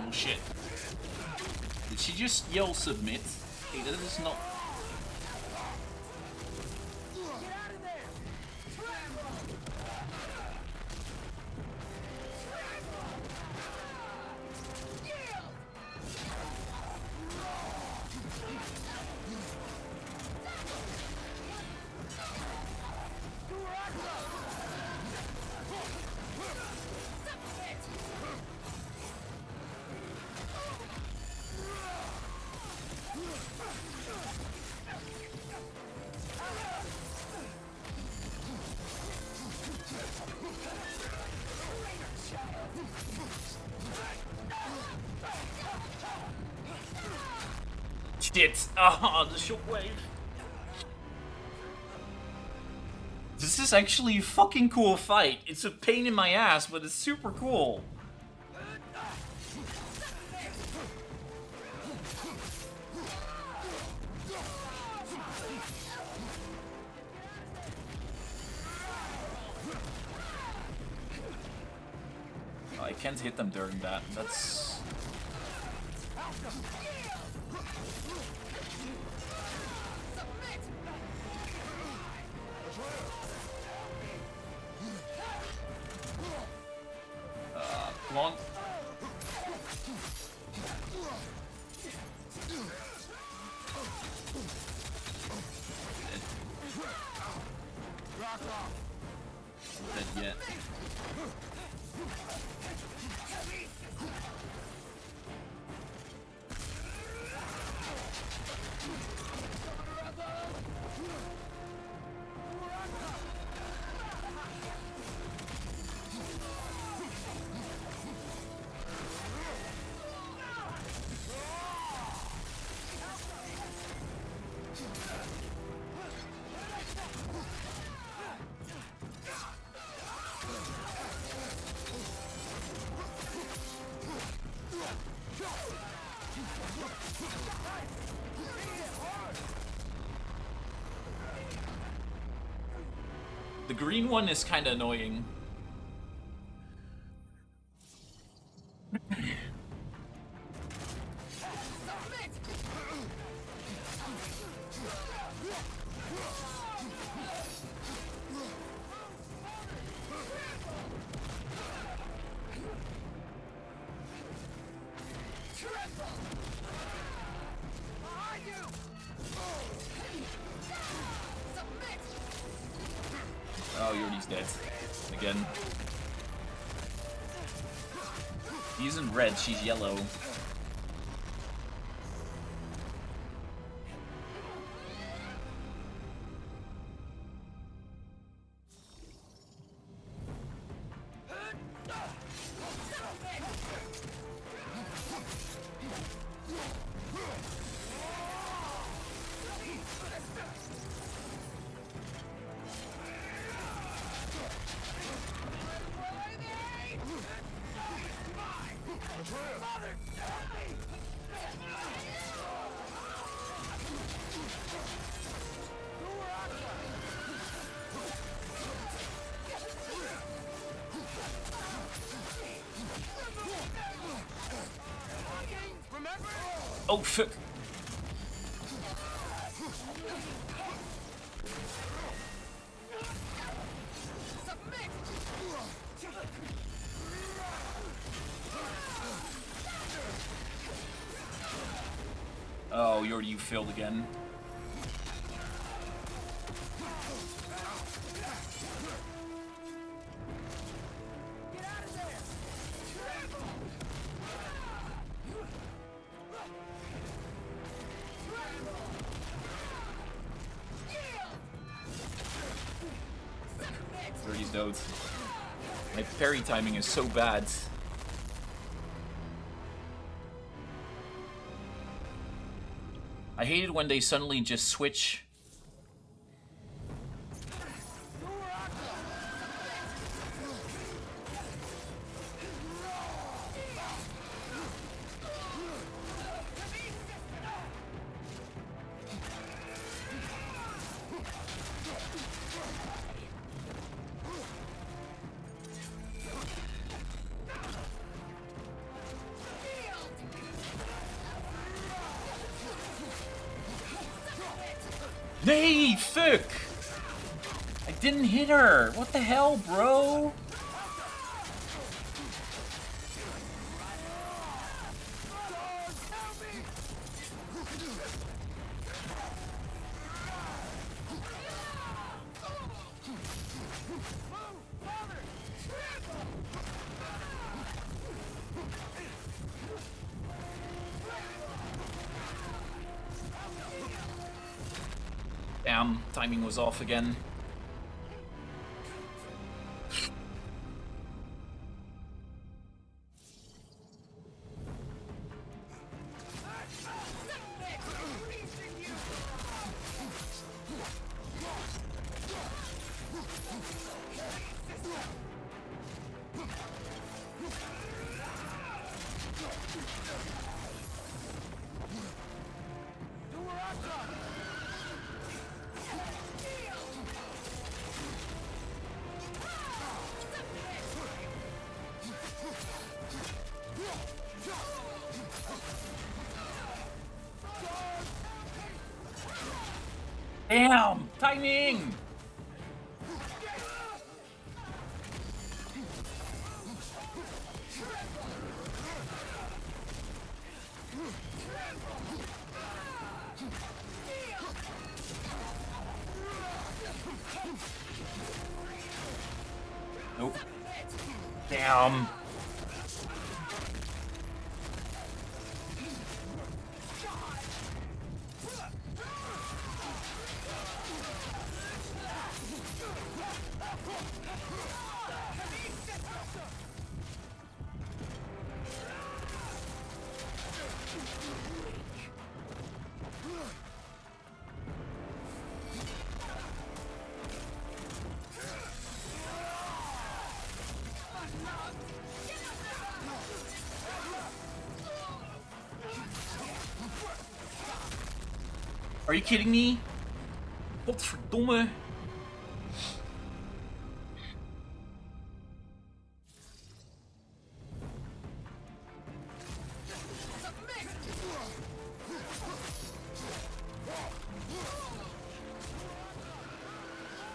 Oh shit. Did she just yell submit? Hey, that is not... Shit! Ah, the shockwave! This is actually a fucking cool fight. It's a pain in my ass, but it's super cool. Oh, I can't hit them during that. That's... The green one is kind of annoying. She's yellow. Oh, fuck. Oh, Jordy, you failed again. My parry timing is so bad. I hate it when they suddenly just switch. Hey, fuck! I didn't hit her! What the hell, bro? Damn, timing was off again. Damn! Timing! Nope. Damn! Are you kidding me? Godverdomme.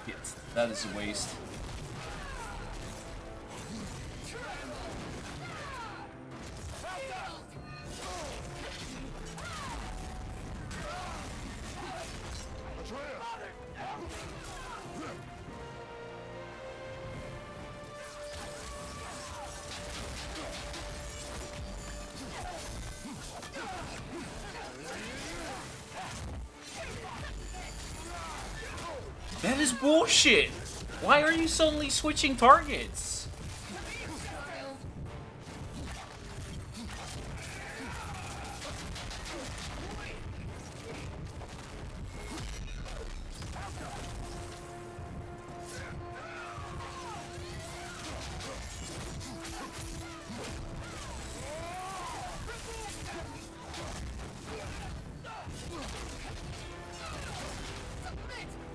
Yes, that is a waste. That is bullshit! Why are you suddenly switching targets?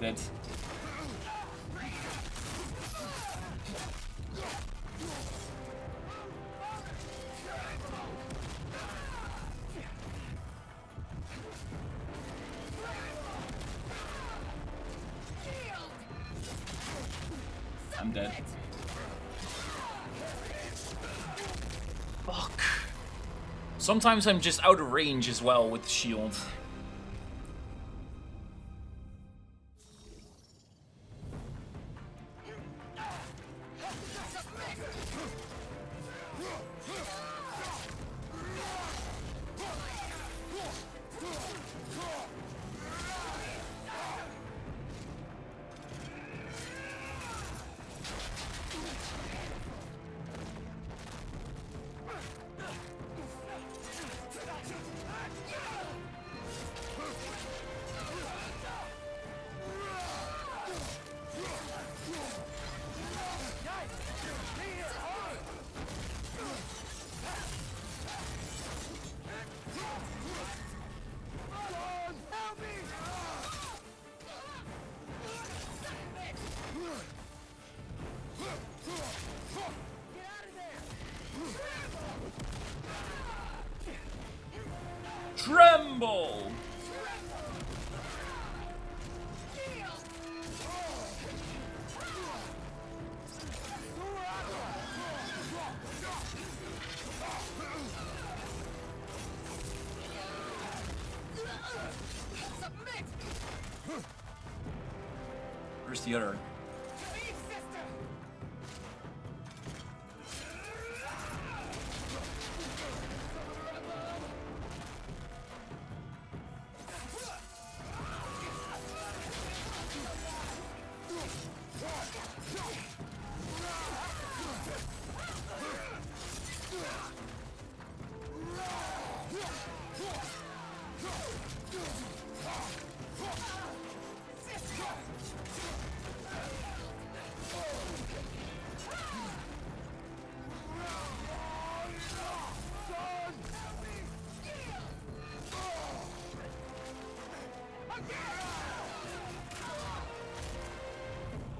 That's... I'm dead. Fuck. Sometimes I'm just out of range as well with the shield. Tremble! the other.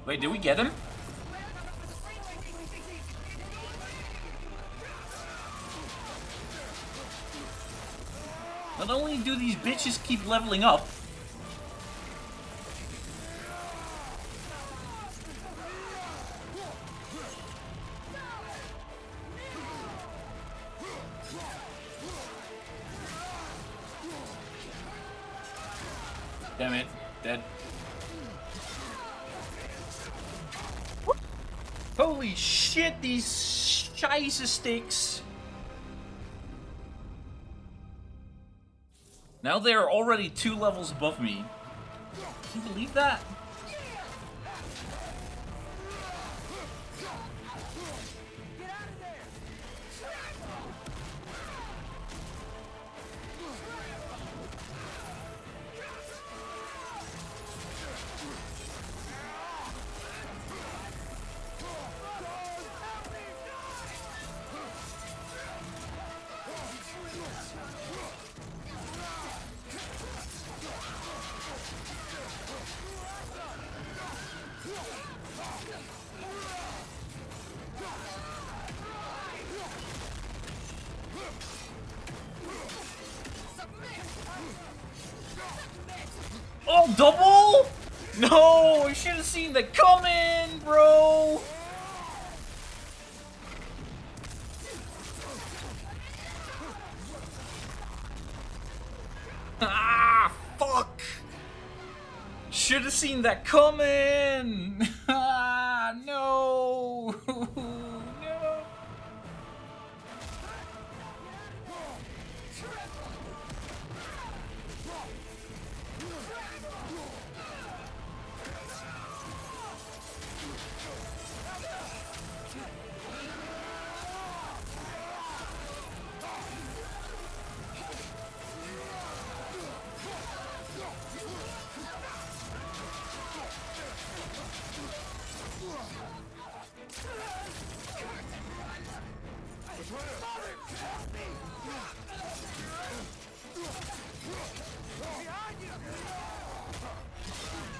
Wait, did we get him? Not only do these bitches keep leveling up, damn it, dead. Holy shit, these Scheiße sticks. Now they are already 2 levels above me. Can you believe that? Double? No, you should have seen that coming, bro. Ah, fuck. Should have seen that coming. Ah, no. No.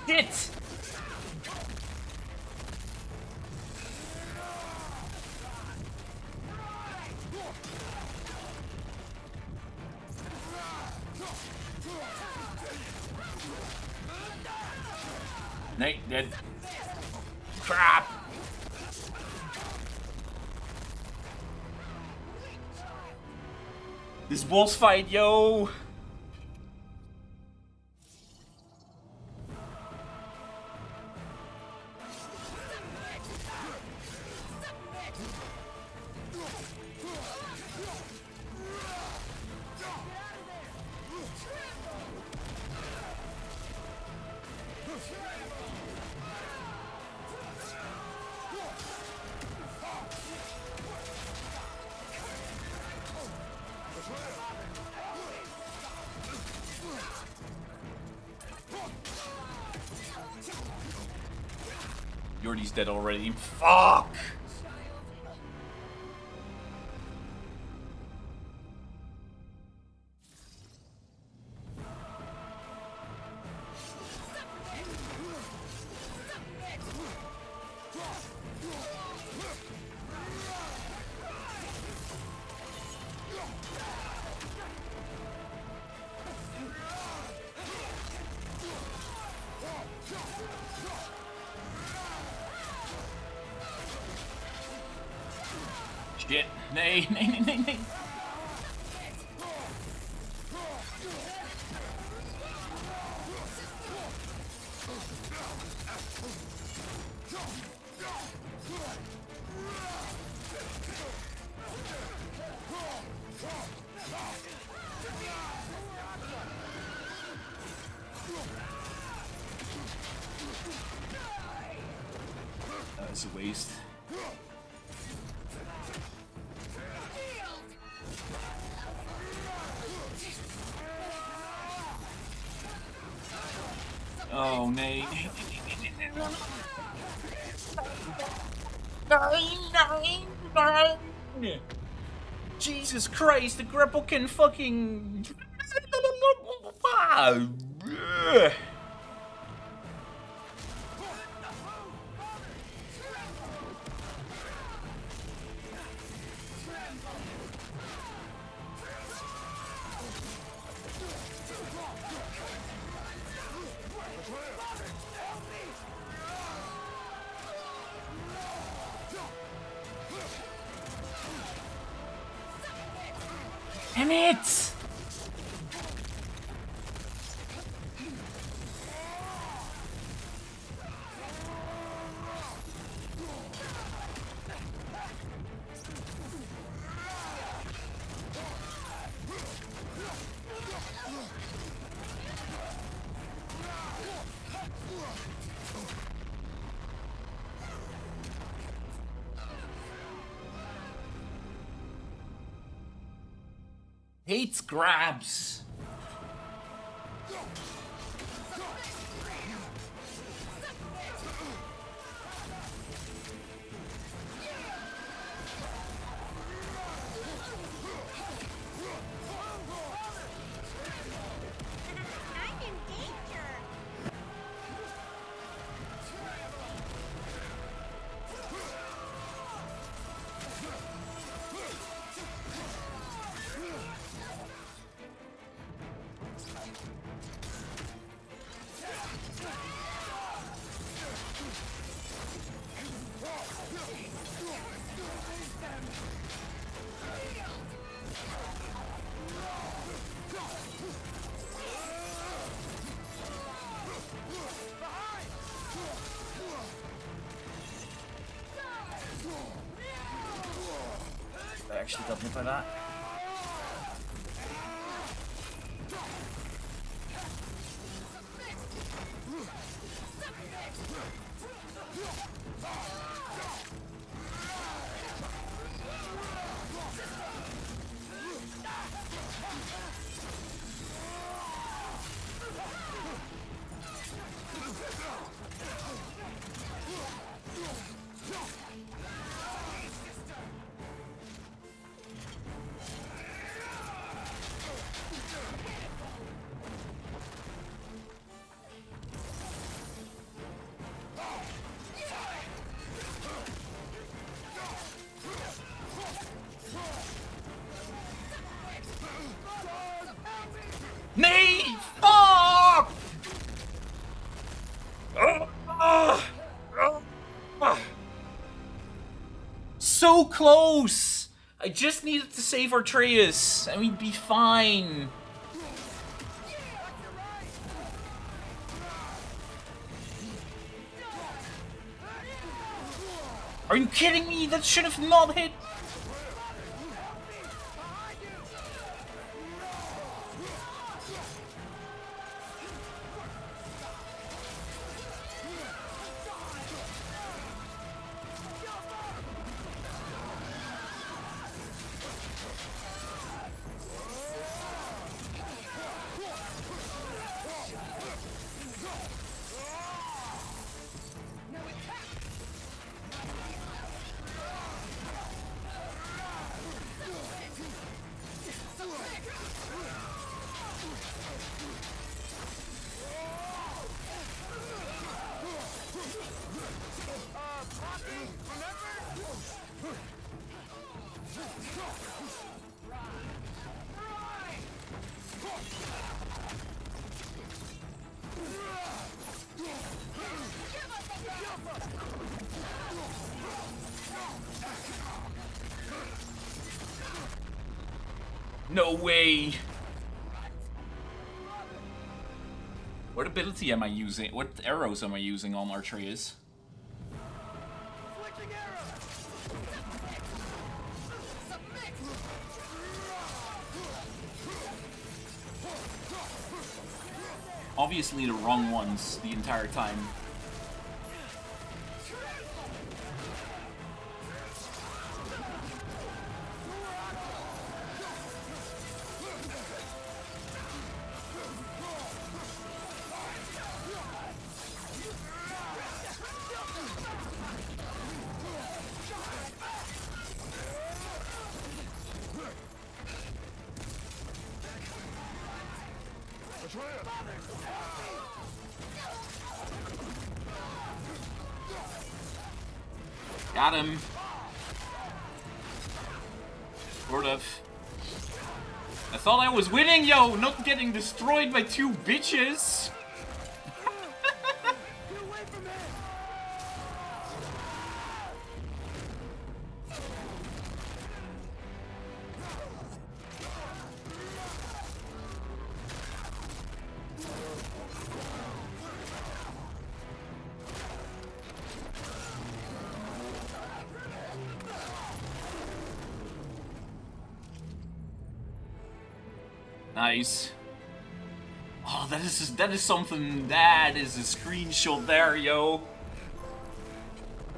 Hit! Nate dead. Crap! This boss fight, yo! Jordy's dead already. Fuck! Shit. Nay, nay, nay, nay, nay. That was a waste. Oh, Nate. Nine. Jesus Christ, the grapple can fucking. Damn it! Hates grabs. Actually got hit by that. Close! I just needed to save Atreus, and we'd be fine. Are you kidding me? That should have not hit. No way! What ability am I using? What arrows am I using on Atreus? obviously the wrong ones the entire time. Got him. Sort of. I thought I was winning, yo! Not getting destroyed by two bitches! Nice. Oh, that is something. That is a screenshot there, yo.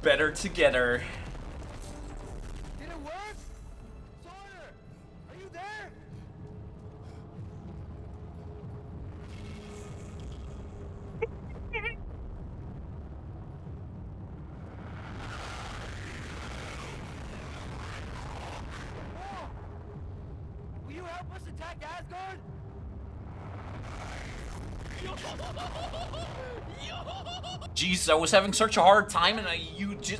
Better together. Did it work? Sawyer, are you there? Will you help us attack Asgard? Jeez, I was having such a hard time, and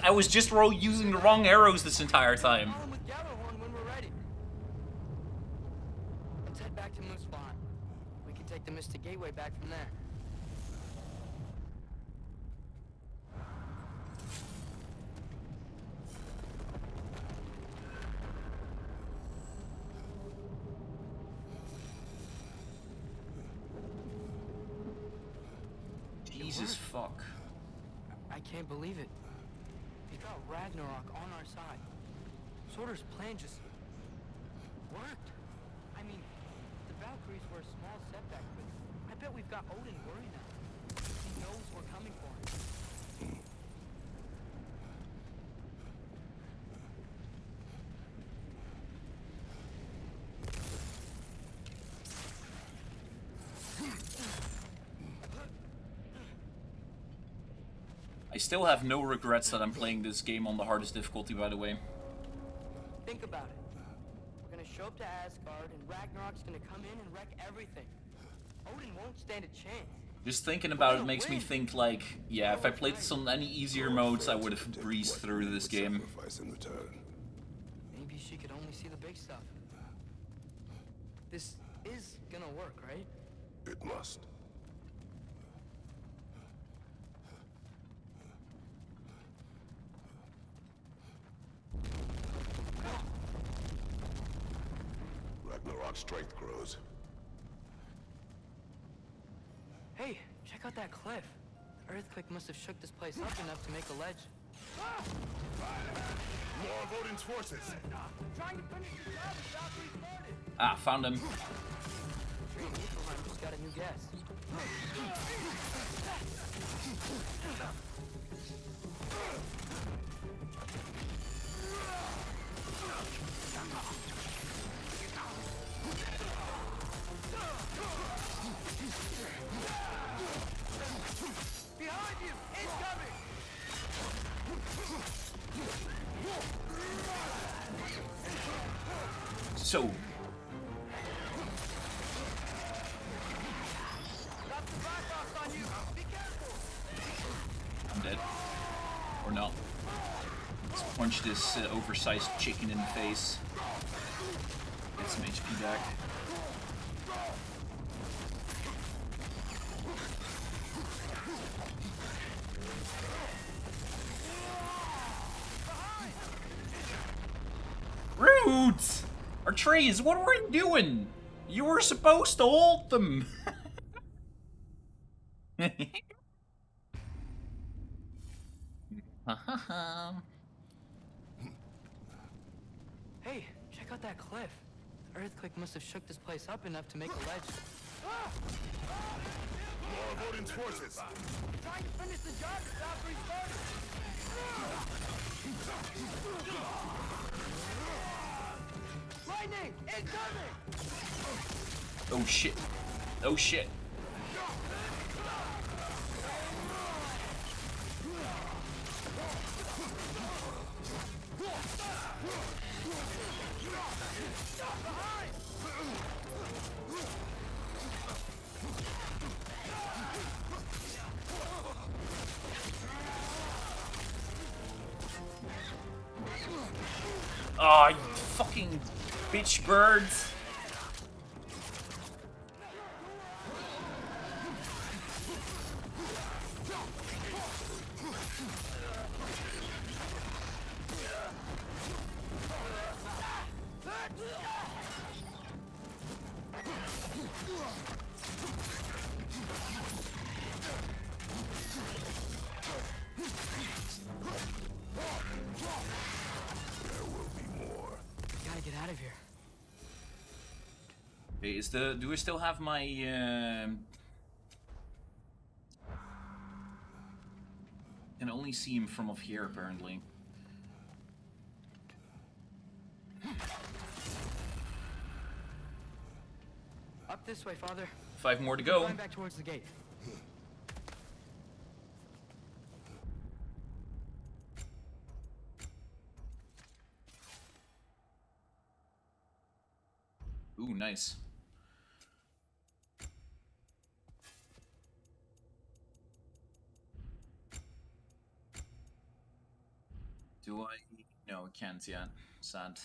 I was just using the wrong arrows this entire time. With Gjallarhorn when we're ready. Let's head back to Moon Spawn. We can take the Mystic Gateway back from there. Jesus fuck. I can't believe it. We got Ragnarök on our side. Surtur's plan just worked. I mean, the Valkyries were a small setback, but I bet we've got Odin worried now. He knows we're coming for him. I still have no regrets that I'm playing this game on the hardest difficulty, by the way. Think about it. We're gonna show up to Asgard and Ragnarok's gonna come in and wreck everything. Odin won't stand a chance. Just thinking about it makes me think, like, yeah, if I played this on any easier modes, I would have breezed through this game. Maybe she could only see the big stuff. This is gonna work, right? It must. Ragnarok's strength grows. Hey, check out that cliff. The earthquake must have shook this place up enough to make a ledge. More of Odin's forces. Ah, found him. Just got a new guess. Behind you! Incoming! So I'm dead. Or not. Let's punch this oversized chicken in the face. Get some HP back. Roots! Atreus, what were you doing? You were supposed to hold them! Hey, check out that cliff. The earthquake must have shook this place up enough to make a ledge. More of Odin's forces! Trying to finish the job is after he started! Lightning! Incoming! Oh shit! Oh shit! Aw, you fucking bitch birds. Do I still have my can only see him from up here apparently. Up this way, Father. 5 more to go. Climb back towards the gate. Ooh, nice. Do I? No, I can't yet. Sad.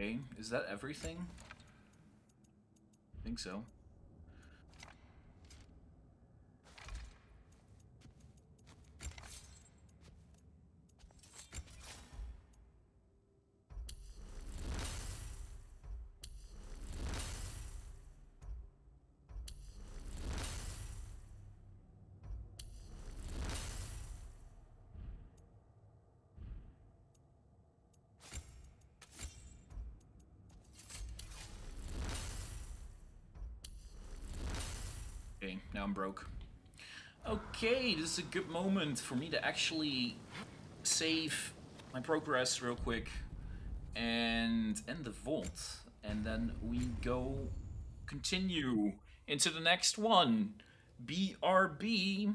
Okay, is that everything? I think so. Now I'm broke. Okay, this is a good moment for me to actually save my progress real quick and end the vault. And then we go continue into the next one. BRB.